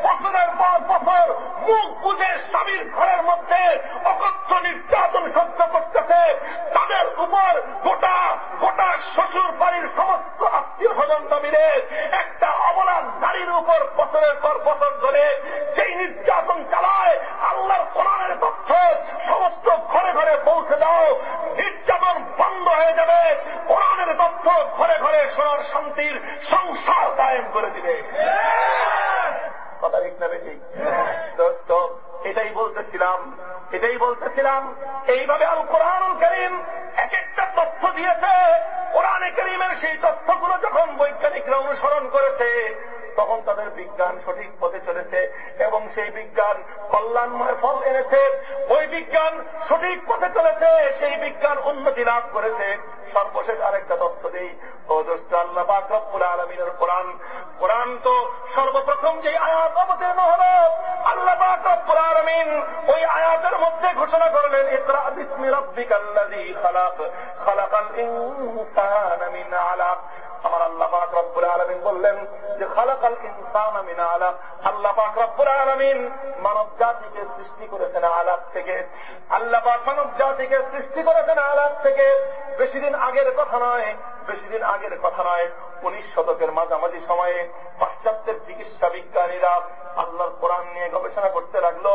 বছরের পর বছর মুখ বুজে স্বামীর ঘরের মধ্যে অকথ্য নির্যাতন সহ্য করতেছে, তাদের উপর গোটা গোটা শ্বশুর বাড়ির সমস্ত আত্মীয় স্বজনরা মিলে একটা অবলা নারীর উপর বছরের পর বছর ধরে যেই নির্যাতন চালায়, আল্লাহর কোরআনের তথ্য সমস্ত ঘরে ঘরে পৌঁছে দাও। নির্যাতন বন্ধ হয়ে যাবে, কোরআনের তথ্য ঘরে ঘরে শোনার শান্তির সংসার কায়েম করে দিবে। কথা ঠিক না বেশি? তো এটাই বলতেছিলাম, এটাই বলতেছিলাম এইভাবে আল কোরআনুল কারীম এক একটা তথ্য দিয়েছে। কোরআনে কারীমের সেই তথ্যগুলো যখন বৈজ্ঞানিকরা অনুসরণ করেছে, তখন তাদের বিজ্ঞান সঠিক পথে চলেছে এবং সেই বিজ্ঞান কল্যাণময় ফল এনেছে। ওই বিজ্ঞান সঠিক পথে চলেছে, সেই বিজ্ঞান উন্নতি লাভ করেছে। সর্বশেষ আরেকটা তথ্য দিই, ও দোস্ত, আল্লাহ পাক রব্বুল আলামিনের কোরআন, কোরআন তো সর্বপ্রথম যে আয়াত অবতীর্ণ হলো, আল্লাহ পাক রব্বুল আলামিন ওই আয়াতের মধ্যে ঘোষণা করলেন ইকরা বিসমি রাব্বিকাল্লাযী খালাক, খালাকাল ইনসানা মিন আলাক। আমার আল্লাহ পাক রব্বুল আলামিন বললেন যে খালাকাল ইনসানা মিন আলাক, আল্লাহ পাক রব্বুল আলামিন মানব জাতিকে সৃষ্টি করেছেন আলাক থেকে। আল্লাহ পাক মানব জাতিকে সৃষ্টি করেছেন আলাক থেকে। বেশি দিন আগের কথা নয়, বেশি দিন আগের কথা নয় উনিশ শতকের মাঝামাঝি সময়ে পাশ্চাত্যের চিকিৎসা বিজ্ঞানীরা আল্লাহর কোরআন নিয়ে গবেষণা করতে লাগলো।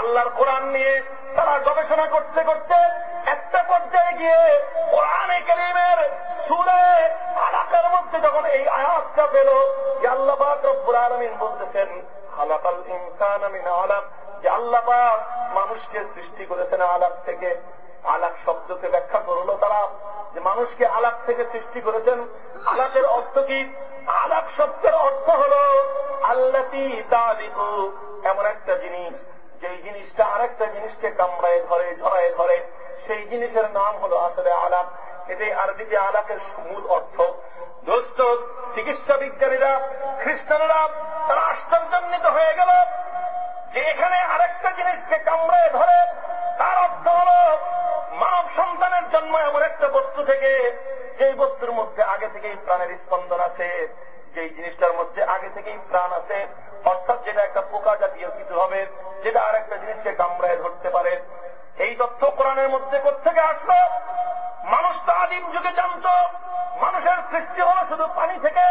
আল্লাহর কোরআন নিয়ে তারা গবেষণা করতে করতে একটা পর্যায়ে গিয়ে কোরআনে কারীমের সূরা আলাকার মধ্যে যখন এই আয়াতটা পেল যে আল্লাহ পাক রব্বুল আলামিন বলতেছেন খালাকাল ইনসানা মিন আলাক, যে আল্লাহ পাক মানুষকে সৃষ্টি করেছেন আলাক থেকে। আলাক শব্দকে ব্যাখ্যা করলো তারা যে মানুষকে আলাক থেকে সৃষ্টি করেছেন। আলাকের অর্থ কি? আলাক শব্দের অর্থ হলো আল্লাতী তালিকু, এমন একটা জিনিস যেই জিনিসটা আরেকটা জিনিসকে কামড়ায় ধরে, ধরায় ধরে, সেই জিনিসের নাম হলো আসলে আলাক। এটাই আরবিতে আলাকের মূল অর্থ। দোস্ত, চিকিৎসা বিজ্ঞানীরা, খ্রিস্টানরা তারা আশ্চর্যান্বিত হয়ে গেল যে এখানে আরেকটা জিনিসকে কামড়ায় ধরে, তার অর্থ হল মানব সন্তানের জন্ম এমন একটা বস্তু থেকে যেই বস্তুর মধ্যে আগে থেকেই প্রাণের স্পন্দন আছে, যেই জিনিসটার মধ্যে আগে থেকেই প্রাণ আছে, অর্থাৎ যেটা একটা পোকা জাতীয় কিছু হবে যেটা আর একটা জিনিসকে কামড়ায় ধরতে পারে। এই তথ্য কোরআনের মধ্যে কোত্থেকে আসলো? মানুষ তো আদিম যুগে জানত মানুষের সৃষ্টি হলো শুধু পানি থেকে,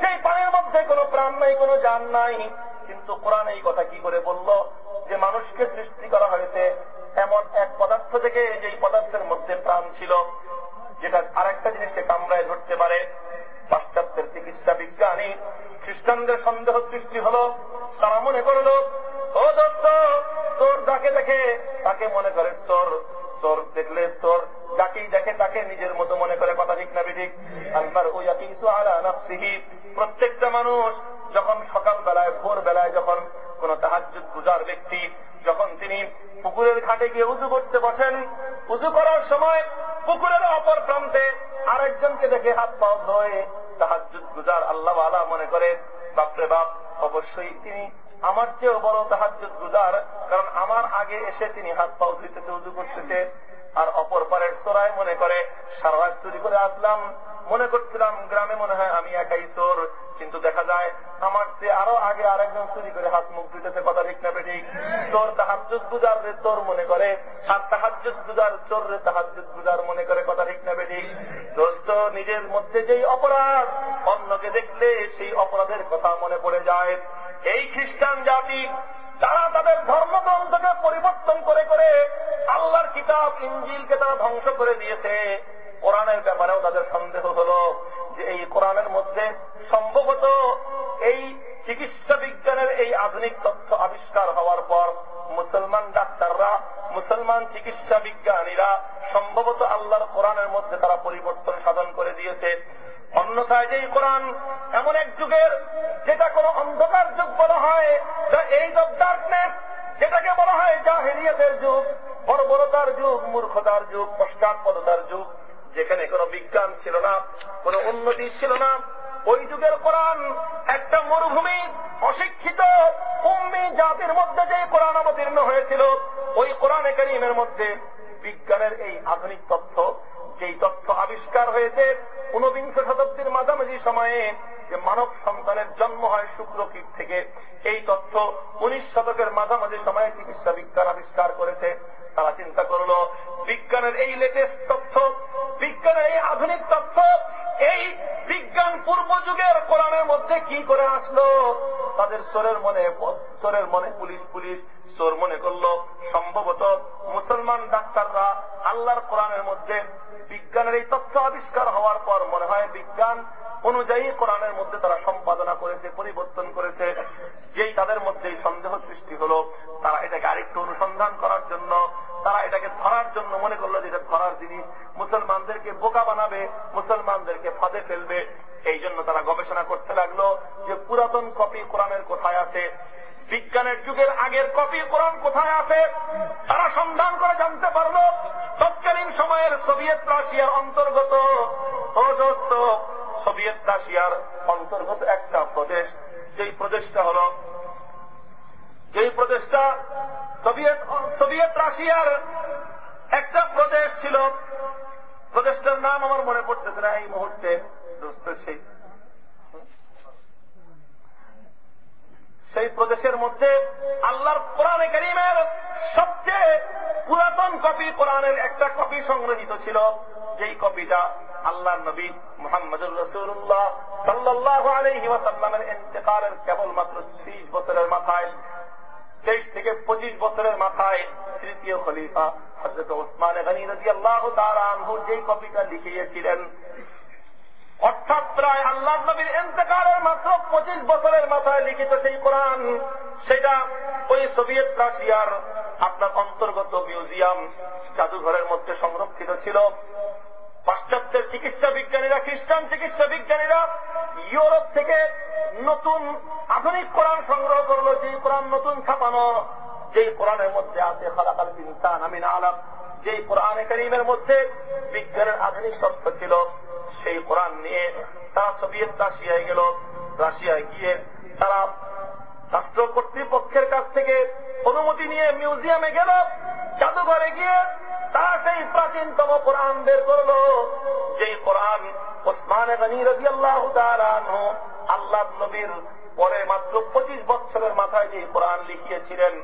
সেই পানির মধ্যে কোনো প্রাণ নাই, কোনো জান নাই। কিন্তু কোরআন এই কথা কি করে বলল যে মানুষকে সৃষ্টি করা হয়েছে এমন এক পদার্থ থেকে যেই পদার্থের মধ্যে প্রাণ ছিল যেটা আরেকটা জিনিসকে কামড়ায় ধরতে পারে। পাশ্চাত্যের চিকিৎসা বিজ্ঞানী খ্রিস্টানদের সন্দেহ সৃষ্টি হল, তারা মনে করল ও দোস্ত তোর যাকে দেখে তাকে মনে করে তোর, তোর দেখলে তোর যাকেই দেখে তাকে নিজের মতো মনে করে। কথা ঠিক না বিঠিক? আল্লাহর ওই একই তো আলা নাফসিহি, প্রত্যেকটা মানুষ যখন সকালবেলায় ভোরবেলায় যখন কোন তাহাজ্জুদ গুজার ব্যক্তি যখন তিনি পুকুরের ঘাটে গিয়ে উযু করতে বসেন, উযু করার সময় পুকুরের অপর প্রান্তে আরেকজনকে দেখে হাত পা ধুয়ে তাহাজ্জুদ গুজার আল্লাহ ওয়ালা মনে করে, বাপরে বাপ অবশ্যই তিনি আমার চেয়েও বড় তাহাজ্জুদ গুজার, কারণ আমার আগে এসে তিনি হাত পা ধুইতেছে উযু করতেছে। আর অপর পারের চোরায় মনে করে সারা রাত চুরি করে আসলাম, মনে করছিলাম গ্রামে মনে হয় আমি একাই চোর, কিন্তু দেখা যায় আমার চেয়ে আরো আগে আরেকজন চুরি করে হাত মুখ ধুইতেছে। কথা ঠিক না বেঠিক? চোর তাহাজ্জুদ গুজার রে চোর মনে করে, আর তাহাজ্জুদ গুজার চোর রে তাহাজ্জুদ গুজার মনে করে। কথা ঠিক না বেঠিক? দোস্ত নিজের মধ্যে যেই অপরাধ অন্যকে দেখলে সেই অপরাধের কথা মনে পড়ে যায়। এই খ্রিস্টান জাতি তারা তাদের ধর্মগ্রন্থকে পরিবর্তন করে করে আল্লাহর কিতাব ইনজিলকে তারা ধ্বংস করে দিয়েছে। কোরআনের ব্যাপারেও তাদের সন্দেহ হলো যে এই কোরআনের মধ্যে সম্ভবত এই চিকিৎসা বিজ্ঞানের এই আধুনিক তথ্য আবিষ্কার হওয়ার পর মুসলমান ডাক্তাররা মুসলমান চিকিৎসা বিজ্ঞানীরা সম্ভবত আল্লাহর কোরআনের মধ্যে তারা পরিবর্তন সাধন করে দিয়েছে। অন্যথায় যেই কোরআন এমন এক যুগের যেটা কোন অন্ধকার যুগ বলা হয়, এই যুগ ডার্কনেস, যেটাকে বলা হয় জাহেলিয়াতের যুগ, বর্বরতার যুগ, মূর্খতার যুগ, পশ্চাৎপদতার যুগ, যেখানে কোনো বিজ্ঞান ছিল না কোনো উন্নতি ছিল না। ওই যুগের কোরআন একটা মরুভূমি অশিক্ষিত উম্মি জাতির মধ্যে যে কোরআন অবতীর্ণ হয়েছিল ওই কোরআনে কারীমের মধ্যে বিজ্ঞানের এই আধুনিক তথ্য যেই তথ্য আবিষ্কার হয়েছে ঊনবিংশ শতাব্দীর মাঝামাঝি সময়ে যে মানব সন্তানের জন্ম হয় শুক্রকীট থেকে, এই তথ্য উনিশ শতকের মাঝামাঝি সময়ে চিকিৎসা বিজ্ঞান আবিষ্কার করেছে। তারা চিন্তা করল বিজ্ঞানের এই লেটেস্ট তথ্য বিজ্ঞানের এই আধুনিক তথ্য এই বিজ্ঞান পূর্ব যুগের কোরআনের মধ্যে কি করে আসলো। তাদের চোরের মনে চোরের মনে পুলিশ পুলিশ চোর মনে করল সম্ভবত মুসলমান ডাক্তাররা আল্লাহর কোরআনের মধ্যে বিজ্ঞানের এই তথ্য আবিষ্কার হওয়ার পর মনে হয় বিজ্ঞান অনুযায়ী কোরআনের মধ্যে তারা সম্পাদনা করেছে পরিবর্তন করেছে। যেই তাদের মধ্যে সন্দেহ সৃষ্টি হলো তারা এটাকে আরেকটু অনুসন্ধান করার জন্য তারা এটাকে ধরার জন্য মনে করলো যে এটা ধরার জিনিস, মুসলমানদেরকে বোকা বানাবে মুসলমানদেরকে ফাঁদে ফেলবে। এই জন্য তারা গবেষণা করতে লাগলো যে পুরাতন কপি কোরআনের কোথায় আছে, বিজ্ঞানের যুগের আগের কপি কোরআন কোথায় আছে। তারা সন্ধান করে জানতে পারলো তৎকালীন সময়ের সোভিয়েত রাশিয়ার অন্তর্গত সোভিয়েত রাশিয়ার অন্তর্গত একটা প্রদেশ, যেই প্রদেশটা হল যেই প্রদেশটা সোভিয়েত সোভিয়েত রাশিয়ার একটা প্রদেশ ছিল, প্রদেশটার নাম আমার মনে পড়তেছে না এই মুহূর্তে দোস্ত। সেই সেই প্রদেশের মধ্যে আল্লাহর কোরআনে কারীমের সবচেয়ে পুরাতন কপি কোরআনের একটা কপি সংগৃহীত ছিল, যেই কপিটা আল্লাহর নবী মুহাম্মদুর রাসূলুল্লাহ সাল্লাল্লাহু আলাইহি ওয়াসাল্লামের ইন্তেকালের কেবলমাত্র ত্রিশ বছরের মাথায় তেইশ থেকে পঁচিশ বছরের মাথায় তৃতীয় খলিফা হযরত ওসমান গনি রাদিয়াল্লাহু তাআলা আনহু যেই কপিটা লিখিয়েছিলেন, অর্থাৎ প্রায় আল্লাহর নবীর ইন্তেকালের মাত্র পঁচিশ বছরের মাথায় লিখিত সেই কোরআন, সেটা ওই সোভিয়েত রাশিয়ার আপনার অন্তর্গত মিউজিয়াম জাদুঘরের মধ্যে সংরক্ষিত ছিল। পাশ্চাত্যের চিকিৎসা বিজ্ঞানীরা খ্রিস্টান চিকিৎসা বিজ্ঞানীরা ইউরোপ থেকে নতুন আধুনিক কোরআন সংগ্রহ করলো, যেই কোরআন নতুন ছাপানো, যেই কোরআনের মধ্যে আছে খালাকাল ইনসান মিন আলাক, যেই কোরআনে কারীমের মধ্যে বিজ্ঞানের আধুনিক তথ্য ছিল। সেই কোরআন নিয়ে তারা সোভিয়েত রাশিয়ায় গেল, রাশিয়ায় গিয়ে তারা রাষ্ট্র কর্তৃপক্ষের কাছ থেকে অনুমতি নিয়ে মিউজিয়ামে গেল, জাদুঘরে গিয়ে তারা সেই প্রাচীনতম কোরআন বের করল, যেই কোরআন ওসমান গনি রাদিয়াল্লাহু তাআলা আনহু আল্লাহর নবীর পরে মাত্র পঁচিশ বছরের মাথায় যেই কোরআন লিখিয়েছিলেন,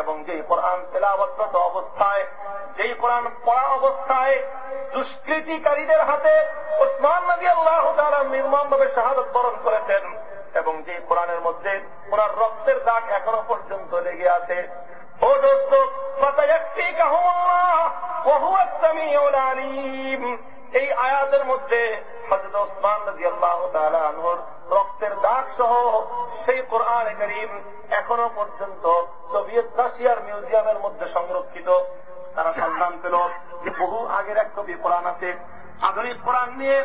এবং যেই কোরআন তেলাওয়াতরত অবস্থায় যেই কোরআন পড়া অবস্থায় দুষ্কৃতিকারীদের হাতে ওসমান রাদিয়াল্লাহু তাআলা নির্মমভাবে শাহাদাত বরণ করেছেন। এবং যে কোরআনের মধ্যে ওনার রক্তের দাগ এখনো পর্যন্ত লেগে আছে। ও দোস্ত এই আয়াতের মধ্যে হযরত ওসমান রাদিয়াল্লাহু তাআলা আনহুর রক্তের দাগ সহ সেই কোরআন কারীম এখনো পর্যন্ত সোভিয়েত রাশিয়ার মিউজিয়ামের মধ্যে সংরক্ষিত। তারা সন্ধান পেল যে বহু আগের এক কপি কোরআন আছে, আধুনিক কোরআন নিয়ে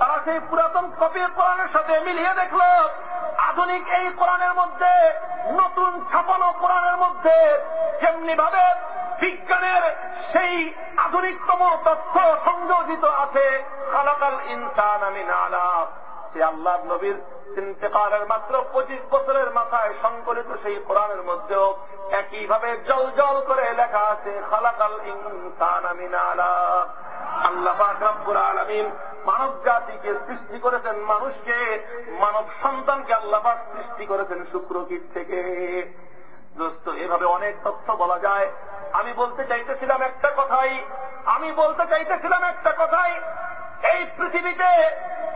তারা সেই পুরাতন কপির কোরআনের সাথে মিলিয়ে দেখল আধুনিক এই কোরআনের মধ্যে নতুন ছাপানো কোরআনের মধ্যে যেমনি ভাবে বিজ্ঞানের সেই আধুনিকতম তথ্য সংযোজিত আছে। খালাকাল ইনসানা মিন আলাক, সে আল্লাহর নবীর ইন্তেকালের মাত্র পঁচিশ বছরের মাথায় সংকলিত সেই কোরআনের মধ্যেও একইভাবে জল জল করে লেখা আছে খালাকাল ইনসানা মিন আলাক। আল্লাহ পাক রব্বুল আলামিন মানব জাতিকে সৃষ্টি করেছেন, মানুষকে মানব সন্তানকে আল্লাহ পাক সৃষ্টি করেছেন শুক্রকীট থেকে। দোস্ত এভাবে অনেক তথ্য বলা যায়। আমি বলতে চাইতেছিলাম একটা কথাই আমি বলতে চাইতেছিলাম একটা কথাই এই পৃথিবীতে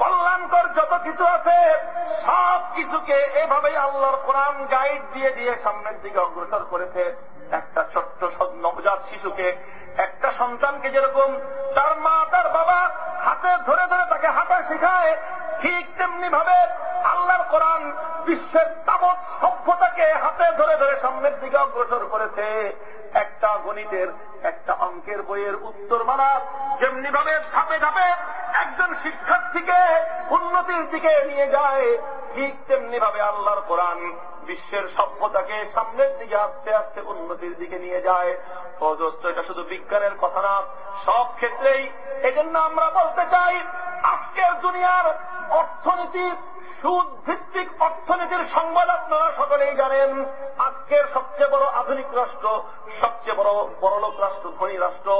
কল্যাণকর যত কিছু আছে সব কিছুকে এভাবেই আল্লাহর কোরআন গাইড দিয়ে দিয়ে সামনের দিকে অগ্রসর করেছে। একটা ছোট্ট নবজাত শিশুকে, একটা সন্তানকে যেরকম তার মা তার বাবা হাতে ধরে ধরে তাকে হাঁটা শেখায়, ঠিক তেমনি ভাবে আল্লাহর কোরআন বিশ্বের তাবৎ সভ্যতাকে হাতে ধরে ধরে সামনের দিকে অগ্রসর করেছে। একটা গণিতের, একটা অঙ্কের বইয়ের উত্তরমালা যেমনি ভাবে ধাপে ধাপে একজন শিক্ষার্থীকে উন্নতির দিকে নিয়ে যায়, ঠিক তেমনি ভাবে আল্লাহর কোরআন বিশ্বের সভ্যতাকে সামনের দিকে আস্তে আস্তে উন্নতির দিকে নিয়ে যায়। অজস্র, এটা শুধু বিজ্ঞানের কথা না, সব ক্ষেত্রেই। এজন্য আমরা বলতে চাই আজকের দুনিয়ার অর্থনীতির সুদ ভিত্তিক অর্থনীতির সংবাদ আপনারা সকলেই জানেন। আজকের সবচেয়ে বড় আধুনিক রাষ্ট্র, সবচেয়ে বড় বড়লোক রাষ্ট্র, ধনী রাষ্ট্র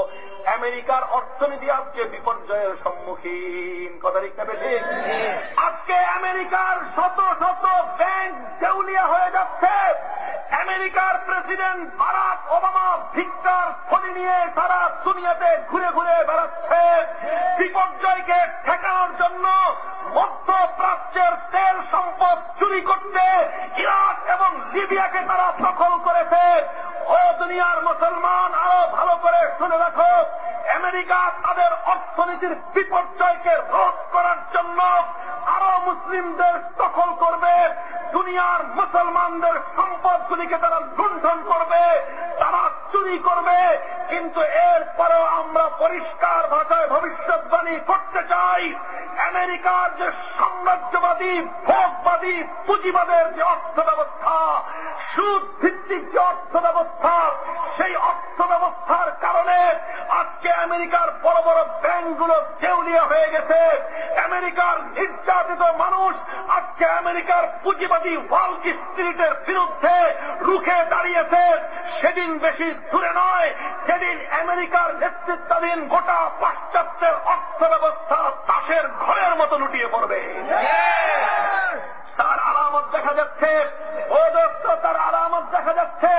আমেরিকার অর্থনীতি আজকে বিপর্যয়ের সম্মুখীন। কথা ঠিক না ঠিক? আজকে আমেরিকার শত শত ব্যাংক দেউলিয়া হয়ে যাচ্ছে। আমেরিকার প্রেসিডেন্ট বারাক ওবামা ভিক্ষার থলি নিয়ে সারা দুনিয়াতে ঘুরে ঘুরে বেড়াচ্ছে। বিপর্যয়কে ঠেকানোর জন্য মধ্যপ্রাচ্যের তেল সম্পদ চুরি করতে ইরাক এবং লিবিয়াকে তারা দখল করেছে। ও দুনিয়ার মুসলমান, আরো ভালো করে শুনে রাখো, আমেরিকা তাদের অর্থনীতির বিপর্যয়কে রোধ করার জন্য আরো মুসলিমদের দখল করবে, দুনিয়ার মুসলমানদের সম্পদগুলিকে তারা লুণ্ঠন করবে, তারা চুরি করবে। কিন্তু এরপরেও আমরা পরিষ্কার ভাষায় ভবিষ্যৎবাণী করতে চাই, আমেরিকার যে সাম্রাজ্যবাদী, ভোগবাদী, পুঁজিবাদের যে অর্থ ব্যবস্থা, সুদ ভিত্তিক যে অর্থ ব্যবস্থা, সেই অর্থ ব্যবস্থার কারণে আজকে আমেরিকার বড় বড় ব্যাংকগুলো দেউলিয়া হয়ে গেছে। আমেরিকার নির্যাতিত মানুষ আজকে আমেরিকার পুঁজিবাদী ওয়াল স্ট্রিটের বিরুদ্ধে রুখে দাঁড়িয়েছে। সেদিন বেশি দূরে নয় যেদিন আমেরিকার নেতৃত্বাধীন গোটা পাশ্চাত্যের অর্থ ব্যবস্থা তাসের ঘরের মতো লুটিয়ে পড়বে। তার আলামত দেখা যাচ্ছে, ও দোস্ত তার আলামত দেখা যাচ্ছে।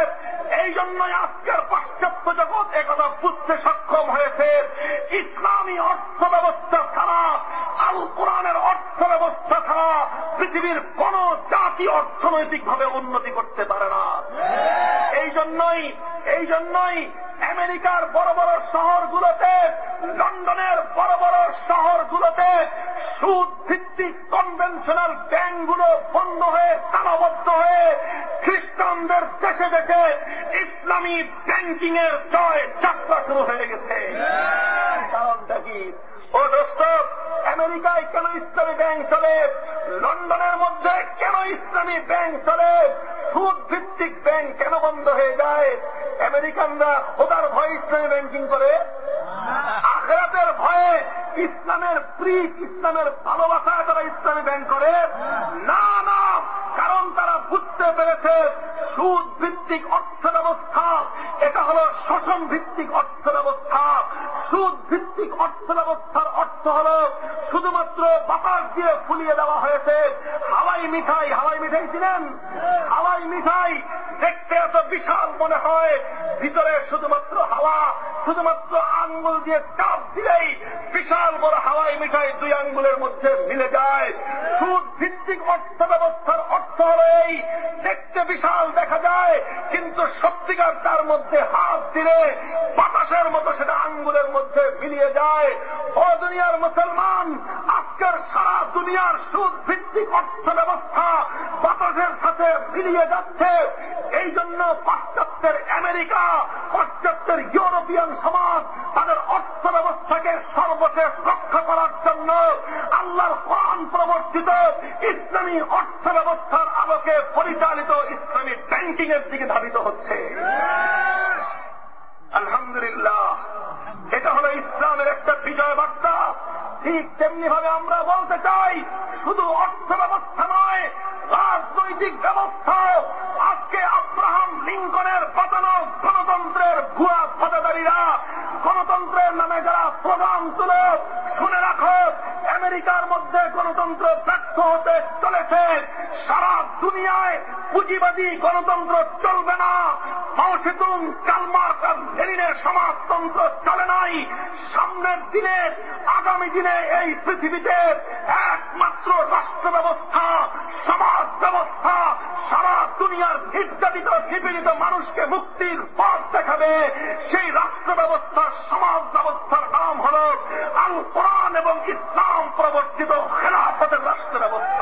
এই জন্যই আজকের পাশ্চাত্য জগৎ একথা বুঝতে সক্ষম হয়েছে, ইসলামী অর্থ ব্যবস্থা ছাড়া, আল কোরআনের অর্থ ব্যবস্থা ছাড়া পৃথিবীর কোন জাতি অর্থনৈতিকভাবে উন্নতি করতে পারে না। এই জন্যই এই জন্যই আমেরিকার বড় বড় শহরগুলোতে, লন্ডনের বড় বড় শহরগুলোতে সুদ ভিত্তিক কনভেনশনাল ব্যাংকগুলো বন্ধ হয়ে তালাবদ্ধ হয়ে খ্রিস্টানদের দেশে দেশে ইসলামী ব্যাংকিং এর জয় যাত্রা শুরু হয়ে গেছে। কারণটা কি? ও দোস্ত, আমেরিকায় কেন ইসলামী ব্যাংক চলে? লন্ডনের মধ্যে কেন ইসলামী ব্যাংক চলে? সুদ ভিত্তিক ব্যাংক কেন বন্ধ হয়ে যায়? আমেরিকানরা খোদার ভয়ে ইসলামী ব্যাংকিং করে, আখেরাতের ভয়ে, ইসলামের প্রীতি, ইসলামের ভালোবাসায় তারা ইসলামী ব্যাংক করে না। না, কারণ তারা বুঝতে পেরেছে সুদ ভিত্তিক অর্থ ব্যবস্থা এটা হল শোষণ ভিত্তিক অর্থ ব্যবস্থা। সুদ ভিত্তিক অর্থ ব্যবস্থার অর্থ হল শুধুমাত্র বাতাস দিয়ে ফুলিয়ে দেওয়া হয়েছে। হাওয়াই মিঠাই, হাওয়াই মিঠাই ছিলেন, হাওয়াই মিঠাই দেখতে এত বিশাল মনে হয়, ভিতরে শুধুমাত্র হাওয়া, শুধুমাত্র আঙ্গুল দিয়ে চাপ দিলেই বিশাল বড় হাওয়াই মিঠাই দুই আঙ্গুলের মধ্যে মিলে যায়। সুদ ভিত্তিক অর্থ ব্যবস্থার অর্থ হলো এই, দেখতে বিশাল দেখা যায় কিন্তু সত্যিকার তার মধ্যে হাত দিলে বাতাসের মতো সেটা আঙ্গুলের মধ্যে মিলিয়ে যায়। ও দুনিয়ার মুসলমান, আজকের সারা দুনিয়ার সুদ ভিত্তিক অর্থ ব্যবস্থা বাতাসের সাথে মিলিয়ে যাচ্ছে। এই জন্য পাশ্চাত্যের আমেরিকা, পাশ্চাত্যের ইউরোপিয়ান সমাজ তাদের অর্থ ব্যবস্থাকে সর্বশেষ রক্ষা করার জন্য আল্লাহর কোরআন প্রবর্তিত ইসলামী অর্থ ব্যবস্থার আলোকে পরিচালিত ইসলামী ব্যাংকিং এর দিকে ধাবিত হচ্ছে। আলহামদুলিল্লাহ, এটা হলো ইসলামের একটা বিজয় বার্তা। ঠিক তেমনি ভাবে আমরা বলতে চাই, শুধু অর্থ ব্যবস্থা নয়, রাজনৈতিক ব্যবস্থা। আজকে আব্রাহাম লিঙ্কনের পাতানো গণতন্ত্রের ভুয়া পদাদারীরা, গণতন্ত্রের নামে যারা প্রোগ্রাম তুলে, শুনে রাখো আমেরিকার মধ্যে গণতন্ত্র ব্যর্থ হতে চলেছে। সারা দুনিয়ায় পুঁজিবাদী গণতন্ত্র চলবে না। মাওসেতুং, কালমার্ক আর লেনিনের সমাজতন্ত্র চলে নাই। সামনের দিনে, আগামী দিনে এই পৃথিবীতে একমাত্র রাষ্ট্র ব্যবস্থা, সমাজ ব্যবস্থা সারা দুনিয়ার নির্যাতিত নিপীড়িত মানুষকে মুক্তির পথ দেখাবে। সেই রাষ্ট্র ব্যবস্থার, সমাজ ব্যবস্থার নাম হল আল কোরআন এবং ইসলাম প্রবর্তিত খেলাফতের রাষ্ট্র ব্যবস্থা।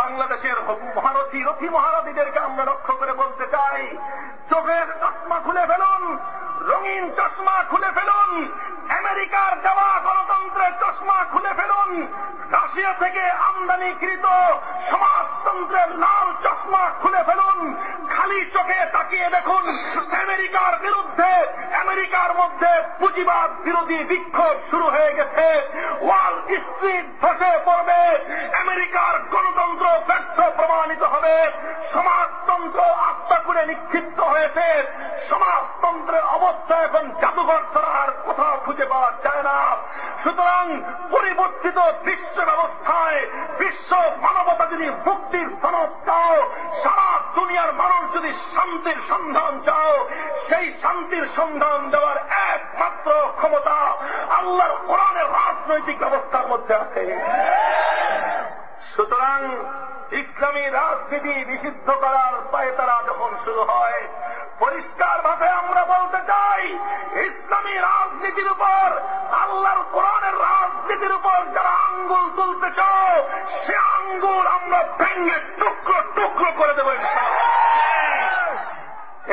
বাংলাদেশের মহারথী রথী মহারথীদেরকে আমরা লক্ষ্য করে বলতে চাই, চোখের চশমা খুলে ফেলুন, রঙিন চশমা খুলে ফেলুন, আমেরিকার দেওয়া গণতন্ত্রের চশমা খুলে ফেলুন, রাশিয়া থেকে আমদানিকৃত সমাজতন্ত্রের লাল চশমা খুলে ফেলুন। খালি চোখে তাকিয়ে দেখুন আমেরিকার বিরুদ্ধে, আমেরিকার মধ্যে পুঁজিবাদ বিরোধী বিক্ষোভ শুরু হয়ে গেছে। ওয়াল স্ট্রিট ধসে পড়বে, আমেরিকার গণতন্ত্র ব্যর্থ প্রমাণিত হবে। সমাজতন্ত্র আত্মাকুরে নিক্ষিপ্ত হয়েছে। সমাজতন্ত্রের অবস্থা এখন জাদুঘর ছাড়া আর কোথাও খুঁজে পাওয়া যায় না। সুতরাং পরিবর্তিত বিশ্ব ব্যবস্থায় বিশ্ব মানবতা যদি মুক্তির সনদ চাও, সারা দুনিয়ার মানুষ যদি শান্তির সন্ধান চাও, সেই শান্তির সন্ধান দেওয়ার একমাত্র ক্ষমতা আল্লাহর কোরআনের রাজনৈতিক ব্যবস্থার মধ্যে আছে। সুতরাং ইসলামী রাজনীতি নিষিদ্ধ করার পায়তারা যখন শুরু হয়, পরিষ্কার ভাবে আমরা বলতে চাই, ইসলামী রাজনীতির উপর, আল্লাহর কোরআনের রাজনীতির উপর যারা আঙ্গুল তুলতে চাও, সে আঙ্গুল আমরা ভেঙে টুকরো টুকরো করে দেব।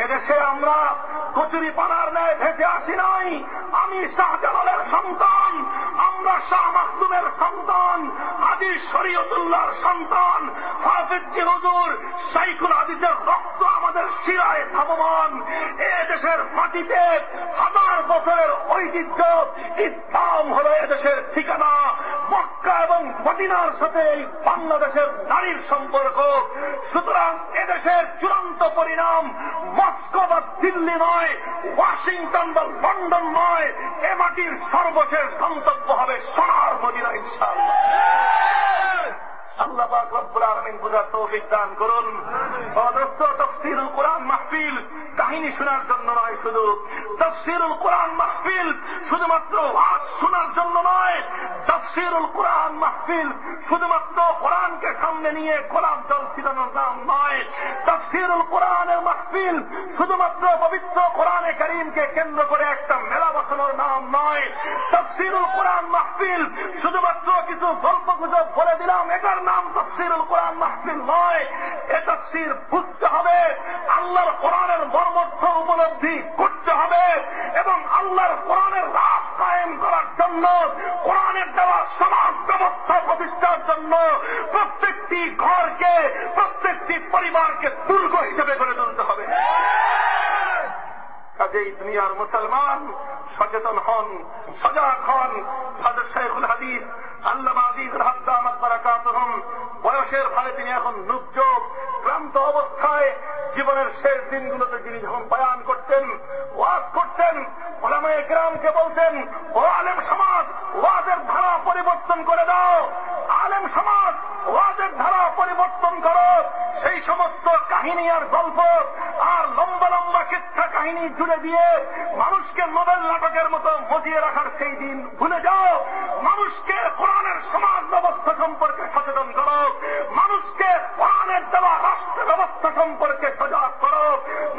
এদেশে আমরা কচুরি পানার ন্যায় ভেসে আসি নাই। আমি শাহজালালের সন্তান, আমরা শাহ মাখদুমের সন্তান, আদি শরীয়তুল্লাহর সন্তান, হাফেজজি হুজুর শাইখুল হাদিসের রক্ত আমাদের শিরায় ধাবমান। এদেশের মাটিতে হাজার বছরের ঐতিহ্য, ইসলাম হল এদেশের ঠিকানা। মক্কা এবং মদিনার সাথে এই বাংলাদেশের নারীর সম্পর্ক। সুতরাং এদেশের চূড়ান্ত পরিণাম মস্কো বা দিল্লি নয়, ওয়াশিংটন বা লন্ডন নয়, এ মাটির সর্বশেষ গন্তব্য হবে সোনার মদিনা ইনশাআল্লাহ। আল্লাহ পাক রব্বুল আলামিন বুঝার তৌফিক দান করুন। অদস্ত তাফসীরুল কোরআন মাহফিল কাহিনী শোনার জন্য নয়, শুধু তাফসীরুল কোরআন মাহফিল শুধুমাত্র ওয়াজ শোনার জন্য নয়, তাফসীরুল কোরআন মাহফিল শুধুমাত্র কোরআনকে সামনে নিয়ে গোলাপ জল ছিটানোর নাম নয়। তাফসীরুল কোরআনের মাহফিল শুধুমাত্র পবিত্র কোরআনে কারীমকে কেন্দ্র করে একটা মেলা বসানোর নাম নয়। তাফসীরুল কোরআন মাহফিল শুধুমাত্র কিছু গল্প গুজব বলে দিলাম, এটার নাম তাফসীরুল কোরআন মাহফিল নয়। এ তাফসীর বুঝতে হবে, আল্লাহর কোরআনের মর্মর্থ উপলব্ধি করতে হবে এবং আল্লাহর কোরআনের রাত কায়েম করার জন্য, কোরআনের দেওয়া সমাজ ব্যবস্থা প্রতিষ্ঠার জন্য প্রত্যেকটি ঘরকে, প্রত্যেকটি পরিবারকে দুর্গ হিসেবে গড়ে তুলতে হবে। কাজেই দুনিয়ার মুসলমান সচেতন হন, সজাগ হন। হযরত শাইখুল হাদিস আল্লামা আজিজুল হক দামাত বারাকাতুহুম বয়সের ভারে তিনি এখন নুবযোগ ক্লান্ত অবস্থায়, জীবনের শেষ দিনগুলোতে তিনি যখন বয়ান করতেন, ওয়াজ করতেন, ওলামায়ে کرامকে বলতেন ও আলেম সমাজ ওয়াজের ধারা পরিবর্তন করে দাও আলেম সমাজ ওয়াজের ধারা পরিবর্তন করো সেই সমস্ত কাহিনী আর গল্প আর লম্বা লম্বা কিচ্ছা কাহিনী জুড়ে দিয়ে মানুষকে নোবেল নাটকের মতো মজিয়ে রাখার সেই দিন ভুলে যাও মানুষকে কোরআনের সমাজ ব্যবস্থা সম্পর্কে সচেতন করো মানুষকে কোরআনের দেওয়া রাষ্ট্র ব্যবস্থা সম্পর্কে সজাগ করো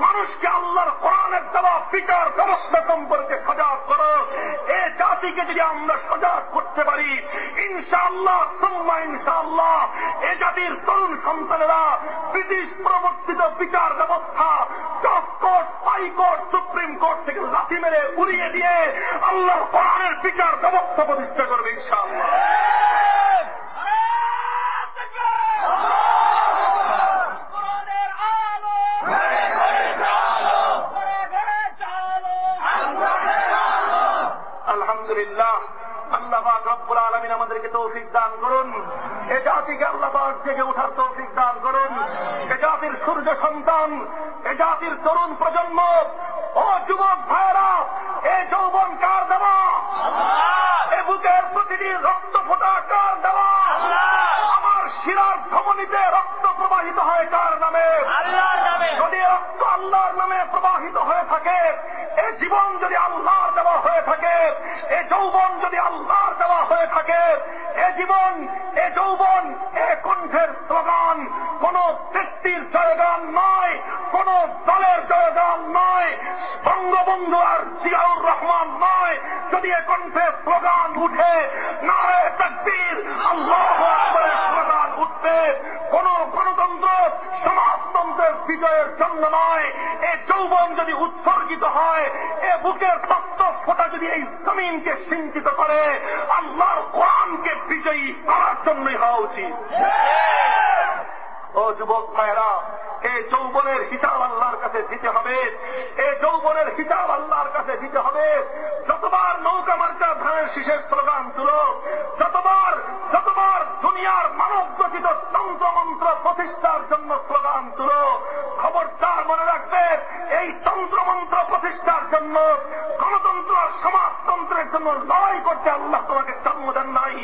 মানুষকে আল্লাহর কোরআনের দেওয়া বিচার ব্যবস্থা সম্পর্কে সজাগ করো এ জাতিকে যদি আমরা সজাগ করতে পারি ইনশাআল্লাহ সুম্মা ইনশাআল্লাহ এ জাতির তরুণ সন্তানেরা ব্রিটিশ প্রবর্তিত বিচার ব্যবস্থা টপকোট পাইকোট সুপ্রিম কোর্ট থেকে লাথি মেরে উড়িয়ে দিয়ে আল্লাহর কোরআনের বিচার ব্যবস্থা প্রতিষ্ঠা করবে ইনশাআল্লাহ আলহামদুলিল্লাহ আল্লাহ পাক রব্বুল আলামিন আমাদেরকে তৌফিক দান করুন এ জাতিকে আল্লাহ পাক জেগে ওঠার তৌফিক দান করুন এ জাতির সূর্য সন্তান এ জাতির তরুণ প্রজন্ম ও যুবক ভাইরা এ যৌবন কার দেওয়া এ বুকের প্রতিটি রক্ত ফোটা কার দেওয়া আমার শিরার ধমনীতে রক্ত প্রবাহিত হয় কার নামে আল্লাহর নামে যদি রক্ত আল্লাহর নামে প্রবাহিত হয়ে থাকে এ জীবন যদি আল্লাহর দেওয়া হয়ে থাকে এ যৌবন যদি আল্লাহর দেওয়া হয়ে থাকে এ জীবন এ যৌবন এ কণ্ঠের স্লোগান কোন ব্যক্তির জয়গান নয় কোন দলের জয়গান নয় বঙ্গবন্ধু আর জিয়াউর রহমান নয় যদি এ কণ্ঠে স্লোগান উঠে নারে তাকবীর আল্লাহু আকবার স্লোগান উঠবে কোন গণতন্ত্র সমাজতন্ত্রের বিজয়ের জন্য নয় এ যৌবন যদি উৎসর্গিত হয় এ বুকের রক্ত ফোঁটা যদি এই জমিনকে সিঞ্চিত করে আল্লাহর কোরআনকে বিজয়ী করার জন্যই হওয়া উচিত ও যুবক ভাইরা এই যৌবনের হিসাব আল্লাহর কাছে দিতে হবে এই যৌবনের হিসাব আল্লাহর কাছে দিতে হবে যতবার নৌকা মার্কা ধানের শীষের স্লোগান তুলো যতবার যতবার দুনিয়ার মানব রচিত তন্ত্রমন্ত্র প্রতিষ্ঠার জন্য স্লোগান তুলো খবরদার মনে রাখবে এই তন্ত্রমন্ত্র প্রতিষ্ঠার জন্য গণতন্ত্র আর সমাজতন্ত্রের জন্য লড়াই করতে আল্লাহ তোমাকে জন্ম দেন নাই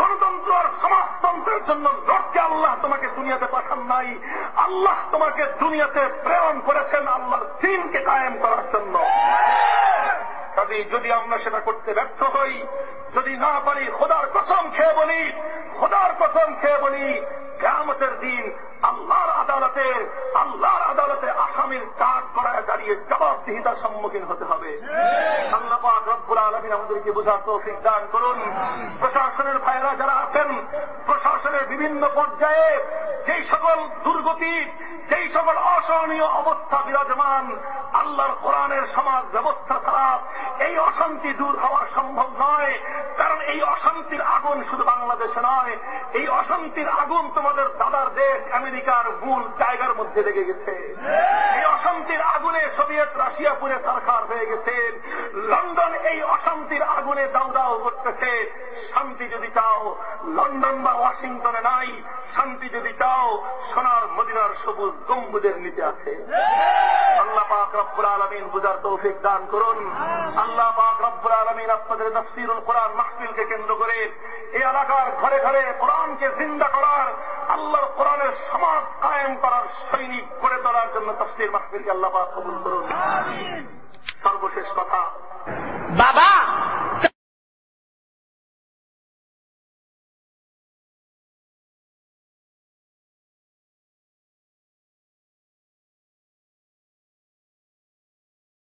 গণতন্ত্র আর সমাজতন্ত্রের জন্য লড়তে আল্লাহ তোমাকে দুনিয়াতে পাঠান নাই আল্লাহ তোমাকে দুনিয়াতে প্রেরণ করেছেন আল্লাহর দ্বীনকে কায়েম করার জন্য কাজেই যদি আমরা সেটা করতে ব্যর্থ হই যদি না পারি খোদার কসম খেয়ে বলি খোদার কসম খেয়ে বলি কিয়ামতের দিন আল্লাহর আদালতে আল্লাহর আদালতে আসামির কাঠ করায় দাঁড়িয়ে জবাবদিহিতার সম্মুখীন হতে হবে আল্লাহ পাক রব্বুল আলামিন আমাদেরকে বোঝার তৌফিক দান করুন প্রশাসনের ভাইরা যারা আছেন প্রশাসনের বিভিন্ন পর্যায়ে যেই সকল দুর্গতি যেই সকল অসহনীয় অবস্থা বিরাজমান আল্লাহর কোরআনের সমাজ ব্যবস্থা ছাড়া এই অশান্তি দূর হওয়া সম্ভব নয় কারণ এই অশান্তির আগুন শুধু বাংলাদেশে নয় এই অশান্তির আগুন তোমাদের দাদার দেশ আমেরিকার মূল জায়গার মধ্যে লেগে গেছে এই অশান্তির আগুনে সোভিয়েত রাশিয়া পুরে সরকার হয়ে গেছে লন্ডন এই অশান্তির আগুনে দাউ দাউ করতেছে শান্তি যদি চাও লন্ডন বা ওয়াশিংটনে নাই শান্তি যদি চাও সোনার মদিনার সবুজ গম্বুজের নিচে আছে আল্লাহ পাক রব্বুল আলামিন বুঝার তৌফিক দান করুন আল্লাহ পাক রব্বুল আলামিন আপনাদের তাফসীরুল কোরআন মাহফিলকে কেন্দ্র করে এই এলাকার ঘরে ঘরে কোরআনকে জিন্দা করার আল্লাহর কোরআনের সমাজ কায়েম করার সৈনিক করে তোলার জন্য তাফসীর মাহফিলকে আল্লাহ পাক কবুল করুন আমিন সর্বশেষ কথা